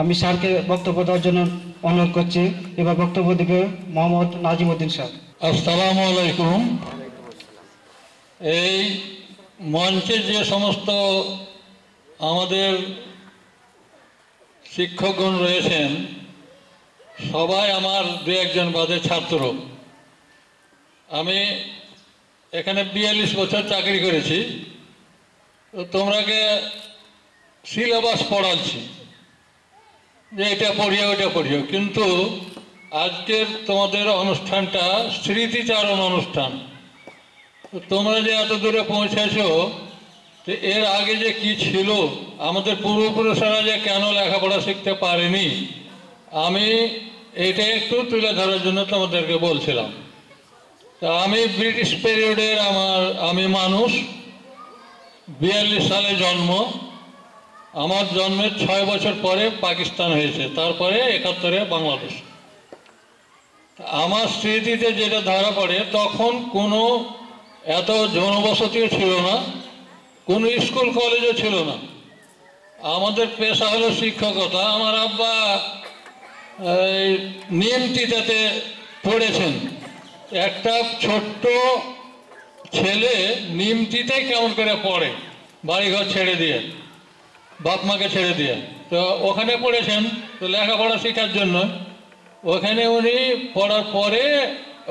আমি স্যারকে বক্তব্য দেওয়ার জন্য অনুরোধ করছি। এবার বক্তব্য দেবে মোহাম্মদ নাজিমুদ্দিন স্যার। আসসালামু আলাইকুম। এই মঞ্চের যে সমস্ত আমাদের শিক্ষকগণ রয়েছেন, সবাই আমার দু একজন বাদে ছাত্র। আমি এখানে 42 বছর চাকরি করেছি। তো তোমরাকে সিলেবাস পড়াচ্ছি যে এটা পড়িও ওইটা পড়িও, কিন্তু আজকের তোমাদের অনুষ্ঠানটা স্মৃতিচারণ অনুষ্ঠান। তোমরা যে এত দূরে পৌঁছেছো, তো এর আগে যে কি ছিল, আমাদের পূর্বপুরুষরা যে কেন লেখাপড়া শিখতে পারেনি, আমি এটা একটু তুলে ধরার জন্য তোমাদেরকে বলছিলাম। তো আমি ব্রিটিশ পিরিয়ডের আমি মানুষ, 42 সালে জন্ম। আমার জন্মের 6 বছর পরে পাকিস্তান হয়েছে, তারপরে 71-এ বাংলাদেশ। আমার স্মৃতিতে যেটা ধরা পড়ে, তখন কোনো এত জনবসতিও ছিল না, কোনো স্কুল কলেজও ছিল না। আমাদের পেশা হলো শিক্ষকতা। আমার আব্বা এই নিয়মটিতে পড়েছেন। একটা ছোট্ট ছেলে নিমতিতে কেমন করে পড়ে, বাড়িঘর ছেড়ে দিয়ে, বাপ মাকে ছেড়ে দিয়ে, তো ওখানে পড়েছেন। তো লেখাপড়া শেখার জন্য ওখানে উনি পড়ার পরে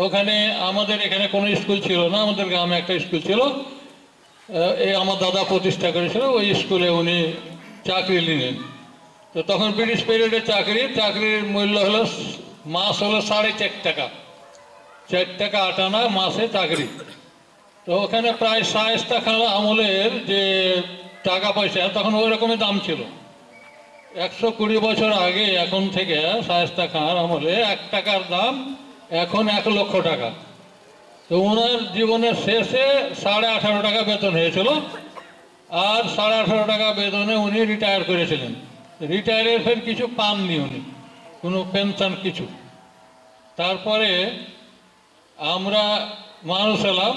ওখানে আমাদের এখানে কোনো স্কুল ছিল না, আমাদের গ্রামে একটা স্কুল ছিল, এই আমার দাদা প্রতিষ্ঠা করেছিল, ওই স্কুলে উনি চাকরি নিলেন। তো তখন ব্রিটিশ পিরিয়ডের চাকরির মূল্য হলো মাস হলো 4.5 টাকা, 4 টাকা 8 আনা মাসে চাকরি। তো ওখানে প্রায় শায়েস্তা খান আমলের যে টাকা পয়সা তখন ওই রকমই দাম ছিল। 120 বছর আগে এখন থেকে শায়েস্তা খান আমলে 1 টাকার দাম এখন 1 লক্ষ টাকা। তো ওনার জীবনের শেষে 18.5 টাকা বেতন হয়েছিল, আর 18.5 টাকা বেতনে উনি রিটায়ার করেছিলেন। রিটায়ারের ফের কিছু পাননি উনি, কোনো পেনশন কিছু। তারপরে আমরা মানুষ এলাম,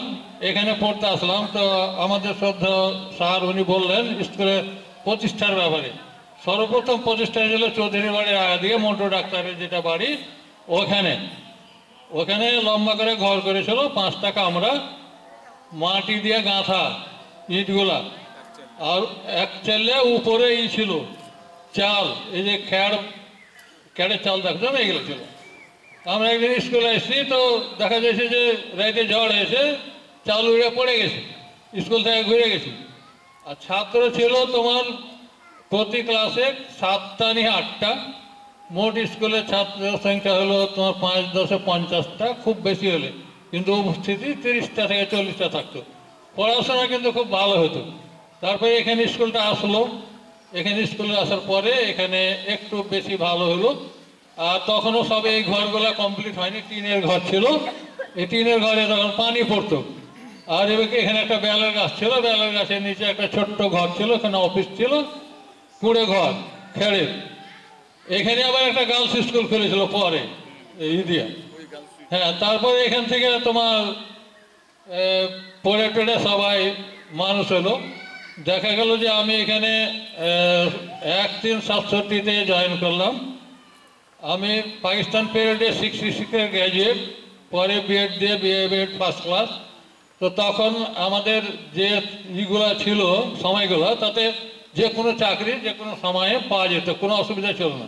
এখানে পড়তে আসলাম। তো আমাদের শ্রদ্ধা স্যার উনি বললেন স্কুলে প্রতিষ্ঠার ব্যাপারে। সর্বপ্রথম প্রতিষ্ঠা হয়েছিল চৌধুরী বাড়ির আগা দিকে, মন্টু ডাক্তারের যেটা বাড়ি ওখানে লম্বা করে ঘর করেছিল, 5 টাকা আমরা মাটি দিয়ে গাঁথা ইটগুলা, আর এক চালে উপরে ই ছিল চাল, এই যে খ্যাড়ের চাল দেখছো না, এগুলো ছিল। আমরা একদিন স্কুলে এসেছি, তো দেখা যাচ্ছে যে রাইতে ঝড় এসে চাল উড়ে পড়ে গেছে, স্কুল থেকে ঘুরে গেছি। আর ছাত্র ছিল তোমার প্রতি ক্লাসে 7টা নি 8টা, মোট স্কুলের ছাত্রের সংখ্যা হলো তোমার 5-10-50টা, খুব বেশি হলে, কিন্তু উপস্থিতি 30-40টা থাকতো। পড়াশোনা কিন্তু খুব ভালো হতো। তারপরে এখানে স্কুলটা আসলো, এখানে স্কুলে আসার পরে এখানে একটু বেশি ভালো হলো। আর তখনও সবে এই ঘরগুলা কমপ্লিট হয়নি, টিনের ঘর ছিল। এই টিনের ঘরে তখন পানি পড়তো। আর এখানে একটা বেলের গাছ ছিল, বেলের গাছের নিচে একটা ছোট্ট ঘর ছিল, এখানে অফিস ছিল, কুড়ে ঘর খেড়ের। এখানে আবার একটা গার্লস স্কুল খুলেছিল পরে ইদিয়া, হ্যাঁ। তারপরে এখান থেকে তোমার পড়ে টড়ে সবাই মানুষ হলো। দেখা গেল যে আমি এখানে 1967-তে জয়েন করলাম। আমি পাকিস্তান পিরিয়ডে 66-এর গ্র্যাজুয়েট, পরে বিএড দিয়ে বিএড ফার্স্ট ক্লাস। তো তখন আমাদের যে ইগুলো ছিল সময়গুলো, তাতে যে কোনো চাকরি যে কোনো সময়ে পাওয়া যেত, কোনো অসুবিধা ছিল না।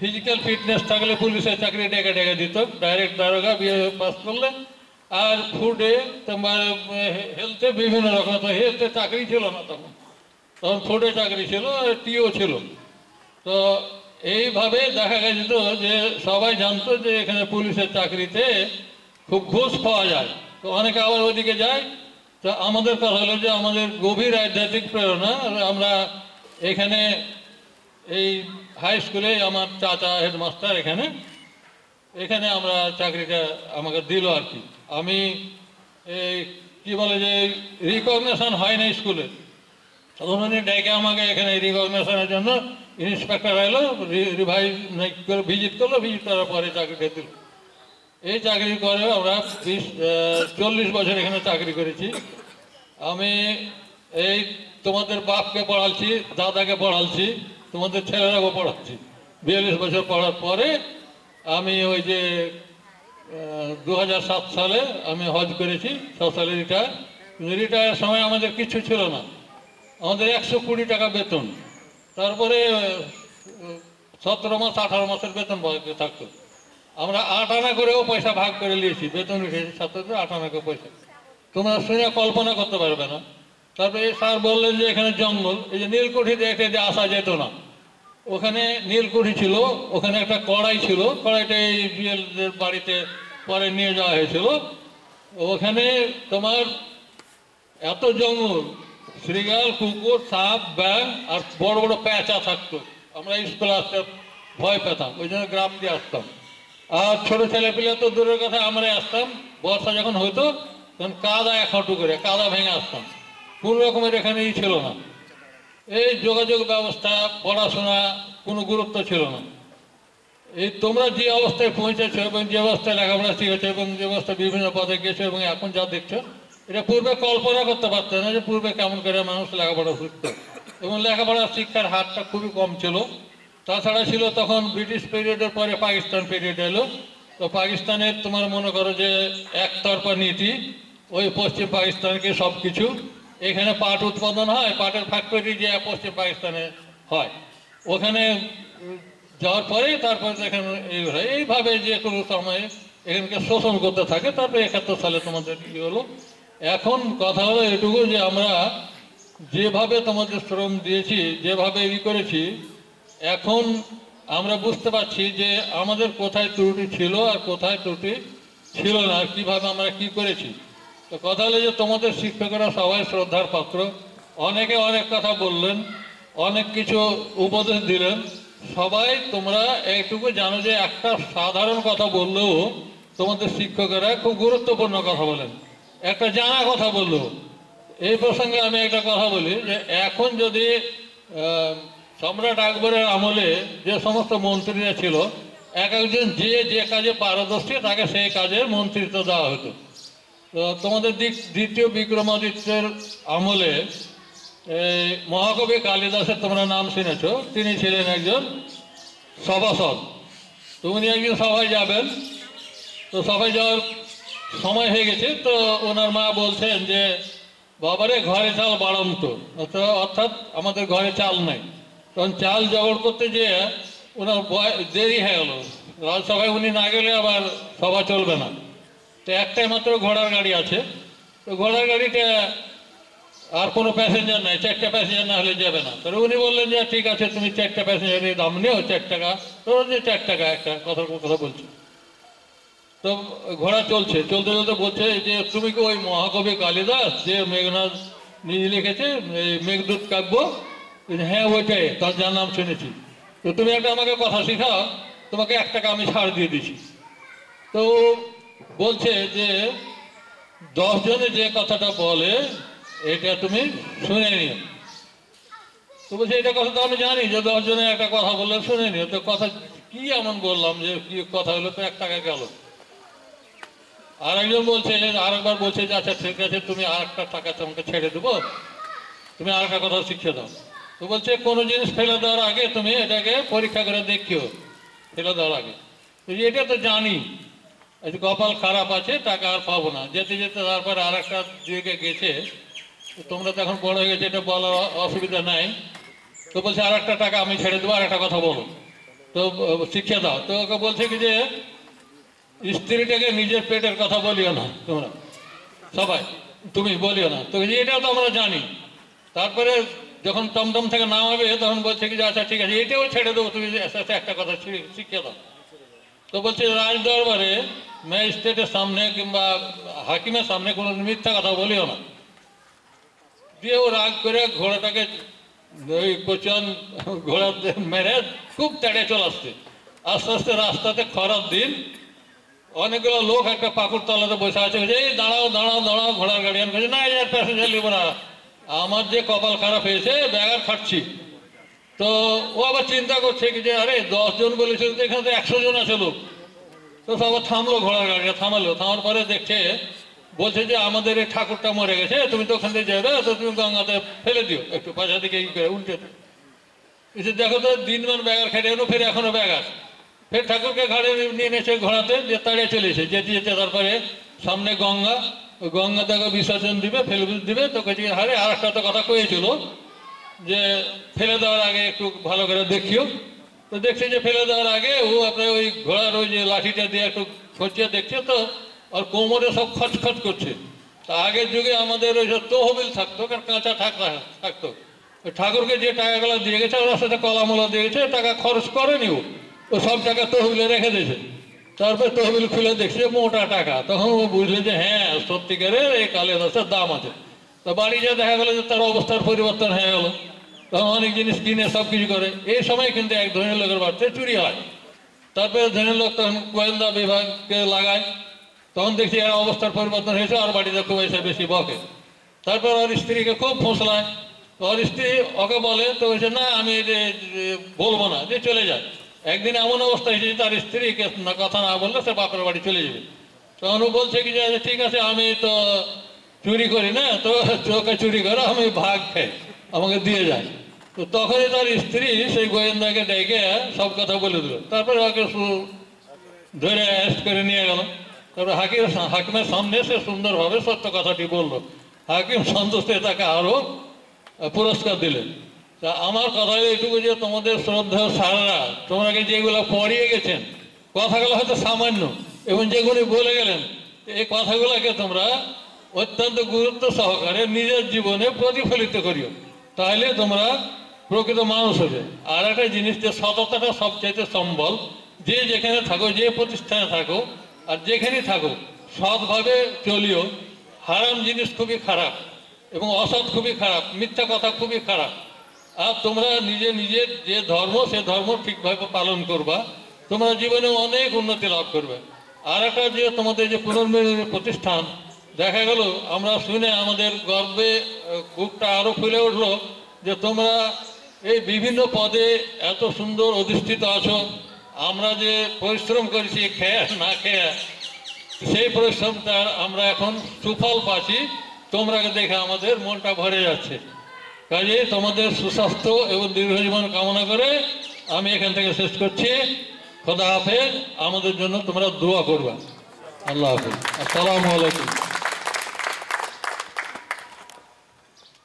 ফিজিক্যাল ফিটনেস থাকলে পুলিশের চাকরি ডেকে ডেকে দিত, ডাইরেক্ট দারোগা বিএড পাস করলে। আর ফুডে তোমার হেলথে বিভিন্ন রকম, তো হেলথে চাকরি ছিল না তখন, তখন ফুডে চাকরি ছিল, টিও ছিল। তো এইভাবে দেখা গেছিল যে সবাই জানতো যে এখানে পুলিশের চাকরিতে খুব ঘুষ পাওয়া যায়। তো অনেকে আবার ওদিকে যায়। তো আমাদের কথা হলো যে আমাদের গভীর আধ্যাত্মিক প্রেরণা, আমরা এখানে এই হাই স্কুলে আমার চাচা হেডমাস্টার, এখানে এখানে আমরা চাকরিটা আমাকে দিল আর কি। আমি এই কী বলে যে রিকগনেশন হয় না স্কুলে, তখন উনি ডেকে আমাকে এখানে রিকগনেশনের জন্য ইন্সপেক্টর এলো, রিভাইজ করে ভিজিট করলো, ভিজিট করার পরে চাকরিটা দিল। এই চাকরি করে আমরা 40 বছর এখানে চাকরি করেছি। আমি এই তোমাদের বাপকে পড়াচ্ছি, দাদাকে পড়াচ্ছি, তোমাদের ছেলেরাকে পড়াচ্ছি। 42 বছর পড়ার পরে আমি ওই যে 2007 সালে আমি হজ করেছি, 6 সালে রিটায়ার। রিটায়ারের সময় আমাদের কিছু ছিল না, আমাদের 120 টাকা বেতন। তারপরে 17 মাস 18 মাসের বেতন থাকতো। আমরা 8 আনা করেও পয়সা ভাগ করে নিয়েছি, বেতন উঠেছি ছাত্রদের 8 আনা করে পয়সা, তোমরা শুনে কল্পনা করতে পারবে না। তারপরে স্যার বললেন যে এখানে জঙ্গল, এই যে নীলকুঠিতে একটা আসা যেত না, ওখানে নীলকুঠি ছিল, ওখানে একটা কড়াই ছিল, কড়াইটা এই জুয়েলদের বাড়িতে পরে নিয়ে যাওয়া হয়েছিল। ওখানে তোমার এত জঙ্গল, শৃগাল, কুকুর, সাপ, ব্যাঙ আর বড় বড় প্যাঁচা থাকতো। আমরা স্কুলে আসতে ভয় পেতাম, ওই জন্য গ্রাম দিয়ে আসতাম। আর ছোটো ছেলেপিলে তো দূরের কথা, আমরা আসতাম বর্ষা যখন হতো তখন কাদা 1 হাঁটু করে কাদা ভেঙে আসতাম, কোনো রকমের এখানেই ছিল না। এই যোগাযোগ ব্যবস্থা, পড়াশোনা কোনো গুরুত্ব ছিল না। এই তোমরা যে অবস্থায় পৌঁছেছো এবং যে অবস্থায় লেখাপড়া শিখেছো এবং যে অবস্থায় বিভিন্ন পদে গেছো এবং এখন যা দেখছো, এটা পূর্বে কল্পনা করতে পারতো না যে পূর্বে কেমন করে মানুষ লেখাপড়া শিখতো। এবং লেখাপড়া শিক্ষার হারটা খুবই কম ছিল। তাছাড়া ছিল তখন ব্রিটিশ পিরিয়ডের পরে পাকিস্তান পিরিয়ড এলো, তো পাকিস্তানের তোমার মনে করো যে একতরফা নীতি, ওই পশ্চিম পাকিস্তানকে সব কিছু। এখানে পাট উৎপাদন হয়, পাটের ফ্যাক্টরি যে পশ্চিম পাকিস্তানে হয়, ওখানে যাওয়ার পরেই তারপরে এখানে এইভাবে যে কোনো সময়ে এখানকে শোষণ করতে থাকে। তারপরে ৭১ সালে তোমাদের কী হলো। এখন কথা হলো এটুকু যে আমরা যেভাবে তোমাদের শ্রম দিয়েছি, যেভাবে ই করেছি, এখন আমরা বুঝতে পারছি যে আমাদের কোথায় ত্রুটি ছিল আর কোথায় ত্রুটি ছিল না, আর কীভাবে আমরা কি করেছি। তো কথা হলো যে তোমাদের শিক্ষকেরা সবাই শ্রদ্ধার পাত্র, অনেকে অনেক কথা বললেন, অনেক কিছু উপদেশ দিলেন। সবাই তোমরা এইটুকু জানো যে একটা সাধারণ কথা বললেও তোমাদের শিক্ষকেরা খুব গুরুত্বপূর্ণ কথা বলেন, একটা জানা কথা বললেও। এই প্রসঙ্গে আমি একটা কথা বলি যে এখন যদি সম্রাট আকবরের আমলে যে সমস্ত মন্ত্রীরা ছিল, এক একজন যে যে কাজে পারদর্শী তাকে সেই কাজের মন্ত্রিত্ব দেওয়া হতো। তো তোমাদের দ্বিতীয় বিক্রমাদিত্যের আমলে মহাকবি কালিদাসের তোমরা নাম শুনেছ, তিনি ছিলেন একজন সভাসদ। তো উনি একদিন সভায় যাবেন, তো সভায় যাওয়ার সময় হয়ে গেছে। তো ওনার মা বলছেন যে বাবারে ঘরে চাল বাড়ন্ত, অর্থাৎ আমাদের ঘরে চাল নেই। তখন চাল জোগাড় করতে যেয়ে ওনার দেরি হয়ে গেল, রাজসভায় উনি না গেলে আবার সভা চলবে না। তো একটাই মাত্র ঘোড়ার গাড়ি আছে, তো ঘোড়ার গাড়িটা আর কোনো প্যাসেঞ্জার নাই, 4টা প্যাসেঞ্জার না হলে যাবে না। তাহলে উনি বললেন যে ঠিক আছে, তুমি 4টা প্যাসেঞ্জারের দাম নিও, 4 টাকা, ধরো যে 4 টাকা, একটা কথার কথা বলছি। তো ঘোড়া চলছে, চলতে চলতে বলছে যে তুমি কি ওই মহাকবি কালিদাস যে মেঘনাদ নিজে লিখেছে এই মেঘদূত কাব্য? হ্যাঁ ওইটাই, তার যার নাম শুনেছি। তো তুমি একটা আমাকে কথা শেখাও, তোমাকে 1 টাকা আমি ছাড় দিয়ে দিছি। তো বলছে যে 10 জনে যে কথাটা বলে এটা তুমি শুনে নিও। তো বলছে এটা কথা তো আমি জানি যে 10 জনে একটা কথা বললে শুনে নিও। তো কথা কি এমন বললাম যে কি কথা হলো, তো 1 টাকা গেল। আর একজন বলছে, আরেকবার বলছে যে আচ্ছা ঠিক আছে, তুমি আর একটা টাকা তোমাকে ছেড়ে দেবো, তুমি আর একটা কথা শিখিয়ে দাও। তো বলছে কোনো জিনিস ফেলে দেওয়ার আগে তুমি এটাকে পরীক্ষা করে দেখিও, ফেলে দেওয়ার আগে। তো এটা তো জানি, আচ্ছা কপাল খারাপ আছে, টাকা আর পাবো না। যেতে যেতে তারপরে আর একটা দিকে গেছে, তোমরা তো এখন বড় হয়ে গেছে, এটা বলার অসুবিধা নাই। তো বলছে আর একটা টাকা আমি ছেড়ে দেবো, আর একটা কথা বলো, তো শিক্ষা দাও। তো ওকে বলছে কি যে স্ত্রীটাকে নিজের পেটের কথা বলিও না, তোমরা সবাই তুমি বলিও না। তো এটাও তো আমরা জানি। তারপরে যখন টমটম থেকে নামাবে তখন বলছে কি যে আচ্ছা ঠিক আছে, এটাও ছেড়ে দেবো, তুমি আস্তে একটা কথা শিক্ষা দাও। তো বলছে রাজ দরবারে ম্যাজিস্ট্রেটের সামনে কিংবা হাকিমের সামনে কোনো মিথ্যা কথা বলিও না। দিয়ে ও রাগ করে ঘোড়াটাকে ওই কোচন ঘোড়া মেরে খুব তেড়ে চলে আসছে। আস্তে আস্তে রাস্তাতে খরার দিন, অনেকগুলো লোক একটা পাকুড় তলাতে বসে আছে, এই দাঁড়াও দাঁড়াও দাঁড়াও, ঘোড়ার গাড়িয়ান করছে না, এর প্যাসেঞ্জার নিব না, আমার যে কপাল খারাপ হয়েছে, ব্যাগার খাচ্ছি। তো ও আবার চিন্তা করছে কি যে আরে 10 জন বলেছিল, তো এখানে তো 100 জন আছে লোক। তো সবার থামলো, ঘোড়ার গাড়িটা থামালো। থামার পরে দেখছে বলছে যে আমাদের এই ঠাকুরটা মরে গেছে, তুমি তো ওখান থেকে যাবে, তো তুমি গঙ্গাতে ফেলে দিও, একটু পাশা দিকে ই করে উল্টে। দেখো তো দিনমান ব্যাগার খেটে এলো, ফের এখনো ব্যাগার, ফের ঠাকুরকে ঘাড়ে নিয়ে এনেছে ঘোড়াতে, যে তাড়িয়ে চলেছে। যেতে যেতে তারপরে সামনে গঙ্গা, গঙ্গা তাকে বিসর্জন দিবে, ফেলে দিবে। তো কাছে হারে আর একটা তো কথা কয়েছিল যে ফেলে দেওয়ার আগে একটু ভালো করে দেখিও। তো দেখছে যে ফেলে দেওয়ার আগে ও আপনার ওই ঘোড়ার ওই যে লাঠিটা দিয়ে একটু খচিয়ে দেখছে, তো আর কোমরে সব খচখচ করছে। তা আগের যুগে আমাদের ওই সব তহবিল থাকতো, কারণ কাঁচা ঠাকরা থাকতো, ঠাকুরকে যে টাকাগুলো দিয়ে গেছে ওরা সাথে কলামলা দিয়ে গেছে, টাকা খরচ করেনি, ও সব টাকা তহবিলে রেখে দিয়েছে। তারপরে তহবিল খুলে দেখছে মোটা টাকা। তখন ও বুঝলে যে হ্যাঁ সত্যিকারের এই কালিদাসের দাম আছে। তো বাড়ি যা দেখা গেলো যে তার অবস্থার পরিবর্তন হয়ে গেলো, তখন অনেক জিনিস কিনে সব কিছু করে। এই সময় কিন্তু এক ধনী লোকের বাড়িতে চুরি হয়। তারপরে ধনী লোক তখন গোয়েন্দা বিভাগকে লাগায়, তখন দেখছি এর অবস্থার পরিবর্তন হয়েছে, আর বাড়িতে খুব এসে বেশি বকে। তারপর ওর স্ত্রীকে খুব ফোঁসলায়, ওর স্ত্রী ওকে বলে, তো বলছে না আমি বলবো না, যে চলে যায়। একদিন এমন অবস্থা হয়েছে তার স্ত্রীকে কথা না বললে সে বাপের বাড়ি চলে যাবে। তখন ও বলছে কি যে ঠিক আছে, আমি তো চুরি করি না, তো চোখে চুরি করো, আমি ভাগ খাই, আমাকে দিয়ে যায়। তো তখনই তার স্ত্রী সেই গোয়েন্দাকে ডেকে সব কথা বলে দিল। তারপরে ওকে ধরে অ্যারেস্ট করে নিয়ে গেল। তারপরে হাকিমের সামনে সে সুন্দরভাবে সত্য কথাটি বললো। হাকিম সন্তুষ্ট হয়ে তাকে আরও পুরস্কার দিলেন। তা আমার কথা এইটুকু যে তোমাদের শ্রদ্ধেয় স্যাররা, তোমাকে যেগুলো পড়িয়ে গেছেন কথাগুলো হয়তো সামান্য, এবং যেগুলি বলে গেলেন এই কথাগুলোকে তোমরা অত্যন্ত গুরুত্ব সহকারে নিজের জীবনে প্রতিফলিত করিও, তাহলে তোমরা প্রকৃত মানুষ হবে। আর একটা জিনিস, যে সততাটা সবচাইতে সম্বল। যে যেখানে থাকো, যে প্রতিষ্ঠানে থাকো আর যেখানেই থাকো, সৎভাবে চলিও। হারাম জিনিস খুবই খারাপ এবং অসৎ খুবই খারাপ, মিথ্যা কথা খুবই খারাপ। আর তোমরা নিজে নিজের যে ধর্ম, সে ধর্ম ঠিকভাবে পালন করবা, তোমরা জীবনে অনেক উন্নতি লাভ করবে। আর একটা যে তোমাদের যে পুনর্মিলনী প্রতিষ্ঠান, দেখা গেল আমরা শুনে আমাদের গর্বে বুকটা আরও ফুলে উঠলো যে তোমরা এই বিভিন্ন পদে এত সুন্দর অধিষ্ঠিত আছো। আমরা যে পরিশ্রম করেছি খেয়ে না খেয়ে, সেই পরিশ্রমটার আমরা এখন সুফল পাচ্ছি। তোমরা দেখে আমাদের মনটা ভরে যাচ্ছে। কাজে তোমাদের সুস্বাস্থ্য এবং দীর্ঘজীবন কামনা করে আমি এখান থেকে শেষ করছি। খোদা হাফেজ। আমাদের জন্য তোমরা দোয়া করবা। আল্লাহ হাফেজ। আসসালামু আলাইকুম।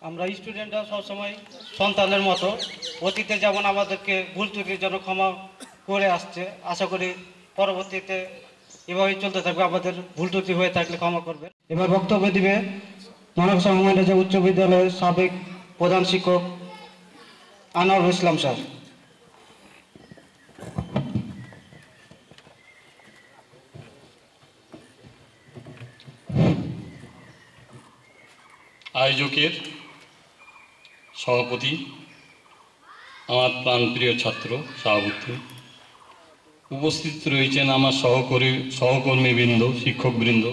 আমরা স্টুডেন্টরা সবসময় সন্তানের মতো অতীতে যেমন আমাদেরকে ভুল ত্রুটির জন্য ক্ষমা করে আসছে, আশা করি পরবর্তীতে এভাবেই চলতে থাকবে। আমাদের ভুল ত্রুটি হয়ে থাকলে ক্ষমা করবেন। এবার বক্তব্য দিবে হুমায়ুন রেজা উচ্চ বিদ্যালয়ের সাবেক প্রধান শিক্ষক আনোয়ারুল ইসলাম স্যার। আয়োজকের সভাপতি আমার প্রাণপ্রিয় ছাত্র শাহাবুদ্দিন, উপস্থিত রয়েছেন আমার সহকর্মীবৃন্দ, শিক্ষকবৃন্দ,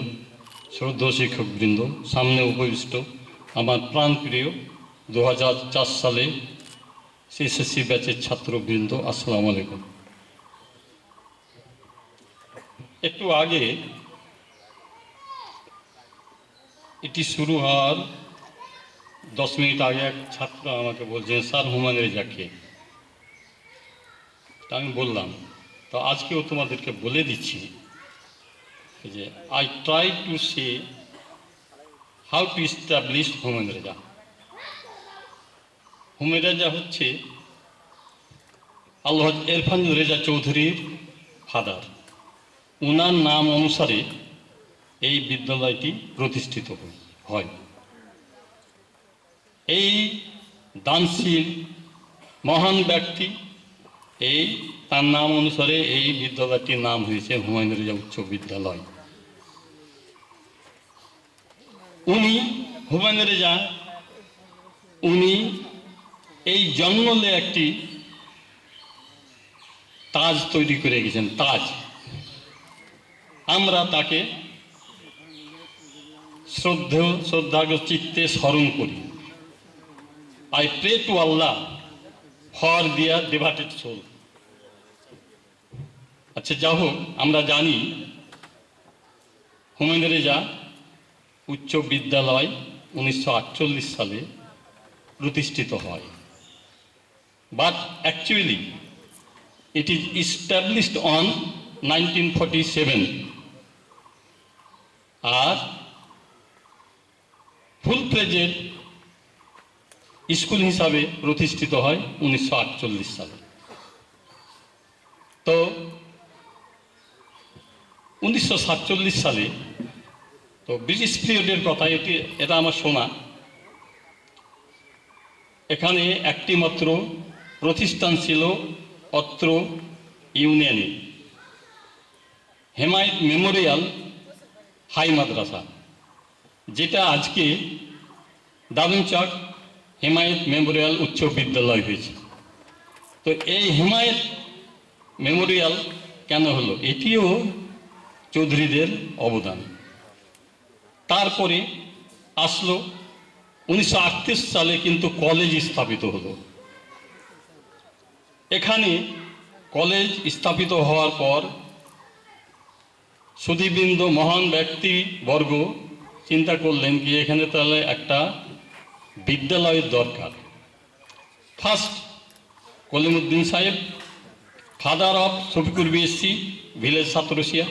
শ্রদ্ধেয় শিক্ষকবৃন্দ, সামনে উপবিষ্ট আমার প্রাণপ্রিয় 2004 সালে এসএসসি ব্যাচের ছাত্রবৃন্দ, আসসালামু আলাইকুম। একটু আগে এটি শুরু হওয়ার 10 মিনিট আগে এক ছাত্র আমাকে বলছেন, স্যার হুমায়ুন রেজা কে? আমি বললাম, তো আজকেও তোমাদেরকে বলে দিচ্ছি যে I try to say how to establish হুমায়ুন রেজা। হুমায়ুন রেজা হচ্ছে আল্লাহ এরফান রেজা চৌধুরীর ফাদার। ওনার নাম অনুসারে এই বিদ্যালয়টি প্রতিষ্ঠিত হয়। এই দানশীল মহান ব্যক্তি, এই তার নাম অনুসারে এই বিদ্যালয়টির নাম হয়েছে হুমায়ুন রেজা উচ্চ বিদ্যালয়। হুমায়ুন রেজা এই জঙ্গলে একটি তাজ তৈরি করে গেছেন। তাজ, আমরা তাকে শ্রদ্ধাগ চিত্তে স্মরণ করি। I pray to Allah for their devoted soul. আচ্ছা, যা হোক, আমরা জানি হুমায়ুন রেজা উচ্চ বিদ্যালয় 1948 সালে প্রতিষ্ঠিত হয়, but actually it is established on 1947। আর ফুল ফ্লেজেড স্কুল হিসাবে প্রতিষ্ঠিত হয় 1948 সালে। তো 1947 সালে তো ব্রিটিশ পিরিয়ডের কথা, এটা আমার শোনা। এখানে একটি মাত্র প্রতিষ্ঠান ছিল অত্র ইউনিয়নে, হেমায়েত মেমোরিয়াল হাই মাদ্রাসা, যেটা আজকে দারুণচক হেমায়েত মেমোরিয়াল উচ্চ বিদ্যালয় হয়েছে। তো এই হেমায়েত মেমোরিয়াল কেন হলো? এটিও চৌধুরীদের অবদান। তারপরে আসলো 1938 সালে কিন্তু কলেজ স্থাপিত হলো। এখানে কলেজ স্থাপিত হওয়ার পর সুধীবৃন্দ, মহান ব্যক্তিবর্গ চিন্তা করলেন কি এখানে তাহলে একটা বিদ্যালয়ের দরকার। ফার্স্ট কলিমউদ্দিন সাহেব, father of Shafiqur বিএসসি village Satrasia,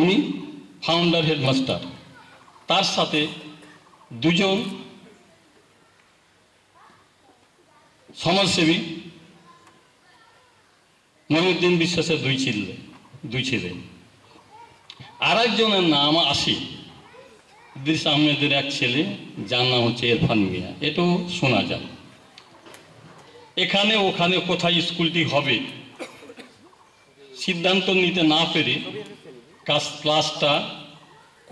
উনি ফাউন্ডার হেডমাস্টার। তার সাথে দুজন সমাজসেবী, মঈনুদ্দিন বিশ্বাসের দুই ছেলে। আর একজনের নাম আসি দিস আহমেদের এক ছেলে, যার নাম হচ্ছে এরফান মিয়া। এটাও শোনা যায় এখানে ওখানে কোথায় স্কুলটি হবে সিদ্ধান্ত নিতে না পেরে ক্লাসটা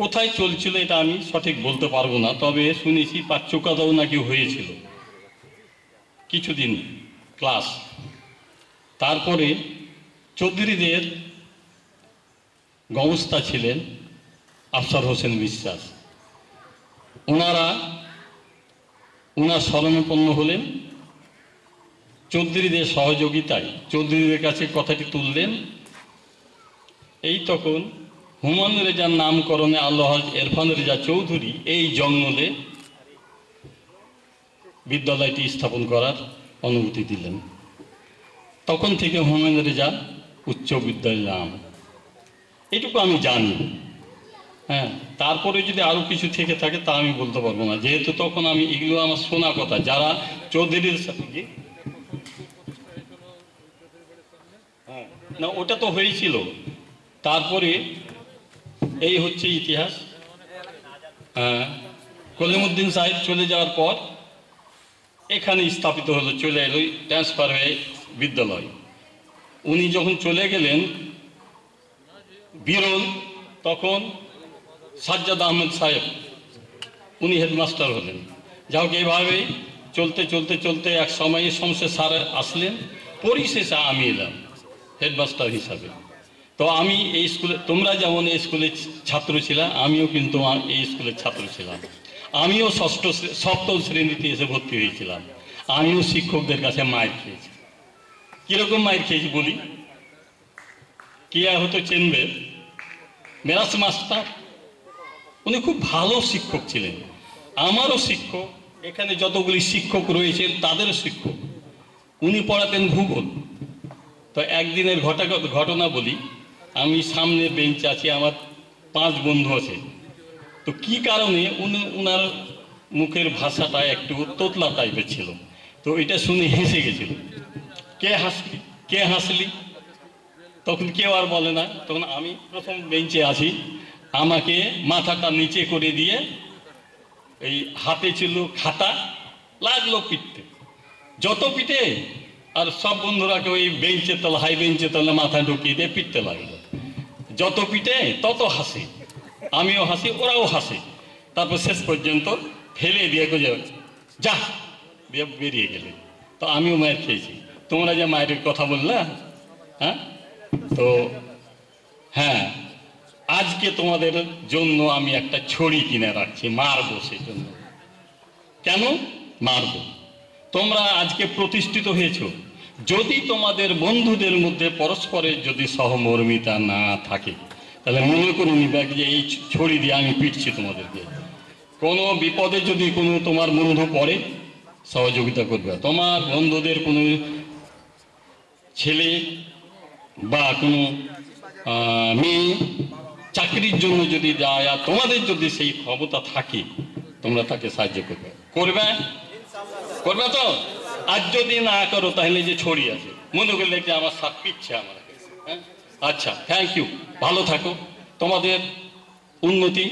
কোথায় চলছিল এটা আমি সঠিক বলতে পারবো না, তবে শুনেছি পাঠ্যকাদাও নাকি হয়েছিল কিছুদিন ক্লাস। তারপরে চৌধুরীদের গবেষণা ছিলেন আফসার হোসেন বিশ্বাস, ওনার শরণাপন্ন হলেন। চৌধুরীদের সহযোগিতায় চৌধুরীদের কাছে কথাটি তুললেন। এই তখন হুমায়ুন রেজার নামকরণে আল্লাহজ এরফান রেজা চৌধুরী এই জঙ্গলে বিদ্যালয়টি স্থাপন করার অনুমতি দিলেন। তখন থেকে হুমায়ুন রেজা উচ্চ বিদ্যালয়ের নাম, এটুকু আমি জানি। হ্যাঁ, তারপরে যদি আরও কিছু থেকে থাকে তা আমি বলতে পারবো না, যেহেতু তখন আমি এগুলো আমার শোনা কথা। যারা চৌধুরীর সাথে না ওটা তো হয়েছিল। তারপরে এই হচ্ছে ইতিহাস। হ্যাঁ, কলিমউদ্দিন সাহেব চলে যাওয়ার পর এখানে স্থাপিত হলো, চলে এলো ট্রান্সফার হয়ে বিদ্যালয়। উনি যখন চলে গেলেন বিরল, তখন সাজ্জাদ আহমেদ সাহেব উনি হেডমাস্টার হলেন। যা হোক, এইভাবেই চলতে চলতে চলতে এক সময় শমশের স্যার আসলেন, পরিশেষে আমি এলাম হেডমাস্টার হিসাবে। তো আমি এই স্কুলে, তোমরা যেমন এই স্কুলের ছাত্র ছিলাম, আমিও কিন্তু এই স্কুলের ছাত্র ছিলাম। আমিও সপ্তম শ্রেণীতে এসে ভর্তি হয়েছিলাম। আমিও শিক্ষকদের কাছে মায়ের খেয়েছি। কীরকম মায়ের খেয়েছি বলি, কে হয়তো চেনবে, মেরাজ মাস্টার। উনি খুব ভালো শিক্ষক ছিলেন, আমারও শিক্ষক, এখানে যতগুলি শিক্ষক রয়েছেন তাদেরও শিক্ষক। উনি পড়াতেন ভূগোল। তো একদিনের ঘটনা বলি, আমি সামনে বেঞ্চে আছি, আমার পাঁচ বন্ধু আছে। তো কি কারণে উনি, ওনার মুখের ভাষাটা একটু তোতলা টাইপের ছিল, তো এটা শুনে হেসে গেছিল। কে হাসলি তখন কেউ আর বলে না। তখন আমি প্রথম বেঞ্চে আছি, আমাকে মাথাটা নিচে করে দিয়ে, এই হাতে ছিল খাতা, লাগলো পিঠতে, যত পিঠে, আর সব বন্ধুরাকে ওই বেঞ্চের তলা, হাই বেঞ্চের তলা মাথা ঢুকিয়ে দিয়ে পিঠতে লাগলো। যত পিঠে তত হাসি, আমিও হাসি, ওরাও হাসি। তারপর শেষ পর্যন্ত ফেলে দিয়ে যা দিয়ে বেরিয়ে গেলে। তো আমিও মায়ের খেয়েছি। তোমরা যে মায়ের কথা বললে, হ্যাঁ, তো হ্যাঁ, আজকে তোমাদের জন্য আমি একটা ছড়ি কিনে রাখছি, মারবো। সেই জন্য কেন মারবো, তোমরা আজকে প্রতিষ্ঠিত হয়েছো। যদি তোমাদের বন্ধুদের মধ্যে পরস্পরের যদি সহমর্মিতা না থাকে, তাহলে মনে করে নিবে যে এই ছড়ি দিয়ে আমি পিটছি তোমাদেরকে। কোনো বিপদে যদি কোনো তোমার বন্ধু পড়ে, সহযোগিতা করবে। তোমার বন্ধুদের কোনো ছেলে বা কোনো মেয়ে চাকরির জন্য যদি যায়, আর তোমাদের যদি সেই ক্ষমতা থাকে, তোমরা তাকে সাহায্য করবে। করবে তো। আর যদি না করো, তাহলে যে ছড়ি আছে, মনে করলে যে আমার সাপ পিচ্ছে আমার। হ্যাঁ, আচ্ছা, থ্যাংক ইউ, ভালো থাকো, তোমাদের উন্নতি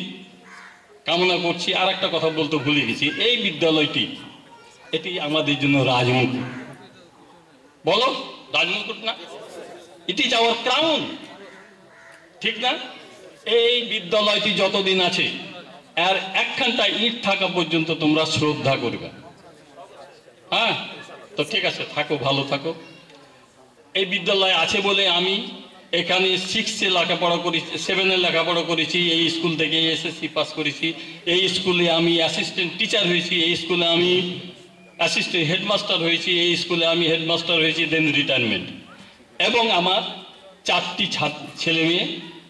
কামনা করছি। আর একটা কথা বলতে ভুলে গেছি, এই বিদ্যালয়টি, এটি আমাদের জন্য রাজমুকুট। বলো, রাজমুকুট না? এটি যাওয়ার ক্রাউন, ঠিক না? এই বিদ্যালয়টি যতদিন আছে, আর একখানটা ইট থাকা পর্যন্ত তোমরা শ্রদ্ধা করবে। হ্যাঁ, তো ঠিক আছে, থাকো, ভালো থাকো। এই বিদ্যালয় আছে বলে আমি এখানে সিক্সে লেখাপড়া করেছি, সেভেনে লেখাপড়া করেছি, এই স্কুল থেকে এসএসসি পাস করেছি, এই স্কুলে আমি অ্যাসিস্ট্যান্ট টিচার হয়েছি, এই স্কুলে আমি অ্যাসিস্ট্যান্ট হেডমাস্টার হয়েছি, এই স্কুলে আমি হেডমাস্টার হয়েছি, দেন রিটায়ারমেন্ট। এবং আমার চারটি ছেলে মেয়ে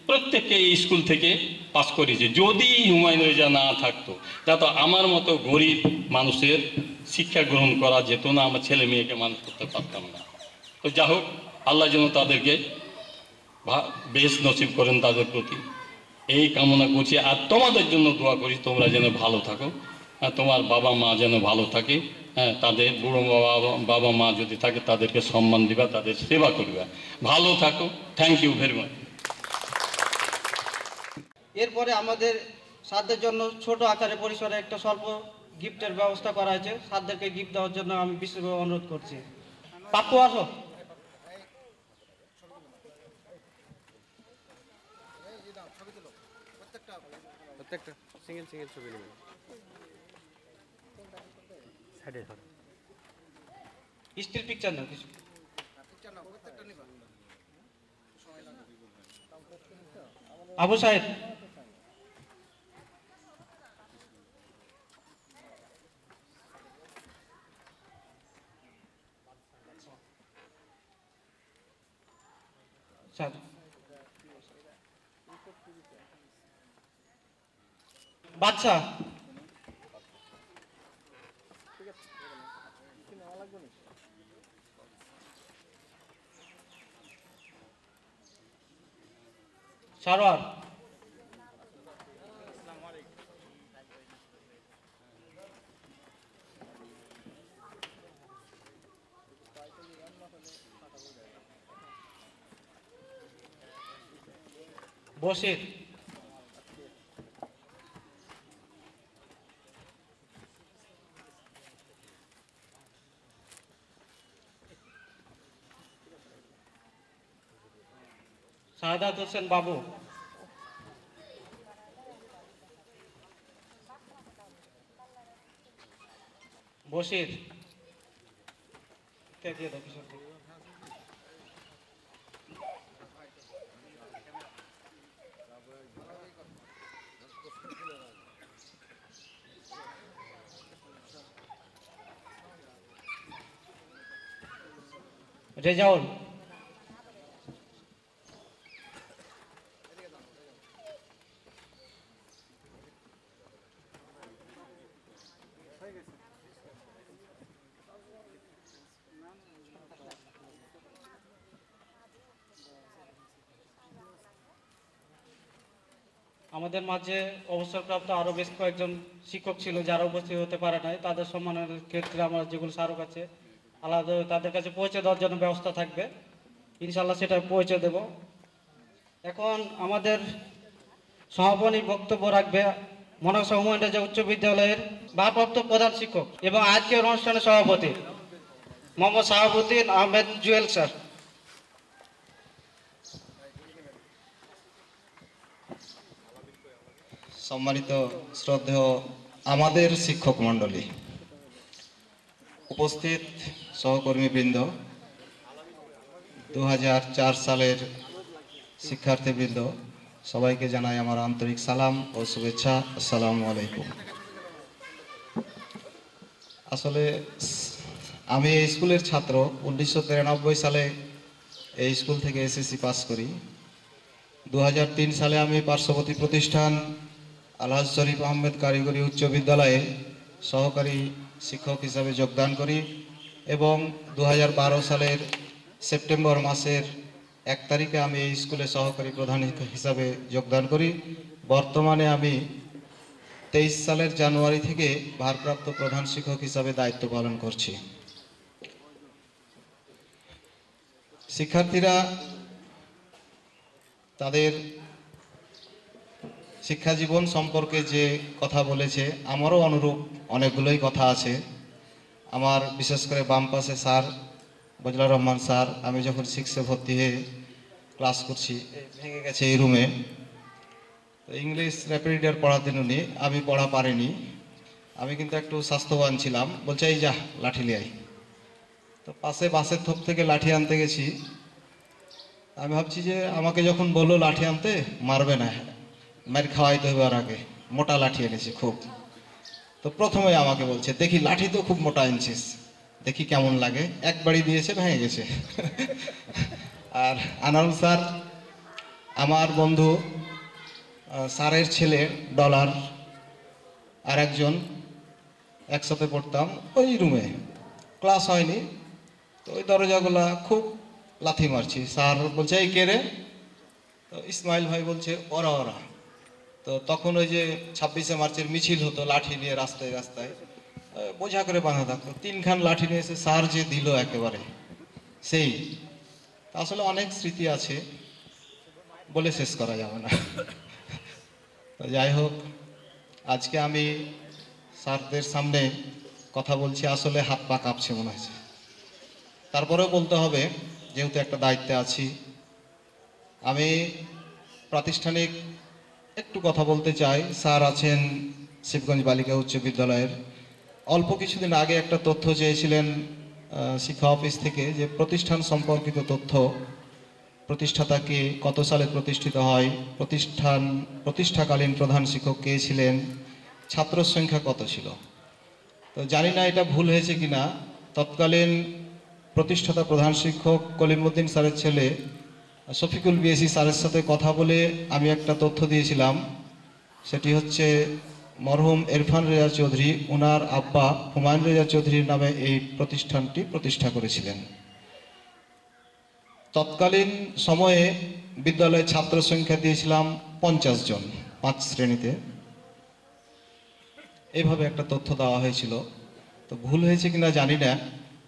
প্রত্যেককে এই স্কুল থেকে পাস করেছে। যদি হুমায়ুন রেজা না থাকতো, তা তো আমার মতো গরিব মানুষের শিক্ষা গ্রহণ করা যেত না, আমার ছেলে মেয়েকে মানুষ করতে পারতাম না। তো যা হোক, আল্লাহ যেন তাদেরকে বেশ নসিব করেন তাদের প্রতি, এই কামনা করছি। আর তোমাদের জন্য দোয়া করি, তোমরা যেন ভালো থাকো, তোমার বাবা মা যেন ভালো থাকে। হ্যাঁ, তাদের বুড়ো বাবা মা যদি থাকে তাদেরকে সম্মান দিবা, তাদের সেবা করবা, ভালো থাকো। Thank you very much. এরপরে আমাদের সাধ্যের জন্য ছোট আকারে পরিসরে একটা স্বল্প গিফটের ব্যবস্থা করা হয়েছে। সাধ্যকে গিফট দেওয়ার জন্য আমি বিশেষভাবে অনুরোধ করছি। পাপ্পু আসো। প্রত্যেকটা সিঙ্গেল সিঙ্গেল ছবি নেব। সাইডে ধর, স্টিল পিকচার নাও, কিছু পিকচার নাও, প্রত্যেকটা নিবা। সময় লাগবে। আবু সাহেব স্যার, বাচ্চা সারোয়ার, বসির, সাদাত হোসেন বাবু, বসির, রেজাউল, আমাদের মাঝে অবসরপ্রাপ্ত আরও বেশ কয়েকজন শিক্ষক ছিল যারা উপস্থিত হতে পারে নাই, তাদের সম্মানের ক্ষেত্রে আমরা যেগুলো স্মারক আছে আলাদা তাদের কাছে পৌঁছে দেওয়ার জন্য ব্যবস্থা থাকবে, ইনশাল্লাহ সেটা পৌঁছে দেব। এখন আমাদের সমাপনী বক্তব্য রাখবে মনাসা হুমায়ুন রেজা উচ্চ বিদ্যালয়ের ভারপ্রাপ্ত প্রধান শিক্ষক এবং আজকের অনুষ্ঠানের সভাপতি মোহাম্মদ শাহাবুদ্দিন জুয়েল স্যার। সম্মানিত শ্রদ্ধেয় আমাদের শিক্ষক মণ্ডলী, উপস্থিত সহকর্মীবৃন্দ, 2004 সালের শিক্ষার্থীবৃন্দ, সবাইকে জানাই আমার আন্তরিক সালাম ও শুভেচ্ছা। আসসালামু আলাইকুম। আসলে আমি এই স্কুলের ছাত্র, 1993 সালে এই স্কুল থেকে এসএসসি পাস করি। 2003 সালে আমি পার্শ্ববর্তী প্রতিষ্ঠান আলহাজ শরীফ আহমেদ কারিগরি উচ্চ বিদ্যালয়ে সহকারী শিক্ষক হিসাবে যোগদান করি এবং 2012 সালের সেপ্টেম্বর মাসের 1 তারিখে আমি এই স্কুলে সহকারী প্রধান হিসাবে যোগদান করি। বর্তমানে আমি 23 সালের জানুয়ারি থেকে ভারপ্রাপ্ত প্রধান শিক্ষক হিসাবে দায়িত্ব পালন করছি। শিক্ষার্থীরা তাদের শিক্ষাজীবন সম্পর্কে যে কথা বলেছে, আমারও অনুরূপ অনেকগুলোই কথা আছে। আমার বিশেষ করে বাম পাশে স্যার বজলুর রহমান স্যার, আমি যখন সিক্সে ভর্তি হয়ে ক্লাস করছি, ভেঙে গেছে এই রুমে, ইংলিশ র্যাপিড রিডার পড়াতেন উনি, আমি পড়া পারিনি, আমি কিন্তু একটু স্বাস্থ্যবান ছিলাম, বলছে এই যা লাঠি নিয়ে আই। তো পাশে বাসের থোপ থেকে লাঠি আনতে গেছি, আমি ভাবছি যে আমাকে যখন বললো লাঠি আনতে, মারবে না, মায়ের খাওয়াইতে হবে, আর আগে মোটা লাঠি এনেছি খুব। তো প্রথমে আমাকে বলছে দেখি লাঠি তো খুব মোটা এনেছিস, দেখি কেমন লাগে। এক বাড়ি দিয়েছে, ভেঙে গেছে। আর আনোয়ারুল স্যার আমার বন্ধু, স্যারের ছেলে ডলার আর একজন, একসাথে পড়তাম ওই রুমে, ক্লাস হয়নি তো ওই দরজাগুলা খুব লাথি মারছি। স্যার বলছে এই কে রে, তো ইসমাইল ভাই বলছে ওরা ওরা। তো তখন ওই যে 26শে মার্চের মিছিল হতো লাঠি নিয়ে রাস্তায় রাস্তায়, বোঝা করে বাঁধা থাকতো, 3 খান লাঠি নিয়ে এসে স্যার যে দিল একেবারে সেই। আসলে অনেক স্মৃতি আছে, বলে শেষ করা যাবে না। তো যাই হোক, আজকে আমি স্যারদের সামনে কথা বলছি, আসলে হাত পা কাঁপছে মনে হয়েছে। তারপরেও বলতে হবে যেহেতু একটা দায়িত্বে আছি। আমি প্রাতিষ্ঠানিক একটু কথা বলতে চাই। স্যার আছেন শিবগঞ্জ বালিকা উচ্চ বিদ্যালয়ের। অল্প কিছুদিন আগে একটা তথ্য চেয়েছিলেন শিক্ষা অফিস থেকে, যে প্রতিষ্ঠান সম্পর্কিত তথ্য, প্রতিষ্ঠাতাকে কত সালে প্রতিষ্ঠিত হয়, প্রতিষ্ঠাকালীন প্রধান শিক্ষক কে ছিলেন, ছাত্র সংখ্যা কত ছিল। তো জানি না এটা ভুল হয়েছে কিনা, তৎকালীন প্রতিষ্ঠাতা প্রধান শিক্ষক কলিমউদ্দিন স্যারের ছেলে শফিকুল বিএসি স্যারের সাথে কথা বলে আমি একটা তথ্য দিয়েছিলাম। সেটি হচ্ছে মরহুম এরফান রেজা চৌধুরী, ওনার আব্বা হুমায়ুন রেজা চৌধুরীর নামে এই প্রতিষ্ঠানটি প্রতিষ্ঠা করেছিলেন। তৎকালীন সময়ে বিদ্যালয়ে ছাত্র সংখ্যা দিয়েছিলাম 50 জন 5 শ্রেণীতে, এভাবে একটা তথ্য দেওয়া হয়েছিল। তো ভুল হয়েছে কিনা জানি না,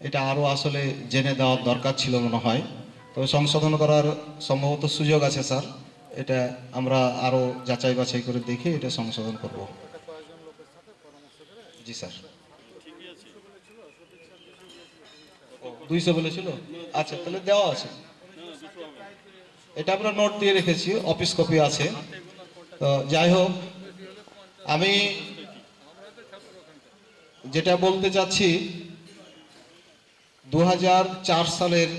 এটা আরও আসলে জেনে দেওয়ার দরকার ছিল মনে হয়। তো সংশোধন করার সম্ভবত সুযোগ আছে স্যার, এটা আমরা আরও যাচাই বাছাই করে দেখি, এটা সংশোধন করব। জি স্যার, 200 বলেছিল, আচ্ছা তাহলে দেওয়া আছে, এটা আমরা নোট দিয়ে রেখেছি, অফিস কপি আছে। তো যাই হোক, আমি যেটা বলতে চাচ্ছি, 2004 সালের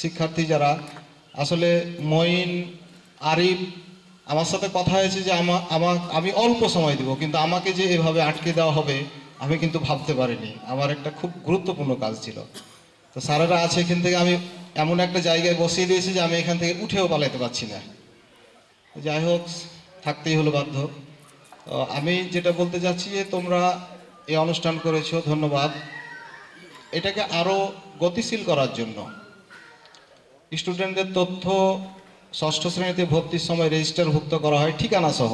শিক্ষার্থী যারা, আসলে মঈন, আরিফ, আমার সাথে কথা হয়েছে যে আমি অল্প সময় দেব, কিন্তু আমাকে যে এভাবে আটকে দেওয়া হবে আমি কিন্তু ভাবতে পারিনি। আমার একটা খুব গুরুত্বপূর্ণ কাজ ছিল। তো স্যারেরা আছে, এখান থেকে আমি এমন একটা জায়গায় বসিয়ে দিয়েছি যে আমি এখান থেকে উঠেও পালাতে পারছি না। যাই হোক, থাকতেই হলো বাধ্য। আমি যেটা বলতে চাচ্ছি যে তোমরা এই অনুষ্ঠান করেছো, ধন্যবাদ। এটাকে আরও গতিশীল করার জন্য স্টুডেন্টদের তথ্য 6ষ্ঠ শ্রেণীতে ভর্তির সময় রেজিস্টারভুক্ত করা হয় ঠিকানাসহ,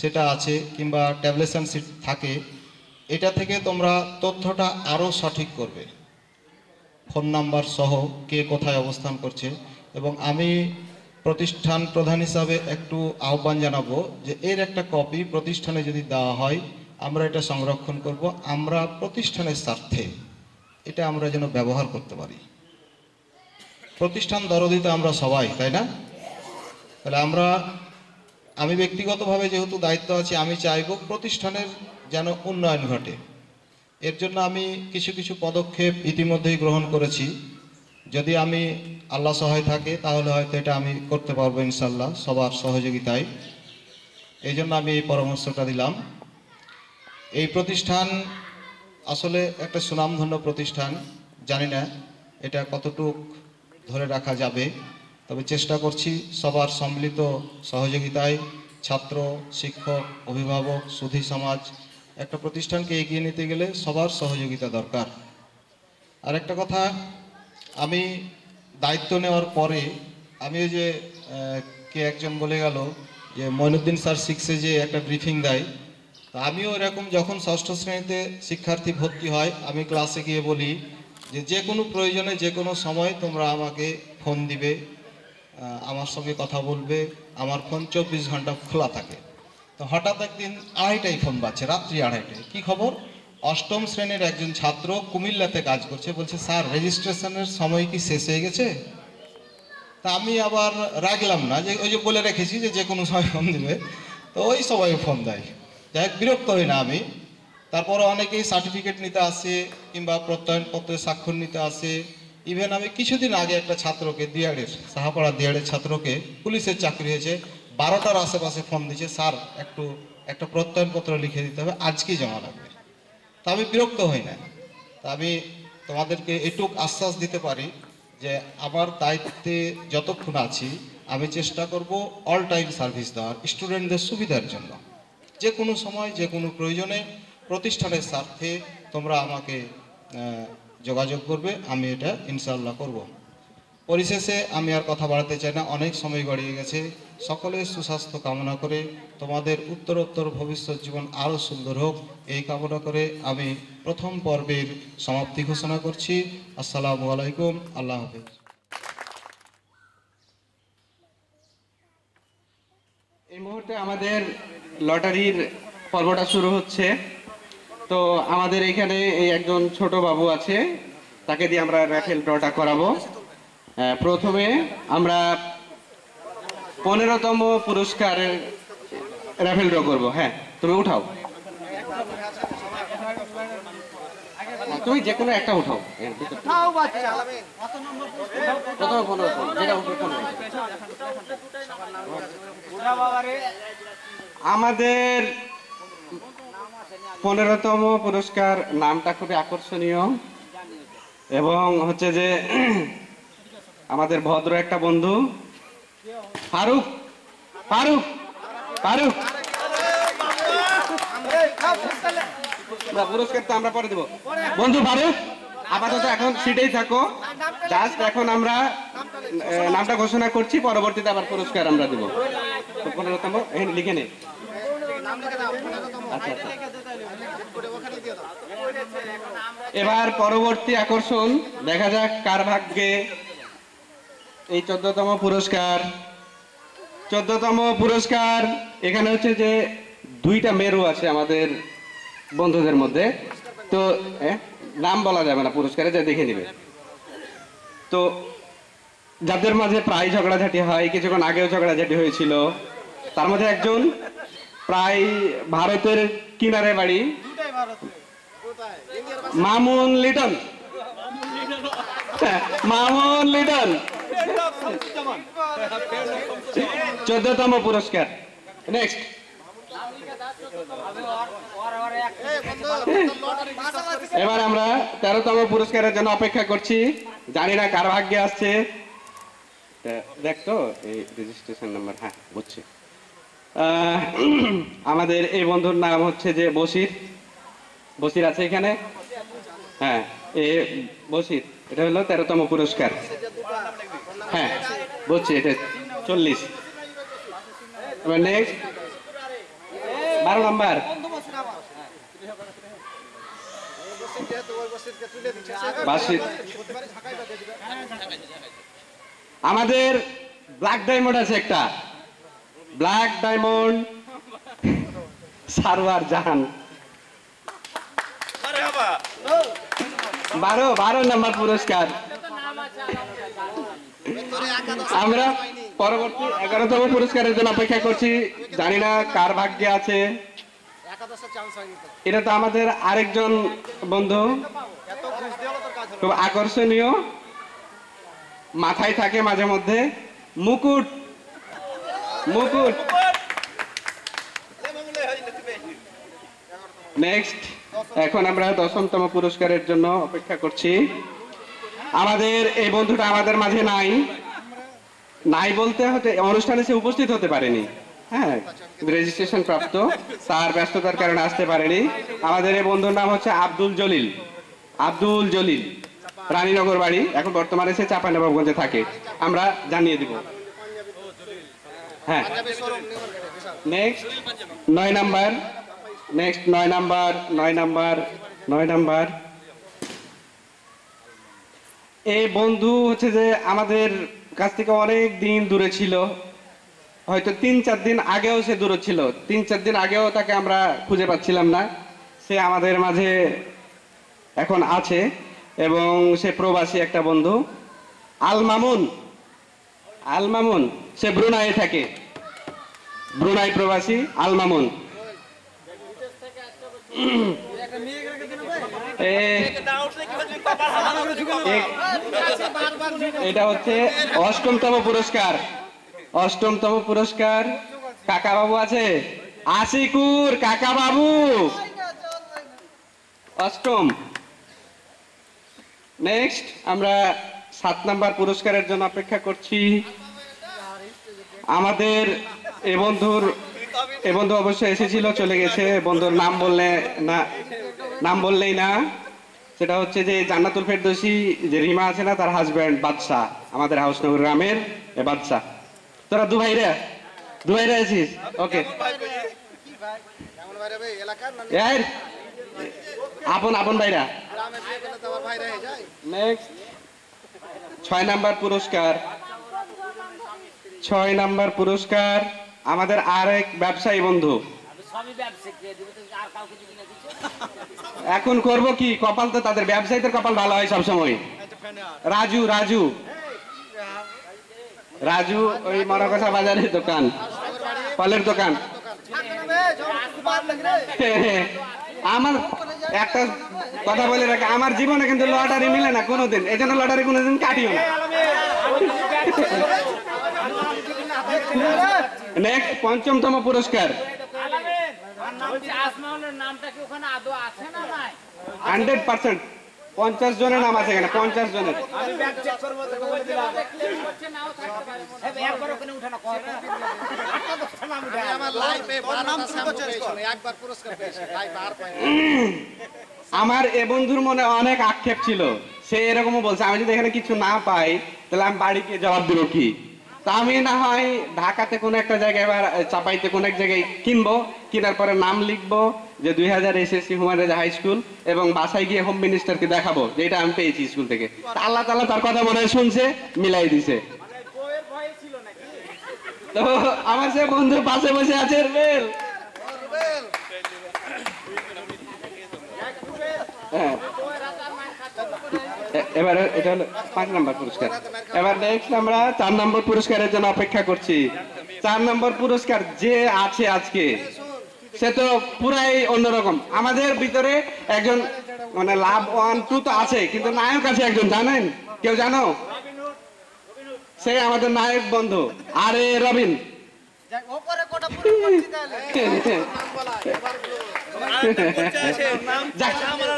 সেটা আছে, কিংবা ট্যাবলেশন শিট থাকে। এটা থেকে তোমরা তথ্যটা আরও সঠিক করবে, ফোন নাম্বার সহ, কে কোথায় অবস্থান করছে। এবং আমি প্রতিষ্ঠান প্রধান হিসাবে একটু আহ্বান জানাবো যে এর একটা কপি প্রতিষ্ঠানে যদি দেওয়া হয় আমরা এটা সংরক্ষণ করব, আমরা প্রতিষ্ঠানের স্বার্থে এটা আমরা যেন ব্যবহার করতে পারি। প্রতিষ্ঠান দরদিতে আমরা সবাই, তাই না? তাহলে আমি ব্যক্তিগতভাবে যেহেতু দায়িত্ব আছি, আমি চাইব প্রতিষ্ঠানের যেন উন্নয়ন ঘটে। এর জন্য আমি কিছু কিছু পদক্ষেপ ইতিমধ্যেই গ্রহণ করেছি। যদি আমি আল্লাহ সহায় থাকে তাহলে হয়তো এটা আমি করতে পারবো ইনশাল্লাহ, সবার সহযোগিতায়। এই জন্য আমি এই পরামর্শটা দিলাম। এই প্রতিষ্ঠান আসলে একটা সুনামধন্য প্রতিষ্ঠান, জানি না এটা কতটুক ধরে রাখা যাবে, তবে চেষ্টা করছি সবার সম্মিলিত সহযোগিতায়, ছাত্র, শিক্ষক, অভিভাবক, সুধী সমাজ। একটা প্রতিষ্ঠানকে এগিয়ে নিতে গেলে সবার সহযোগিতা দরকার। আর একটা কথা, আমি দায়িত্ব নেওয়ার পরে আমি ওই যে কে একজন বলে গেল যে মঈনুদ্দিন স্যার 6-এ যে একটা ব্রিফিং দেয়, তো আমিও এরকম যখন 6ষ্ঠ শ্রেণীতে শিক্ষার্থী ভর্তি হয় আমি ক্লাসে গিয়ে বলি যে যে কোনো প্রয়োজনে যে কোনো সময় তোমরা আমাকে ফোন দিবে, আমার সঙ্গে কথা বলবে, আমার ফোন 24 ঘন্টা খোলা থাকে। তো হঠাৎ একদিন 2:30টায় ফোন পাচ্ছে, রাত্রি 2:30টায়, কি খবর? 8ম শ্রেণীর একজন ছাত্র কুমিল্লাতে কাজ করছে, বলছে স্যার রেজিস্ট্রেশনের সময় কি শেষ হয়ে গেছে? তা আমি আবার রাখলাম না, যে ওই যে বলে রেখেছি যে যে কোনো সময় ফোন দিবে, তো ওই সবাই ফোন দেয়। যাই হোক, বিরক্ত হই না আমি। তারপরে অনেকেই সার্টিফিকেট নিতে আসে, কিংবা প্রত্যয়নপত্রে স্বাক্ষর নিতে আসে। ইভেন আমি কিছুদিন আগে একটা ছাত্রকে, সাহাপাড়া দিয়াড়ের ছাত্রকে, পুলিশের চাকরি হয়েছে, 12টার আশেপাশে ফোন দিয়েছে, স্যার একটা প্রত্যয়নপত্র লিখে দিতে হবে, আজকেই জমা লাগবে। তা আমি বিরক্ত হই না। তা আমি তোমাদেরকে এটুক আশ্বাস দিতে পারি যে আমার দায়িত্বে যতক্ষণ আছি আমি চেষ্টা করব অল টাইম সার্ভিস দেওয়ার, স্টুডেন্টদের সুবিধার জন্য, যে কোনো সময় যে কোনো প্রয়োজনে প্রতিষ্ঠানের স্বার্থে তোমরা আমাকে যোগাযোগ করবে, আমি এটা ইনশাআল্লাহ করব। পরিশেষে আমি আর কথা বাড়াতে চাই না, অনেক সময় গড়িয়ে গেছে। সকলের সুস্বাস্থ্য কামনা করে তোমাদের উত্তরোত্তর ভবিষ্যৎ জীবন আরও সুন্দর হোক এই কামনা করে আমি প্রথম পর্বের সমাপ্তি ঘোষণা করছি। আসসালামু আলাইকুম, আল্লাহ হাফিজ। এই মুহূর্তে আমাদের লটারির পর্বটা শুরু হচ্ছে। তো আমাদের এখানে একজন ছোট বাবু আছে, তাকে দিয়ে আমরা র্যাফেল ড্রটা করাবো। প্রথমে আমরা 15তম পুরস্কারের র্যাফেল ড্র করবো। হ্যাঁ, তুমি উঠাও, তুমি যে কোনো একটা উঠাও। আমাদের 15তম পুরস্কার, নামটা খুবই আকর্ষণীয় এবং হচ্ছে যে আমাদের ভদ্র একটা বন্ধু ফারুক। ফারুক ফারুক পুরস্কার তো আমরা পরে দেব। বন্ধু ফারুক, আপাতত এখন সিটেই থাকো। জাস্ট এখন আমরা নামটা ঘোষণা করছি, পরবর্তীতে আবার পুরস্কার আমরা দেব। 15তম লিখে নে। আচ্ছা, এবার পরবর্তী আকর্ষণ, দেখা যাক কার ভাগ্যে এই 14তম পুরস্কার। 14তম পুরস্কার, এখানে হচ্ছে যে দুইটা মেরু আছে আমাদের বন্ধুদের মধ্যে। তো নাম বলা যাবে না পুরস্কারে, যা দেখে নেবে। তো যাদের মাঝে প্রায় ঝগড়াঝাটি হয়, কিছুক্ষণ আগেও ঝগড়াঝাটি হয়েছিল, তার মধ্যে একজন প্রায় ভারতের কিনারে বাড়ি, মামুন লিটন। মামুন লিটন 14তম পুরস্কার। নেক্সট, এবার আমরা 13তম পুরস্কারের জন্য অপেক্ষা করছি, জানি না কার ভাগ্যে আসছে। দেখতো এই রেজিস্ট্রেশন নাম্বার, হ্যাঁ বুঝছি। আমাদের এই বন্ধুর নাম হচ্ছে যে বশির। বশির আছে এখানে? হ্যাঁ, এ বশির, এটা হলো 13তম পুরস্কার। হ্যাঁ বলছি, এটা 40। এবার নেক্সট 12 নাম্বার, আমাদের ব্ল্যাক ডায়মন্ড আছে একটা, black diamond Sarwar Jahan. 12 number পুরস্কার। আমরা পরবর্তী 11তম পুরস্কারের জন্য অপেক্ষা করছি, জানি না কার ভাগ্যে আছে। এটা তো আমাদের আরেকজন বন্ধু, খুব আকর্ষণীয়, মাথায় থাকে মাঝে মধ্যে মুকুট। মুকুট নেক্সট, এখন আমরা 10তম পুরস্কারের জন্য অপেক্ষা করছি। আমাদের এই বন্ধুটা আমাদের মাঝে নাই, নাই বলতে হতে অনুষ্ঠানে সে উপস্থিত হতে পারেনি। হ্যাঁ, রেজিস্ট্রেশন প্রাপ্ত, তার ব্যস্ততার কারণে আসতে পারেনি। আমাদের এই বন্ধুর নাম হচ্ছে আব্দুল জলিল। আব্দুল জলিল, রানীনগর বাড়ি, এখন বর্তমানে সে চাঁপাইনবাবগঞ্জে থাকে, আমরা জানিয়ে দিব। হ্যাঁ next 9 number. Next 9 number, 9 number, 9 number. এই বন্ধু হচ্ছে যে আমাদের কাছ থেকে অনেক দিন দূরে ছিল, হয়তো 3-4 দিন আগেও সে দূরে ছিল। 3-4 দিন আগেও তাকে আমরা খুঁজে পাচ্ছিলাম না, সে আমাদের মাঝে এখন আছে এবং সে প্রবাসী একটা বন্ধু, আল মামুন। আল মামুন, সে ব্রুনাইয়ে থাকে, ব্রুনাই প্রবাসী আল মামুন। এটা হচ্ছে 8তম পুরস্কার। 8তম পুরস্কার, কাকা বাবু আছে, আশিকুর কাকা বাবু। 8ম। নেক্সট আমরা 7 নাম্বার পুরস্কারের জন্য অপেক্ষা করছি। আমাদের এ বন্ধুর এ বন্ধু অবশ্য এসেছিল, চলে গেছে। বন্ধুর নাম বললে না, নাম বললেই না, সেটা হচ্ছে যে জান্নাতুল ফেরদৌসী যে রিমা আছে না, তার হাজব্যান্ড বাদশা, আমাদের হাউসনগর গ্রামের বাদশা। তোরা দু ভাইরা, দু ভাইরা আছিস? ওকে, আপন আপন ভাইরা। নেক্সট 6 নাম্বার পুরস্কার আমাদের আরেক ব্যবসায়ী বন্ধু। এখন করব কি, কপাল তো তাদের ব্যবসায়ীদের কপাল ভালো হয় সব সময়। রাজু, রাজু রাজু ওই মরাকসা বাজারের দোকান, ফলের দোকান। আমার একটা কথা বলে রাখে, আমার জীবনে কিন্তু লটারি মিলে না কোনোদিন, এই জন্য লটারি কোনোদিন কাটিও না। নেক্সট 5তম পুরস্কার, আমার এ বন্ধুর মনে অনেক আক্ষেপ ছিল, সে এরকমও বলছে আমি যদি এখানে কিছু না পাই তাহলে আমি বাড়িকে জবাব দেবো কি। তা আমি না হয় ঢাকাতে কোনো একটা জায়গায় বা চাপাইতে কোনো এক জায়গায় কিনবো, কেনার পরে নাম লিখবো যে 2000 এসএসসি হুমায়ুন রেজা high school, এবং বাসায় গিয়ে হোম মিনিস্টারকে দেখাবো যে এটা আমি পেয়েছি স্কুল থেকে। আল্লাহ তাআলা তার কথা মনে শুনছে, মিলাই দিছে। তো আমার সে বন্ধু পাশে বসে আছে রুবেল, এবারে এটা হলো 5 নাম্বার পুরস্কার। এবার নেক্সট আমরা 4 নাম্বার পুরস্কারের জন্য অপেক্ষা করছি। 4 নাম্বার পুরস্কার যে আছে আজকে, সে তো পুরাই অন্যরকম। আমাদের ভিতরে একজন মানে লাভ ওয়ান টু তো আছে, কিন্তু নায়ক আছে একজন, জানেন? কেউ জানো? সে আমাদের নায়ক বন্ধু আরে রবিন।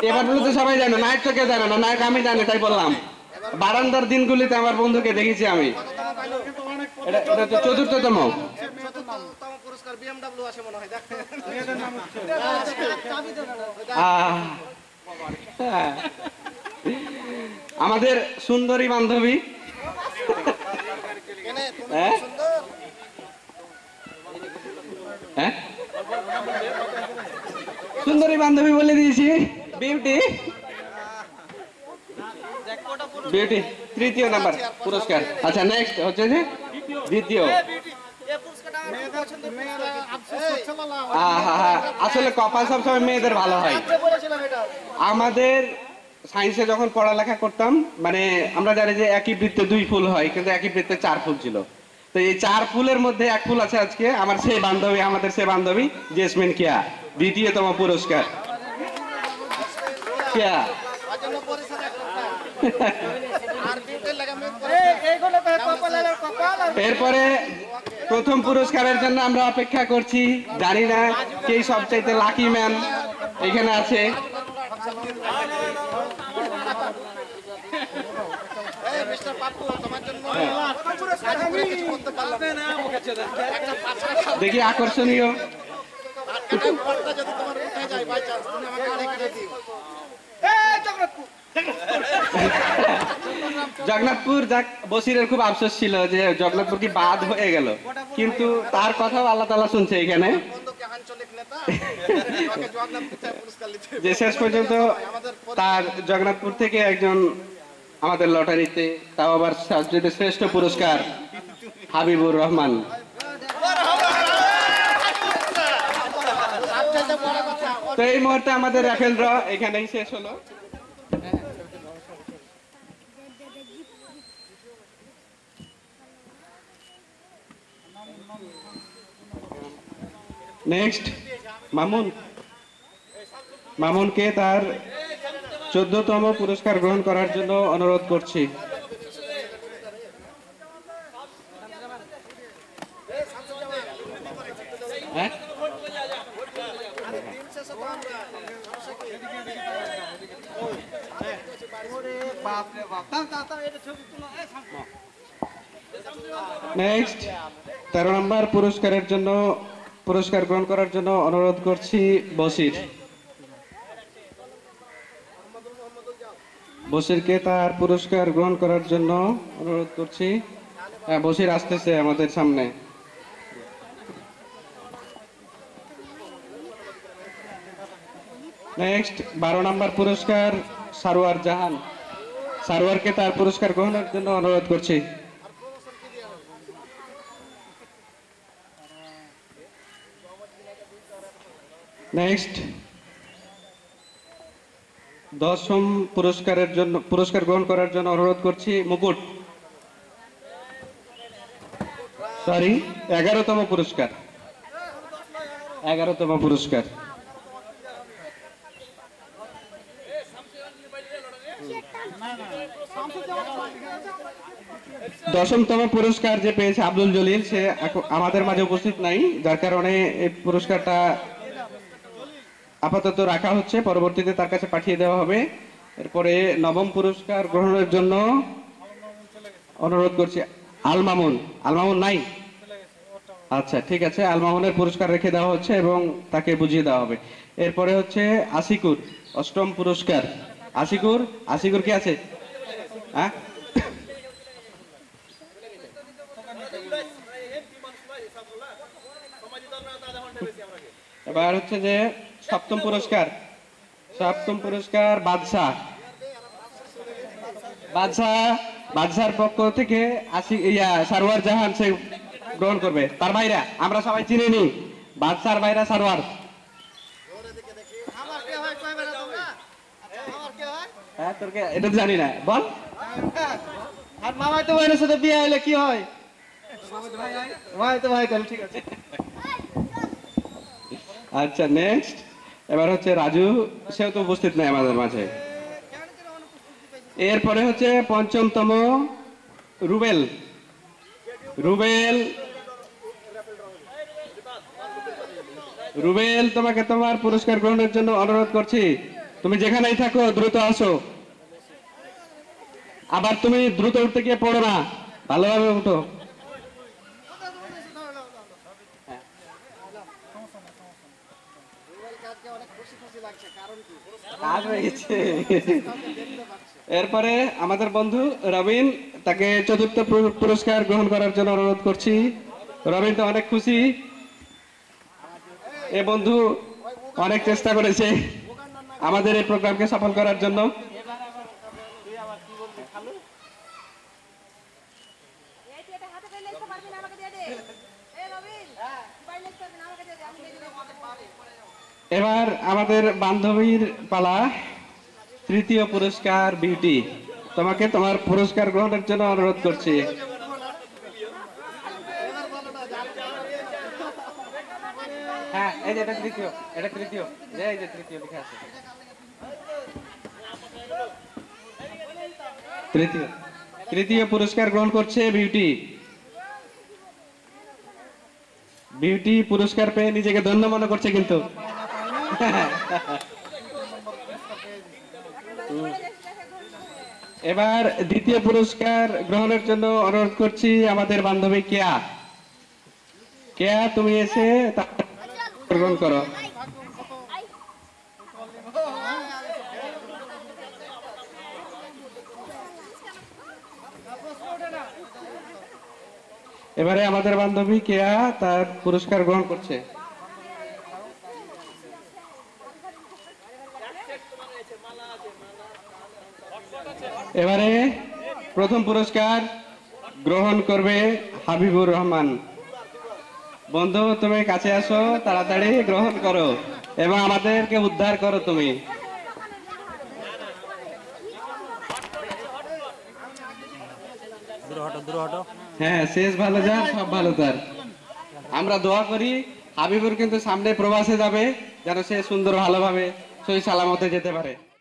এবার বলতে সবাই জানো, নায়ক তো কে জানো না? নায়ক আমি জানি, তাই বললাম। বারান্দার দিনগুলিতে আমার বন্ধুকে দেখেছি আমি। এটা 4র্থতম আমাদের সুন্দরী বান্ধবী, সুন্দরী বান্ধবী বলে দিয়েছি, বিউটি বিউটি 3য় নাম্বার পুরস্কার। আচ্ছা নেক্সট হচ্ছে যে 2য়। আসলে কপাল সবসময় মেয়েদের ভালো হয়। আমাদের সায়েন্সে যখন পড়ালেখা করতাম, মানে আমরা জানি যে একই বৃত্তে 2 ফুল হয়, কিন্তু একই বৃত্তে 4 ফুল ছিল। তো এই 4 ফুলের মধ্যে 1 ফুল আছে আজকে আমার সেই বান্ধবী, আমাদের সেই বান্ধবী জেসমিন কিয়া, 2য়তম পুরস্কার। কিয়া এরপরে 1ম পুরস্কারের জন্য আমরা অপেক্ষা করছি, জানি না কে সবচাইতে লাকি ম্যান এখানে আছে। দেখি আকর্ষণীয় জগন্নাথপুর, যাক বসিরের খুব আফসোস ছিল যে জগন্নাথপুর কি বাদ হয়ে গেল, কিন্তু তার কথা আল্লাহ তাআলা শুনছে এখানে, যে শেষ পর্যন্ত তার জগন্নাথপুর থেকে একজন আমাদের লটারিতে, তাও আবার সবচেয়ে শ্রেষ্ঠ পুরস্কার, হাবিবুর রহমান। তো এই মুহূর্তে আমাদের রাফেল ড্র এখানেই শেষ হলো। নেক্সট মামুন, মামুনকে তার 14তম পুরস্কার গ্রহণ করার জন্য অনুরোধ করছি। নেক্সট 13 নাম্বার পুরস্কারের জন্য পুরস্কার গ্রহণ করার জন্য অনুরোধ করছি বশিরকে তার পুরস্কার গ্রহণ করার জন্য অনুরোধ করছি। বশির আসতেছে আমাদের সামনে। নেক্সট 12 নম্বর পুরস্কার সরওয়ার জাহান। সরওয়ারকে তার পুরস্কার গ্রহণের জন্য অনুরোধ করছি। নেক্সট 10ম পুরস্কারের জন্য পুরস্কার গ্রহণ করার জন্য অনুরোধ করছি মুকুট, সরি 11তম পুরস্কার। দশমতম পুরস্কার যে পেয়েছে আব্দুল জলিল, সে আমাদের মাঝে উপস্থিত নাই, যার কারণে এই পুরস্কারটা আপাতত রাখা হচ্ছে, পরবর্তীতে তার কাছে পাঠিয়ে দেওয়া হবে। এরপরে 9ম পুরস্কার গ্রহণের জন্য অনুরোধ করছি আলমামুন। আলমামুন নাই, আচ্ছা ঠিক আছে, আলমামুনের পুরস্কার রেখে দেওয়া হচ্ছে এবং তাকে বুঝিয়ে দেওয়া হবে। এরপরে হচ্ছে আশিকুর, 8ম পুরস্কার। আশিকুর কি আছে? হ্যাঁ, এবার হচ্ছে যে 7ম পুরস্কার বাদশাহ। বাদশার পক্ষ থেকে সরওয়ার জাহান সে গ্রহণ করবে। তার ভাইরা আমরা সবাই চিনি নি, বাদশার ভাইরা সরওয়ার। হ্যাঁ তোর এটা জানি না, বল। আর মামাই তো ভাইয়ের সাথে বিয়ে হলে কি হয়? মামাই তো ভাই, ঠিক আছে। আচ্ছা নেক্সট, এবার হচ্ছে রাজু, সেও তো উপস্থিত নাই আমাদের মাঝে। এরপরে হচ্ছে 5মতম রুবেল। রুবেল তোমাকে তোমার পুরস্কার গ্রহণের জন্য অনুরোধ করছি। তুমি যেখানেই থাকো দ্রুত আসো, আবার তুমি দ্রুত উঠতে গিয়ে পড়ো না, ভালোভাবে উঠো। এরপরে আমাদের বন্ধু রবিন, তাকে 4র্থ পুরস্কার গ্রহণ করার জন্য অনুরোধ করছি। রবিন তো অনেক খুশি, এ বন্ধু অনেক চেষ্টা করেছে আমাদের এই প্রোগ্রামকে সফল করার জন্য। এবার আমাদের বান্ধবীর পালা, 3য় পুরস্কার বিউটি, তোমাকে তোমার পুরস্কার গ্রহণের জন্য অনুরোধ করছি। হ্যাঁ এই যে এটা তৃতীয়, এই যে তৃতীয় লেখা আছে, তৃতীয় পুরস্কার গ্রহণ করছে বিউটি। বিউটি পুরস্কার পেয়ে নিজেকে ধন্য মনে করছে, কিন্তু এবার 2য় পুরস্কার গ্রহণের জন্য অনুরোধ করছি আমাদের বান্ধবী কেয়া। কেয়া তুমি এসে গ্রহণ করো। এবারে আমাদের বান্ধবী কেয়া তার পুরস্কার গ্রহণ করছে। এবারে 1ম পুরস্কার গ্রহণ করবে হাবিবুর রহমান। বন্ধু তুমি কাছে আসো, তাড়াতাড়ি গ্রহণ করো এবং আমাদেরকে উদ্ধার করো তুমি। হ্যাঁ শেষ ভালো যান, সব ভালো তার। আমরা দোয়া করি হাবিবুর কিন্তু সামনে প্রবাসে যাবে, যেন সে সুন্দর ভালোভাবে সহি সালামতে যেতে পারে।